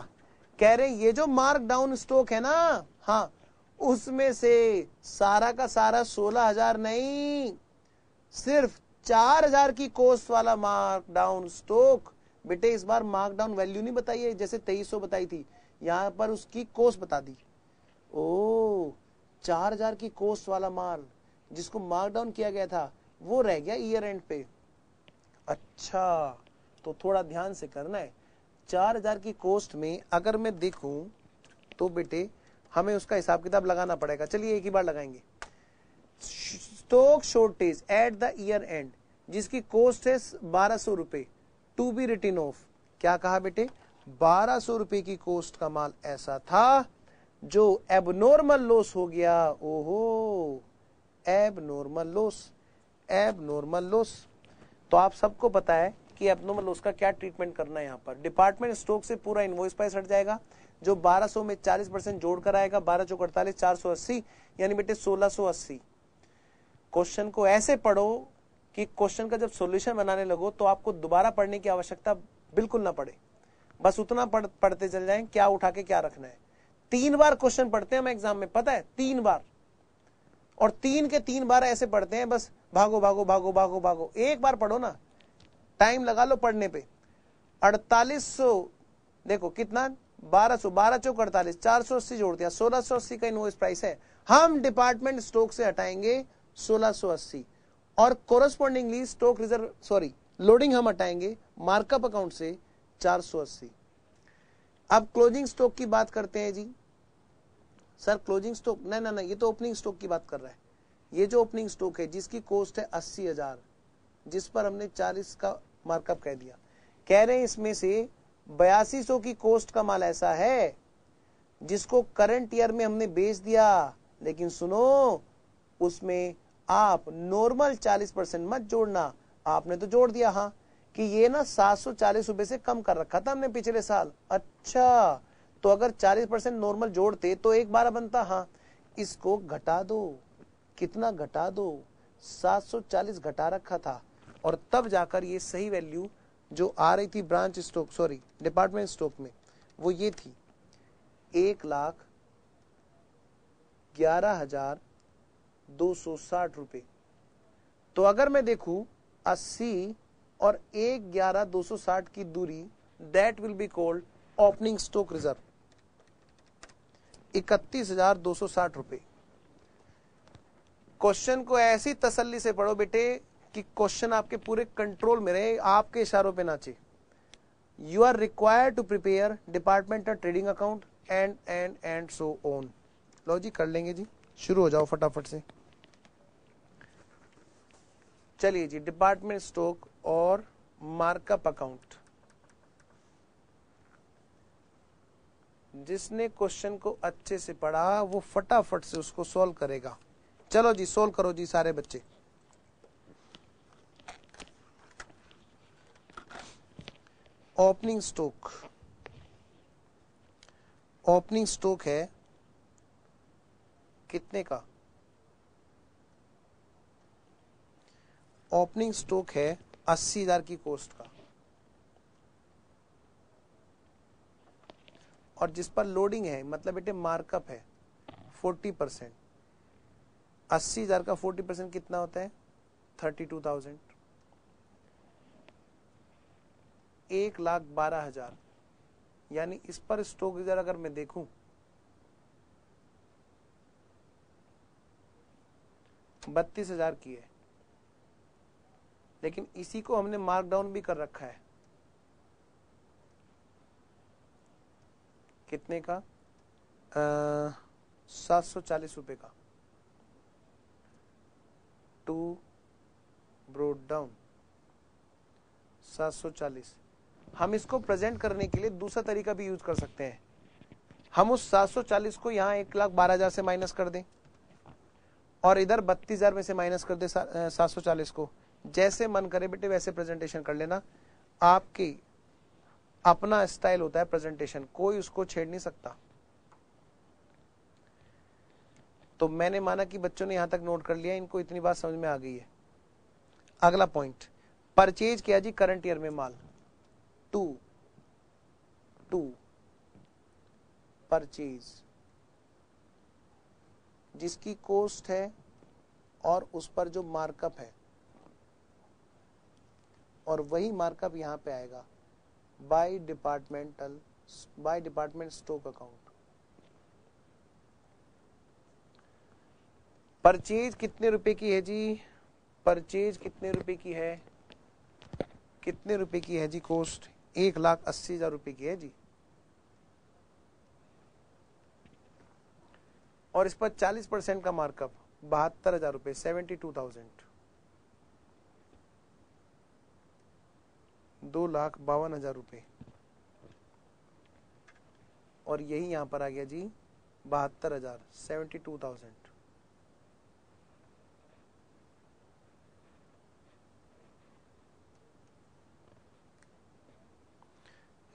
कह रहे ये जो मार्क डाउन स्टॉक है ना, हाँ, उसमें से सारा का सारा सोलह हजार नहीं, सिर्फ चार हजार की कॉस्ट वाला मार्कडाउन स्टॉक, बेटे इस बार मार्कडाउन वैल्यू नहीं बताई है, जैसे तेईस सौ बताई थी यहाँ पर उसकी कॉस्ट बता दी। ओ, चार हजार की कॉस्ट वाला माल जिसको मार्कडाउन किया गया था वो रह गया ईयर एंड पे। अच्छा, तो थोड़ा ध्यान से करना है। चार हजार की कॉस्ट में अगर मैं देखूं तो बेटे हमें उसका हिसाब किताब लगाना पड़ेगा। चलिए एक ही बार लगाएंगे। Stock shortage at the year end जिसकी कॉस्ट है बारह सौ रुपए, टू बी रिटन ऑफ। क्या कहा बेटे, बारह सौ रुपए की कॉस्ट का माल ऐसा था जो एबनॉर्मल लॉस हो गया। ओहो, एबनॉर्मल लॉस, एबनॉर्मल लॉस। तो आप सबको पता है कि एबनॉर्मल लॉस का क्या ट्रीटमेंट करना है। यहाँ पर डिपार्टमेंट स्टॉक से पूरा इनवॉइस प्राइस हट जाएगा, जो बारह सौ में चालीस परसेंट जोड़ कर आएगा, बारह चौक अड़तालीस, चार सौ अस्सी यानी बेटे सोलह सौ अस्सी। क्वेश्चन को ऐसे पढ़ो कि क्वेश्चन का जब सॉल्यूशन बनाने लगो तो आपको दोबारा पढ़ने की आवश्यकता बिल्कुल ना पड़े, बस उतना पढ़, पढ़ते चल जाएं क्या उठा के क्या रखना है। तीन बार क्वेश्चन पढ़ते हैं हम एग्जाम में, पता है, तीन बार, और तीन के तीन बार ऐसे पढ़ते हैं, बस भागो भागो भागो भागो भागो। एक बार पढ़ो ना, टाइम लगा लो पढ़ने पे। अड़तालीस सौ देखो कितना, बारह सौ, बारह चौक अड़तालीस, चार सौ अस्सी जोड़ दिया, सोलह सौ अस्सी का इनवॉइस प्राइस है। हम डिपार्टमेंट स्टॉक से हटाएंगे सोलह सौ अस्सी और correspondingly stock reserve sorry loading हम हटाएंगे मार्कअप अकाउंट से चार सौ अस्सी। अब क्लोजिंग स्टॉक की बात करते हैं जी। सर क्लोजिंग स्टॉक, ना ना ना, ये तो ओपनिंग स्टॉक की बात कर रहा है। ये जो ओपनिंग स्टॉक है जिसकी कॉस्ट है अस्सी हजार, जिस पर हमने चालीस का मार्कअप कह दिया, कह रहे हैं इसमें से बयासी सौ की कॉस्ट का माल ऐसा है जिसको करंट ईयर में हमने बेच दिया, लेकिन सुनो उसमें आप नॉर्मल चालीस परसेंट मत जोड़ना। आपने तो जोड़ दिया, हाँ, कि ये ना सात सौ चालीस रुपए से कम कर रखा था हमने पिछले साल। अच्छा, तो अगर चालीस परसेंट नॉर्मल जोड़ते तो एक बार बनता, हाँ, इसको घटा दो। कितना घटा दो, सात सौ चालीस घटा रखा था, और तब जाकर ये सही वैल्यू जो आ रही थी branch stock sorry department stock में वो ये थी एक लाख ग्यारह हजार दो सौ साठ रुपए। तो अगर मैं देखूं अस्सी और एक ग्यारह दो सौ साठ की दूरी, that will be called opening stock reserve, इकतीस हजार दो सौ साठ रुपए। क्वेश्चन को ऐसी तसल्ली से पढ़ो बेटे कि क्वेश्चन आपके पूरे कंट्रोल में रहे, आपके इशारों पे नाचे। You are required to prepare department और trading account and and and so on. लो जी, कर लेंगे जी, शुरू हो जाओ फटाफट से। चलिए जी, डिपार्टमेंट स्टॉक और मार्कअप अकाउंट। जिसने क्वेश्चन को अच्छे से पढ़ा वो फटाफट से उसको सॉल्व करेगा। चलो जी, सॉल्व करो जी सारे बच्चे। ओपनिंग स्टॉक, ओपनिंग स्टॉक है कितने का, ओपनिंग स्टॉक है अस्सी हजार की कॉस्ट का, और जिस पर लोडिंग है मतलब बेटे मार्कअप है चालीस परसेंट। अस्सी हजार का चालीस परसेंट कितना होता है, थर्टी टू थाउजेंड, एक लाख बारह हजार। यानी इस पर स्टॉक रिजर्व अगर मैं देखूं बत्तीस हजार की है, लेकिन इसी को हमने मार्कडाउन भी कर रखा है कितने का, सात सौ चालीस रुपये का, टू ब्रोड डाउन सात सौ चालीस। हम इसको प्रेजेंट करने के लिए दूसरा तरीका भी यूज कर सकते हैं, हम उस सात सौ चालीस को यहाँ एक लाख बारह हजार से माइनस कर दें और इधर बत्तीस हजार में से माइनस कर दें सात सौ चालीस को। जैसे मन करे बेटे वैसे प्रेजेंटेशन कर लेना, आपकी अपना स्टाइल होता है प्रेजेंटेशन, कोई उसको छेड़ नहीं सकता। तो मैंने माना कि बच्चों ने यहां तक नोट कर लिया, इनको इतनी बात समझ में आ गई है। अगला पॉइंट, परचेज किया जी करंट ईयर में माल, टू टू परचेज जिसकी कॉस्ट है और उस पर जो मार्कअप है, और वही मार्कअप यहां पे आएगा by departmental by department stock account. Purchase कितने रुपए की है जी, परचेज कितने रुपए की है, कितने रुपए की है जी कॉस्ट, एक लाख अस्सी हजार रुपए की है जी, और इस पर चालीस परसेंट का मार्कअप बहत्तर हजार रुपए सेवेंटी टू थाउजेंड, दो लाख बावन हजार रुपए, और यही यहां पर आ गया जी बहत्तर हजार सेवेंटी टू थाउजेंड।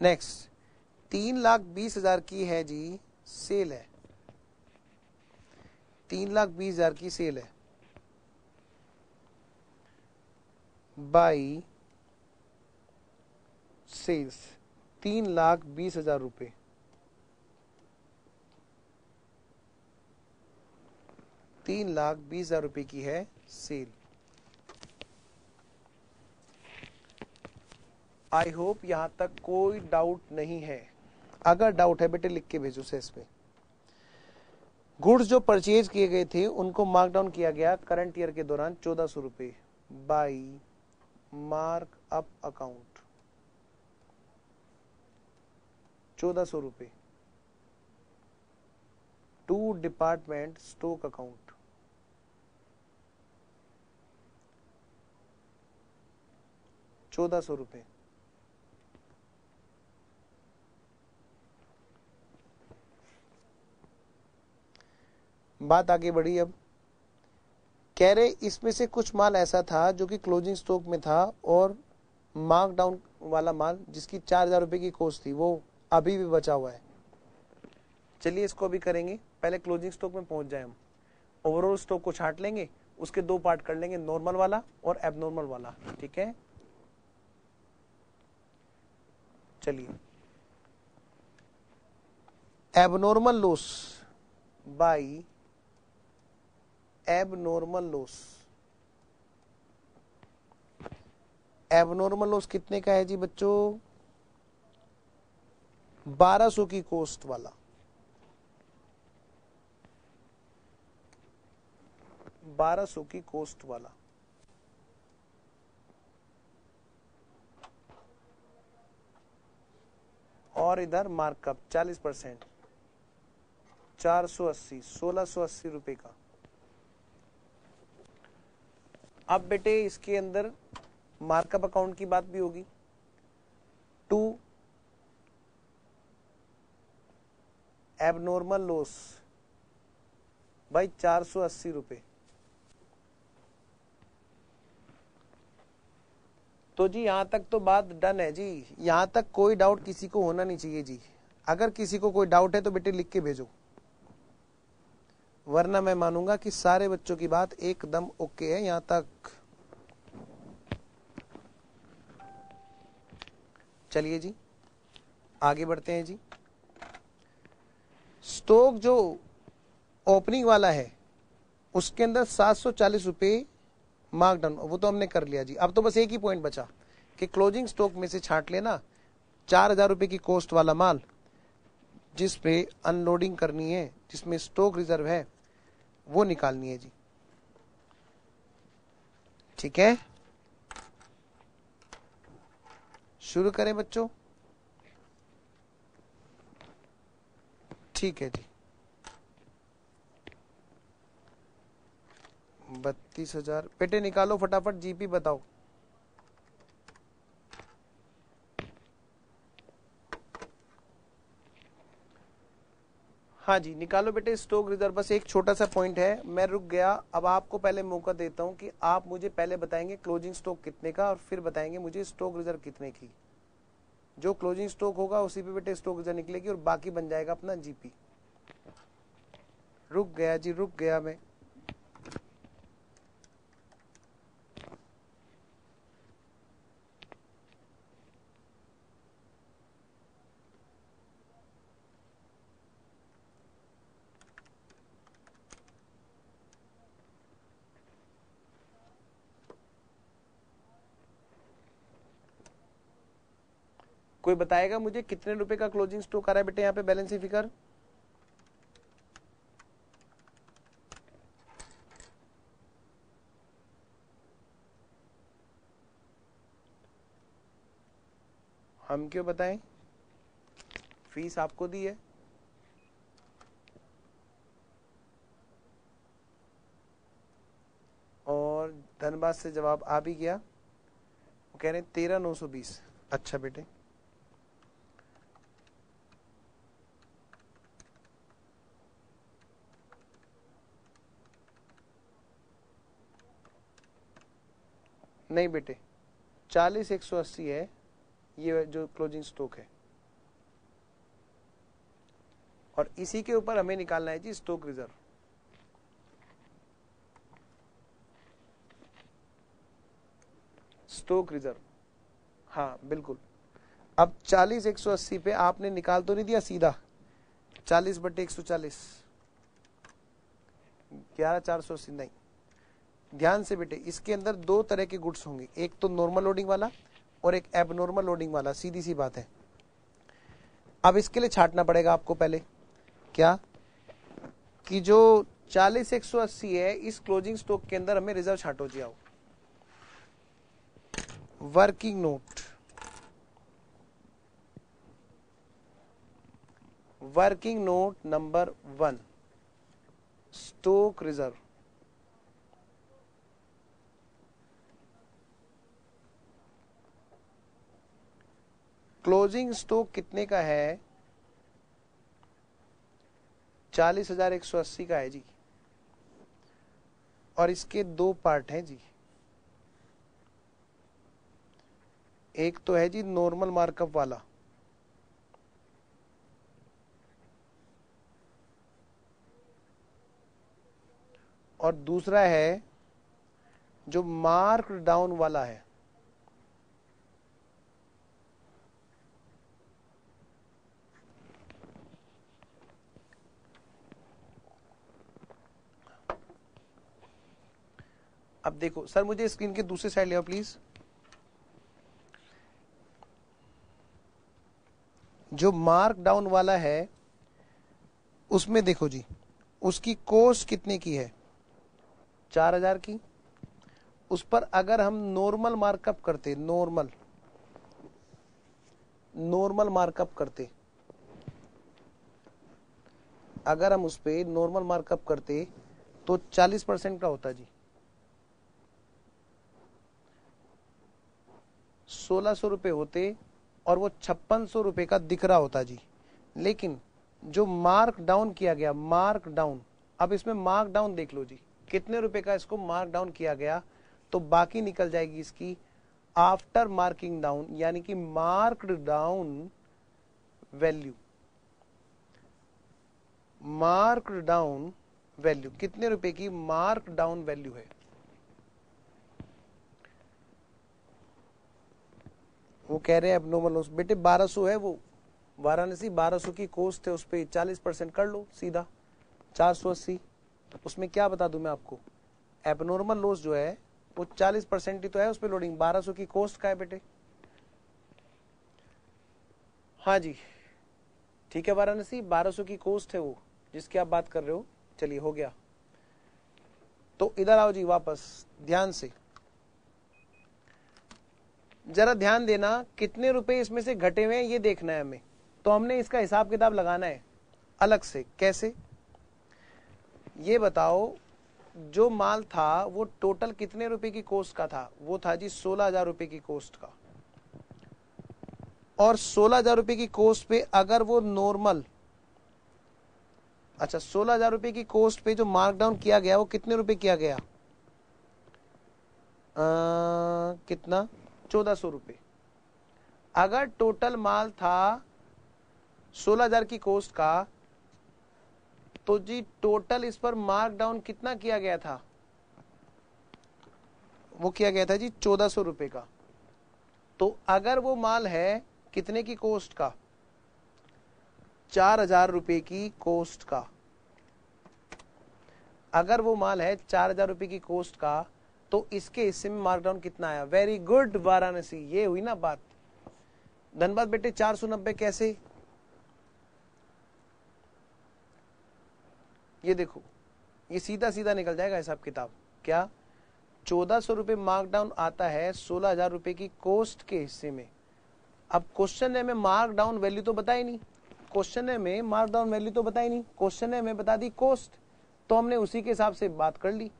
नेक्स्ट, तीन लाख बीस हजार की है जी सेल है, तीन लाख बीस हजार की सेल है बाई सेल्स तीन लाख बीस हजार रुपये, तीन लाख बीस हजार रुपये की है सेल। आई होप यहाँ तक कोई डाउट नहीं है, अगर डाउट है बेटे लिख के भेजो सेस पे। गुड्स जो परचेज किए गए थे उनको मार्कडाउन किया गया करंट ईयर के दौरान चौदह सौ रुपये बाई मार्क अप अकाउंट, चौदह सौ रुपये टू डिपार्टमेंट स्टॉक अकाउंट। चौदह सौ रुपये बात आगे बढ़ी। अब कह रहे इसमें से कुछ माल ऐसा था जो कि क्लोजिंग स्टॉक में था और मार्कडाउन वाला माल जिसकी चार हजार रुपये की कॉस्ट थी वो अभी भी बचा हुआ है। चलिए इसको भी करेंगे, पहले क्लोजिंग स्टॉक में पहुंच जाए, हम ओवरऑल स्टॉक को छांट लेंगे, उसके दो पार्ट कर लेंगे, नॉर्मल वाला और एबनॉर्मल वाला, ठीक है। चलिए, abnormal loss by abnormal loss, abnormal loss कितने का है जी बच्चों, बारह सौ की कॉस्ट वाला, बारह सौ की कॉस्ट वाला। और इधर मार्कअप चालीस परसेंट, चार सौ अस्सी सोलह सौ अस्सी रुपये का। अब बेटे इसके अंदर मार्कअप अकाउंट की बात भी होगी, टू एबनॉर्मल लॉस बाई चार सौ अस्सी रुपये। तो जी यहां तक तो बात डन है जी, यहां तक कोई डाउट किसी को होना नहीं चाहिए जी। अगर किसी को कोई डाउट है तो बेटे लिख के भेजो, वरना मैं मानूंगा कि सारे बच्चों की बात एकदम ओके है यहां तक। चलिए जी आगे बढ़ते हैं जी। स्टॉक जो ओपनिंग वाला है उसके अंदर सात सौ चालीस रुपये मार्कडाउन, वो तो हमने कर लिया जी। अब तो बस एक ही पॉइंट बचा कि क्लोजिंग स्टॉक में से छांट लेना चार हजार रुपये की कॉस्ट वाला माल जिस पे अनलोडिंग करनी है, जिसमें स्टॉक रिजर्व है, वो निकालनी है जी। ठीक है, शुरू करें बच्चों। ठीक है जी, बत्तीस हजार बेटे निकालो फटाफट, जीपी बताओ। हाँ जी निकालो बेटे स्टॉक रिजर्व। बस एक छोटा सा पॉइंट है, मैं रुक गया। अब आपको पहले मौका देता हूं कि आप मुझे पहले बताएंगे क्लोजिंग स्टॉक कितने का, और फिर बताएंगे मुझे स्टॉक रिजर्व कितने की। जो क्लोजिंग स्टॉक होगा उसी पे बेटे स्टॉक रिजर्व निकलेगी और बाकी बन जाएगा अपना जीपी। रुक गया जी, रुक गया मैं। कोई बताएगा मुझे कितने रुपए का क्लोजिंग स्टॉक आ रहा है बेटे यहाँ पे बैलेंसिंग फिगर? हम क्यों बताएं, फीस आपको दी है। और धनबाद से जवाब आ भी गया, वो कह रहे हैं तेरह नौ सौ बीस। अच्छा बेटे नहीं बेटे, चालीस एक सौ अस्सी है ये जो क्लोजिंग स्टॉक है, और इसी के ऊपर हमें निकालना है जी स्टॉक रिजर्व। स्टॉक रिजर्व हाँ बिल्कुल। अब चालीस एक सौ अस्सी पे आपने निकाल तो नहीं दिया सीधा, चालीस बटे एक सौ चालीस ग्यारह चार सौ अस्सी। नहीं, ध्यान से बेटे, इसके अंदर दो तरह के गुड्स होंगे, एक तो नॉर्मल लोडिंग वाला और एक एबनॉर्मल लोडिंग वाला, सीधी सी बात है। अब इसके लिए छांटना पड़ेगा आपको पहले क्या, कि जो चालीस एक सौ अस्सी है इस क्लोजिंग स्टॉक के अंदर हमें रिजर्व छांटो जी। आओ working note, working note number one stock reserve. Closing stock कितने का है? चालीस हजार एक सौ अस्सी का है जी, और इसके दो पार्ट हैं जी। एक तो है जी नॉर्मल मार्कअप वाला, और दूसरा है जो मार्क डाउन वाला है। अब देखो सर, मुझे स्क्रीन के दूसरी साइड ले आओ प्लीज। जो मार्क डाउन वाला है उसमें देखो जी, उसकी कॉस्ट कितने की है? चार हजार की। उस पर अगर हम नॉर्मल मार्कअप करते, नॉर्मल नॉर्मल मार्कअप करते, अगर हम उस पर नॉर्मल मार्कअप करते तो चालीस परसेंट का होता जी। सोलह सौ रुपये होते और वो छप्पन सौ रुपये का दिख रहा होता जी। लेकिन जो मार्क डाउन किया गया, मार्क डाउन, अब इसमें मार्क डाउन देख लो जी कितने रुपए का इसको मार्क डाउन किया गया, तो बाकी निकल जाएगी इसकी आफ्टर मार्किंग डाउन, यानी कि marked down value. Marked down value कितने रुपए की मार्क डाउन वैल्यू है? वो कह रहे हैं एबनॉर्मल लॉस बेटे बारह सौ है वो, वाराणसी बारह सौ की कोस्ट है, उस पर चालीस परसेंट कर लो सीधा चार सौ अस्सी। उसमें क्या बता दूं मैं आपको, एबनॉर्मल लॉस जो है वो चालीस परसेंट ही तो है, उस पर लोडिंग बारह सौ की कोस्ट का है बेटे। हाँ जी ठीक है, वाराणसी बारह सौ की कोस्ट है वो जिसकी आप बात कर रहे हो। चलिए हो गया, तो इधर आओ जी वापस, ध्यान से जरा ध्यान देना, कितने रुपए इसमें से घटे हुए हैं ये देखना है हमें, तो हमने इसका हिसाब किताब लगाना है अलग से। कैसे ये बताओ, जो माल था वो टोटल कितने रुपए की कोस्ट का था? वो था जी सोलह हजार रुपए की कोस्ट का, और सोलह हजार रुपए की कोस्ट पे अगर वो नॉर्मल, अच्छा सोलह हजार रुपए की कोस्ट पे जो मार्कडाउन किया गया वो कितने रुपए किया गया? आ, कितना? चौदह सौ रुपये। अगर टोटल माल था सोलह हजार की कोस्ट का, तो जी टोटल इस पर मार्कडाउन कितना किया गया था? वो किया गया था जी चौदह सौ रुपये का। तो अगर वो माल है कितने की कोस्ट का? चार हजार रुपये की कोस्ट का। अगर वो माल है चार हजार रुपये की कोस्ट का, तो इसके हिस्से में मार्कडाउन कितना आया? वेरी गुड वाराणसी, ये हुई ना बात। धनबाद बेटे चार सौ नब्बे कैसे? ये देखो, ये सीधा सीधा निकल जाएगा हिसाब किताब। क्या चौदह सौ रुपये मार्कडाउन आता है सोलह हजार रुपये की कोस्ट के हिस्से में। अब क्वेश्चन है में मार्कडाउन वैल्यू तो बताई नहीं, क्वेश्चन है में मार्कडाउन वैल्यू तो बताई नहीं, क्वेश्चन है में बता दी कोस्ट, तो हमने उसी के हिसाब से बात कर ली।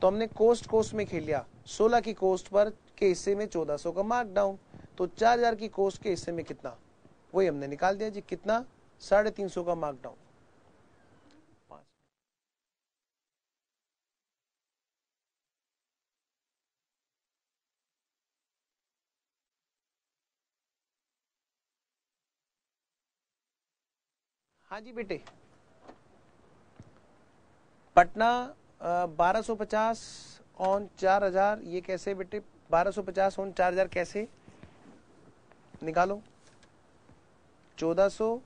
तो हमने कोस्ट कोस्ट में खेल लिया, सोलह की कोस्ट पर के हिस्से में चौदह सौ का मार्कडाउन, तो चार हजार की कोस्ट के हिस्से में कितना? वही हमने निकाल दिया जी, कितना? साढ़े तीन सौ का मार्कडाउन। हाँ जी बेटे, पटना बारह सौ पचास ऑन चार हजार, ये कैसे बेटे? बारह सौ पचास ऑन चार हजार कैसे निकालो? चौदह सौ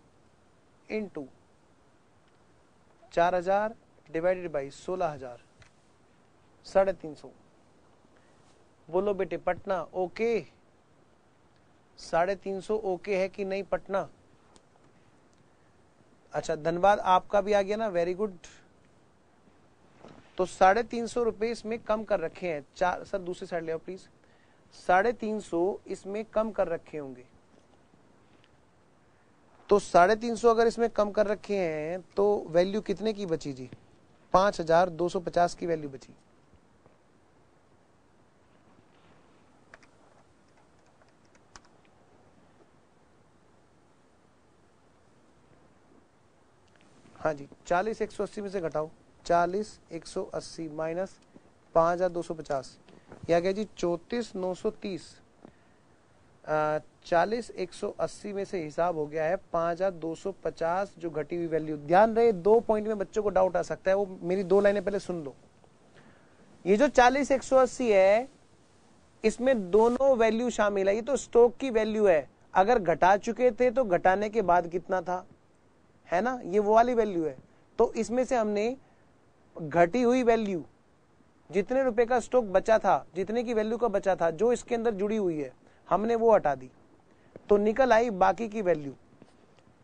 इंटू चार हजार डिवाइडेड बाई सोलह हजार, साढ़े तीन सौ। बोलो बेटे पटना ओके? साढ़े तीन सौ ओके है कि नहीं पटना? अच्छा धन्यवाद, आपका भी आ गया ना, वेरी गुड। तो साढ़े तीन सौ रुपये इसमें कम कर रखे हैं, चार सर दूसरी साइड ले आओ प्लीज। साढ़े तीन सौ इसमें कम कर रखे होंगे, तो साढ़े तीन सौ अगर इसमें कम कर रखे हैं तो वैल्यू कितने की बची जी? पांच हजार दो सौ पचास की वैल्यू बची। हाँ जी, चालीस एक सौ अस्सी में से घटाओ, चालीस एक सौ अस्सी माइनस पाँच हजार दो सौ पचास, या क्या जी चौंतीस नौ सौ तीस। चालीस एक सौ अस्सी में से हिसाब हो गया है पाँच हजार दो सौ पचास जो घटी हुई वैल्यू। ध्यान रहे दो पॉइंट में बच्चों को डाउट आ सकता है, वो मेरी दो लाइनें पहले सुन लो। ये जो चालीस एक सौ अस्सी है इसमें दोनों वैल्यू शामिल है, ये तो स्टॉक की वैल्यू है। अगर घटा चुके थे तो घटाने के बाद कितना था, है ना, ये वो वाली वैल्यू है। तो इसमें से हमने घटी हुई वैल्यू, जितने रुपए का स्टॉक बचा था, जितने की वैल्यू का बचा था जो इसके अंदर जुड़ी हुई है, हमने वो हटा दी, तो निकल आई बाकी की वैल्यू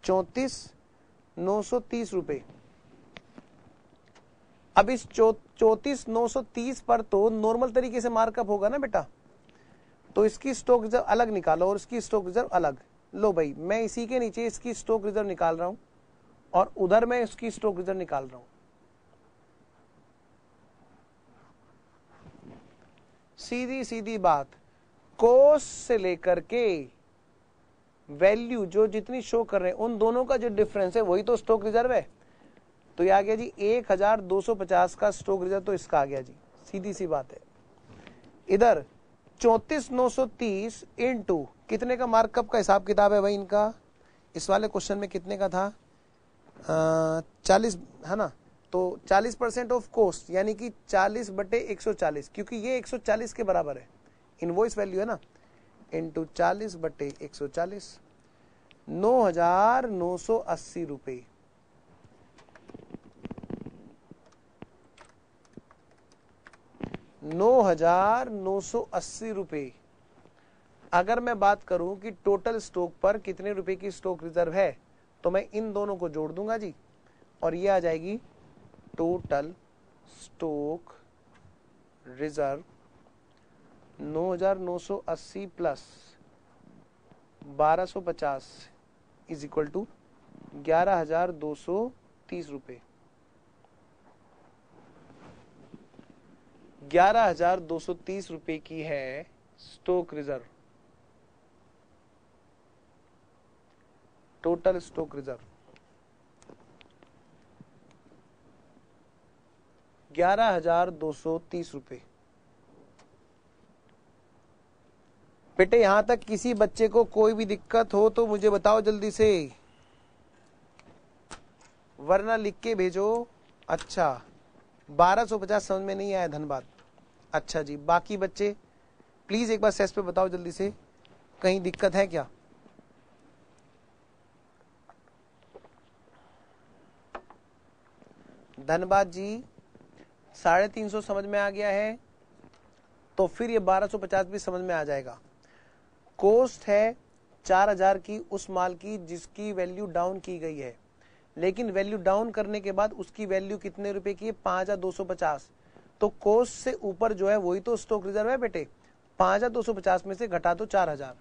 चौंतीस नौ सौ तीस रुपये। अब इस चौंतीस नौ सौ तीस पर तो नॉर्मल तरीके से मार्कअप होगा ना बेटा, तो इसकी स्टॉक रिजर्व अलग निकालो और इसकी स्टॉक रिजर्व अलग। लो भाई, मैं इसी के नीचे इसकी स्टॉक रिजर्व निकाल रहा हूँ और उधर मैं उसकी स्टॉक रिजर्व निकाल रहा हूं। सीधी सीधी बात, कोस्ट से लेकर के वैल्यू जो जितनी शो कर रहे हैं उन दोनों का जो डिफरेंस है वही तो स्टॉक रिजर्व है। तो ये आ गया जी एक हजार दो सौ पचास का स्टॉक रिजर्व, तो इसका आ गया जी, सीधी सी बात है। इधर चौंतीस नौ सौ तीस इंटू कितने का मार्कअप का हिसाब किताब है भाई इनका? इस वाले क्वेश्चन में कितने का था? चालीस, है ना, तो चालीस परसेंट ऑफ कोस्ट, यानी कि चालीस बटे एक सौ चालीस, क्योंकि ये एक सौ चालीस के बराबर है, इनवॉइस वैल्यू है ना, इंटू चालीस बटे एक सौ चालीस, नौ हजार नौ सौ अस्सी रुपये। नौ हजार नौ सौ अस्सी रुपये अगर मैं बात करूं कि टोटल स्टॉक पर कितने रुपए की स्टॉक रिजर्व है, तो मैं इन दोनों को जोड़ दूंगा जी, और ये आ जाएगी टोटल स्टॉक रिजर्व नौ हज़ार नौ सौ अस्सी प्लस बारह सौ पचास इज इक्वल टू ग्यारह हजार दो सौ तीस रुपये ग्यारह हजार दो सौ तीस रुपये की है stock reserve, total stock reserve ग्यारह हजार दो सौ तीस रुपये। बेटे यहां तक किसी बच्चे को कोई भी दिक्कत हो तो मुझे बताओ जल्दी से, वरना लिख के भेजो। अच्छा बारह सौ पचास समझ में नहीं आया, धन्यवाद। अच्छा जी, बाकी बच्चे प्लीज एक बार सेस पे बताओ जल्दी से, कहीं दिक्कत है क्या? धन्यवाद जी, साढ़े तीन सौ समझ में आ गया है, तो फिर ये बारह सौ पचास भी समझ में आ जाएगा। कोस्ट है चार हजार की उस माल की जिसकी वैल्यू डाउन की गई है, लेकिन वैल्यू डाउन करने के बाद उसकी वैल्यू कितने रुपए की है? पाँच हजार दो सौ पचास। तो कोस्ट से ऊपर जो है वही तो स्टॉक रिजर्व है बेटे। पाँच हजार दो सौ पचास में से घटा दो चार हजार,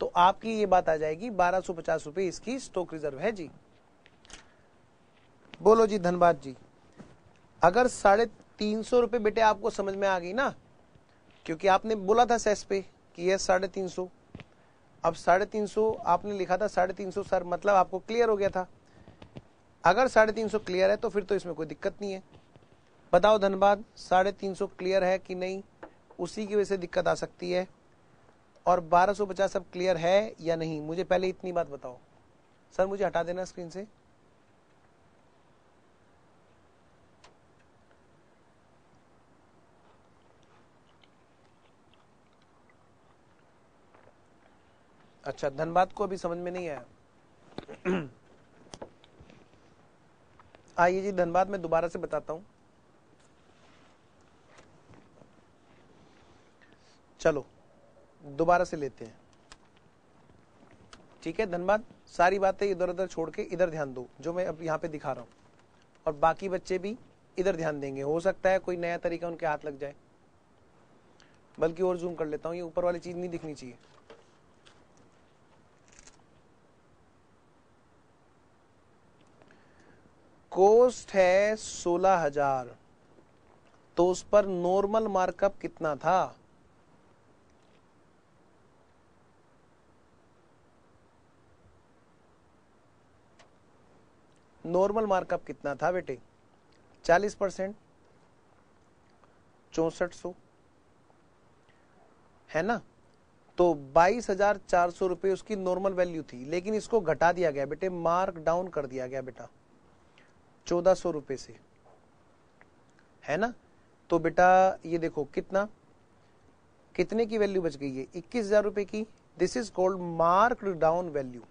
तो आपकी ये बात आ जाएगी बारह सौ पचास रुपये इसकी स्टॉक रिजर्व है जी। बोलो जी, धन्यवाद जी। अगर साढ़े तीन सौ रुपये बेटे आपको समझ में आ गई ना, क्योंकि आपने बोला था सेस पे कि यह साढ़े तीन सौ, अब साढ़े तीन सौ आपने लिखा था साढ़े तीन सौ सर, मतलब आपको क्लियर हो गया था। अगर साढ़े तीन सौ क्लियर है तो फिर तो इसमें कोई दिक्कत नहीं है। बताओ धनबाद, साढ़े तीन सौ क्लियर है कि नहीं? उसी की वजह से दिक्कत आ सकती है। और बारह सौ पचास अब क्लियर है या नहीं, मुझे पहले इतनी बात बताओ। सर मुझे हटा देना स्क्रीन से। अच्छा, धनबाद को अभी समझ में नहीं आया। आइए जी धनबाद, मैं दोबारा से बताता हूं। चलो दोबारा से लेते हैं, ठीक है धनबाद। सारी बातें इधर उधर छोड़ के इधर ध्यान दो, जो मैं अब यहाँ पे दिखा रहा हूँ, और बाकी बच्चे भी इधर ध्यान देंगे। हो सकता है कोई नया तरीका उनके हाथ लग जाए। बल्कि और जूम कर लेता हूँ, ये ऊपर वाली चीज नहीं दिखनी चाहिए। कोस्ट है सोलह हजार, तो उस पर नॉर्मल मार्कअप कितना था? नॉर्मल मार्कअप कितना था बेटे? चालीस परसेंट, चौसठ सौ है ना, तो बाईस हजार चार सौ रुपये उसकी नॉर्मल वैल्यू थी, लेकिन इसको घटा दिया गया बेटे, मार्क डाउन कर दिया गया बेटा चौदह सौ रुपये से, है ना। तो बेटा ये देखो कितना कितने की वैल्यू बच गई है? इक्कीस हजार रुपये की। This is called mark down value.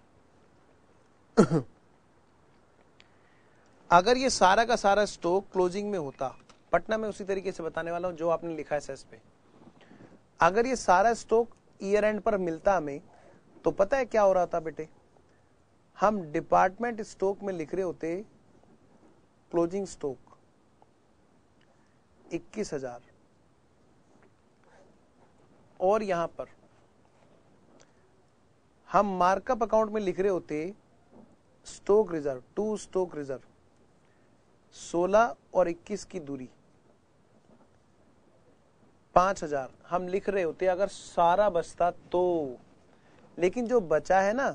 अगर ये सारा का सारा स्टॉक क्लोजिंग में होता, पटना में उसी तरीके से बताने वाला हूं जो आपने लिखा है सेस पे, अगर ये सारा स्टॉक ईयर एंड पर मिलता हमें, तो पता है क्या हो रहा था बेटे? हम डिपार्टमेंट स्टॉक में लिख रहे होते क्लोजिंग स्टॉक इक्कीस हजार, और यहां पर हम मार्कअप अकाउंट में लिख रहे होते stock reserve, to stock reserve, सोलह और इक्कीस की दूरी पाँच हजार हम लिख रहे होते अगर सारा बचता तो। लेकिन जो बचा है ना,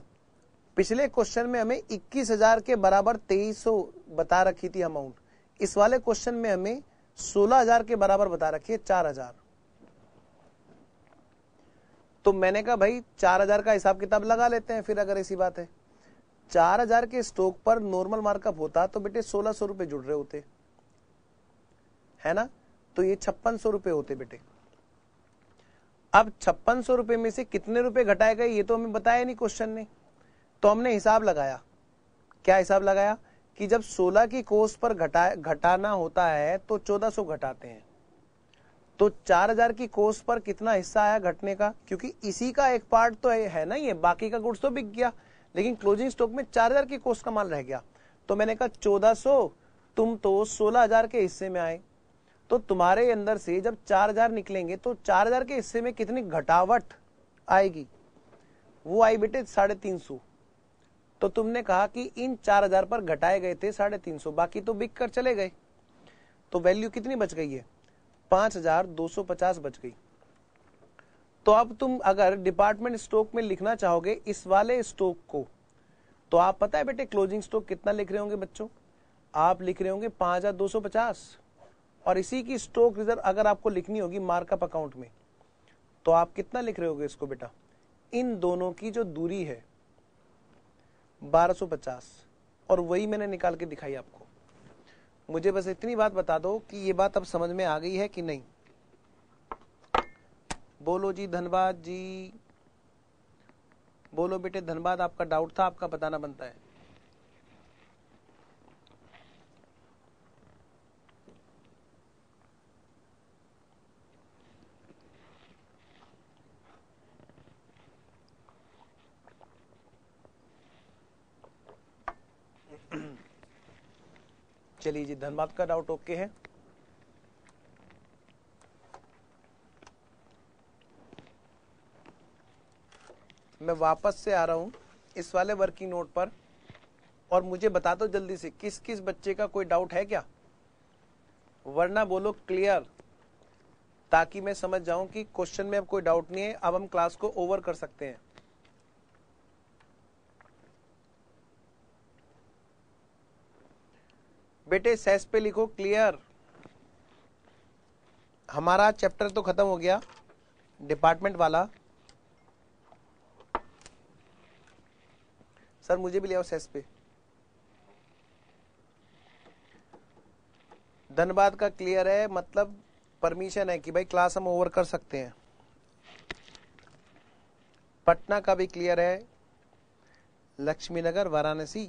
पिछले क्वेश्चन में हमें इक्कीस हजार के बराबर तेईस सौ बता रखी थी अमाउंट, इस वाले क्वेश्चन में हमें सोलह हजार के बराबर बता रखी है चार हजार। तो मैंने कहा भाई चार हजार का हिसाब किताब लगा लेते हैं फिर, अगर ऐसी बात है। चार हजार के स्टॉक पर नॉर्मल मार्कअप होता तो बेटे सोलह सौ रुपए जुड़ रहे होते, है ना, तो ये छप्पन सौ रुपए होते बेटे। अब छप्पन सौ रुपए में से कितने रुपए घटाए गए ये तो हमें बताया नहीं क्वेश्चन ने, तो हमने हिसाब लगाया। क्या हिसाब लगाया? कि जब सोलह की कोस्ट पर घटा घटाना होता है तो चौदह सौ घटाते हैं, तो चार हजार की कोस्ट पर कितना हिस्सा आया घटने का, क्योंकि इसी का एक पार्ट तो है, है ना ये, बाकी का गुड्स तो बिक गया लेकिन क्लोजिंग स्टॉक में चार हजार की कोस्ट का माल रह गया। तो मैंने कहा चौदह सौ, तुम तो सोलह हजार के हिस्से में आए, तो तुम्हारे अंदर से जब चार हजार निकलेंगे तो चार हजार के हिस्से में कितनी घटावट आएगी, वो आई बेटे साढ़े तीन सौ। तो तुमने कहा कि इन चार हजार पर घटाए गए थे साढ़े तीन सौ, बाकी तो बिक कर चले गए, तो वैल्यू कितनी बच गई है, पांच हजार दो सौ पचास बच गई। तो अब तुम अगर डिपार्टमेंट स्टॉक में लिखना चाहोगे इस वाले स्टॉक को, तो आप पता है बेटे क्लोजिंग स्टॉक कितना लिख रहे होंगे बच्चों, आप लिख रहे होंगे पांच हजार दो सौ पचास, और इसी की स्टॉक रिजर्व अगर आपको लिखनी होगी मार्कअप अकाउंट में, तो आप कितना लिख रहे होगे इसको बेटा, इन दोनों की जो दूरी है बारह सौ पचास, और वही मैंने निकाल के दिखाई आपको। मुझे बस इतनी बात बता दो कि ये बात अब समझ में आ गई है कि नहीं, बोलो जी धन्यवाद जी, बोलो बेटे धन्यवाद, आपका डाउट था आपका बताना बनता है। चलिए जी धनबाद का डाउट ओके है। मैं वापस से आ रहा हूं इस वाले वर्किंग नोट पर, और मुझे बता दो जल्दी से किस किस बच्चे का कोई डाउट है क्या, वरना बोलो क्लियर, ताकि मैं समझ जाऊं कि क्वेश्चन में अब कोई डाउट नहीं है, अब हम क्लास को ओवर कर सकते हैं। बेटे सेस पे लिखो क्लियर। हमारा चैप्टर तो खत्म हो गया डिपार्टमेंट वाला। सर मुझे भी ले आओ सेस पे। धनबाद का क्लियर है, मतलब परमिशन है कि भाई क्लास हम ओवर कर सकते हैं। पटना का भी क्लियर है, लक्ष्मीनगर, वाराणसी,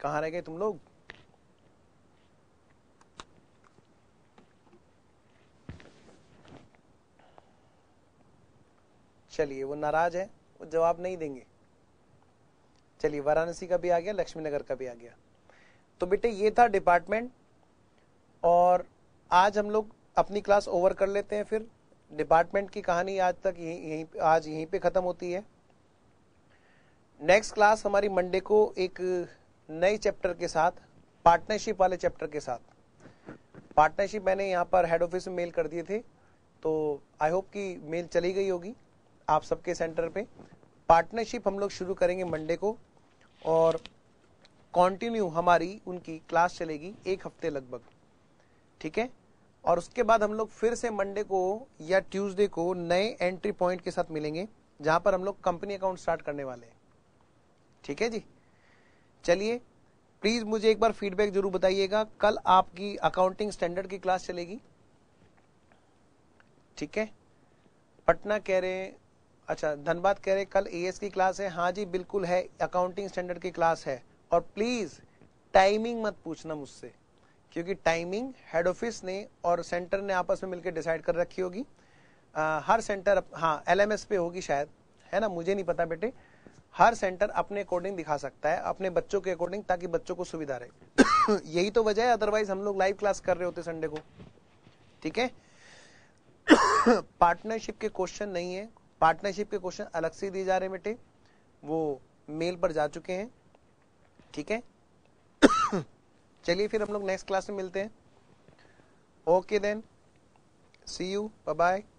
कहाँ रह गए तुम लोग? चलिए वो नाराज है, वो जवाब नहीं देंगे। चलिए वाराणसी का भी आ गया, लक्ष्मीनगर का भी आ गया। तो बेटे ये था डिपार्टमेंट, और आज हम लोग अपनी क्लास ओवर कर लेते हैं। फिर डिपार्टमेंट की कहानी आज तक यहीं यहीं आज यहीं पे खत्म होती है। नेक्स्ट क्लास हमारी मंडे को एक नए चैप्टर के साथ, पार्टनरशिप वाले चैप्टर के साथ। पार्टनरशिप मैंने यहाँ पर हेड ऑफिस में मेल कर दिए थे, तो आई होप कि मेल चली गई होगी आप सबके सेंटर पे। पार्टनरशिप हम लोग शुरू करेंगे मंडे को, और कंटिन्यू हमारी उनकी क्लास चलेगी एक हफ्ते लगभग, ठीक है। और उसके बाद हम लोग फिर से मंडे को या ट्यूसडे को नए एंट्री पॉइंट के साथ मिलेंगे, जहां पर हम लोग कंपनी अकाउंट स्टार्ट करने वाले हैं, ठीक है जी। चलिए प्लीज मुझे एक बार फीडबैक जरूर बताइएगा, कल आपकी अकाउंटिंग स्टैंडर्ड की क्लास चलेगी, ठीक है। पटना कह रहे हैं, अच्छा धनबाद कह रहे कल एएस की क्लास है, हाँ जी बिल्कुल है, अकाउंटिंग स्टैंडर्ड की क्लास है। और प्लीज टाइमिंग मत पूछना मुझसे, क्योंकि टाइमिंग हेड ऑफिस ने और सेंटर ने आपस में मिलकर डिसाइड कर रखी होगी। आ, हर सेंटर, हाँ एलएमएस पे होगी शायद, है ना, मुझे नहीं पता बेटे। हर सेंटर अपने अकॉर्डिंग दिखा सकता है, अपने बच्चों के अकॉर्डिंग, ताकि बच्चों को सुविधा रहे। यही तो वजह है, अदरवाइज हम लोग लाइव क्लास कर रहे होते संडे को, ठीक है। पार्टनरशिप के क्वेश्चन नहीं है, पार्टनरशिप के क्वेश्चन अलग से दिए जा रहे हैं बेटे, वो मेल पर जा चुके हैं, ठीक है। चलिए फिर हम लोग नेक्स्ट क्लास में मिलते हैं। Okay then, see you, bye bye.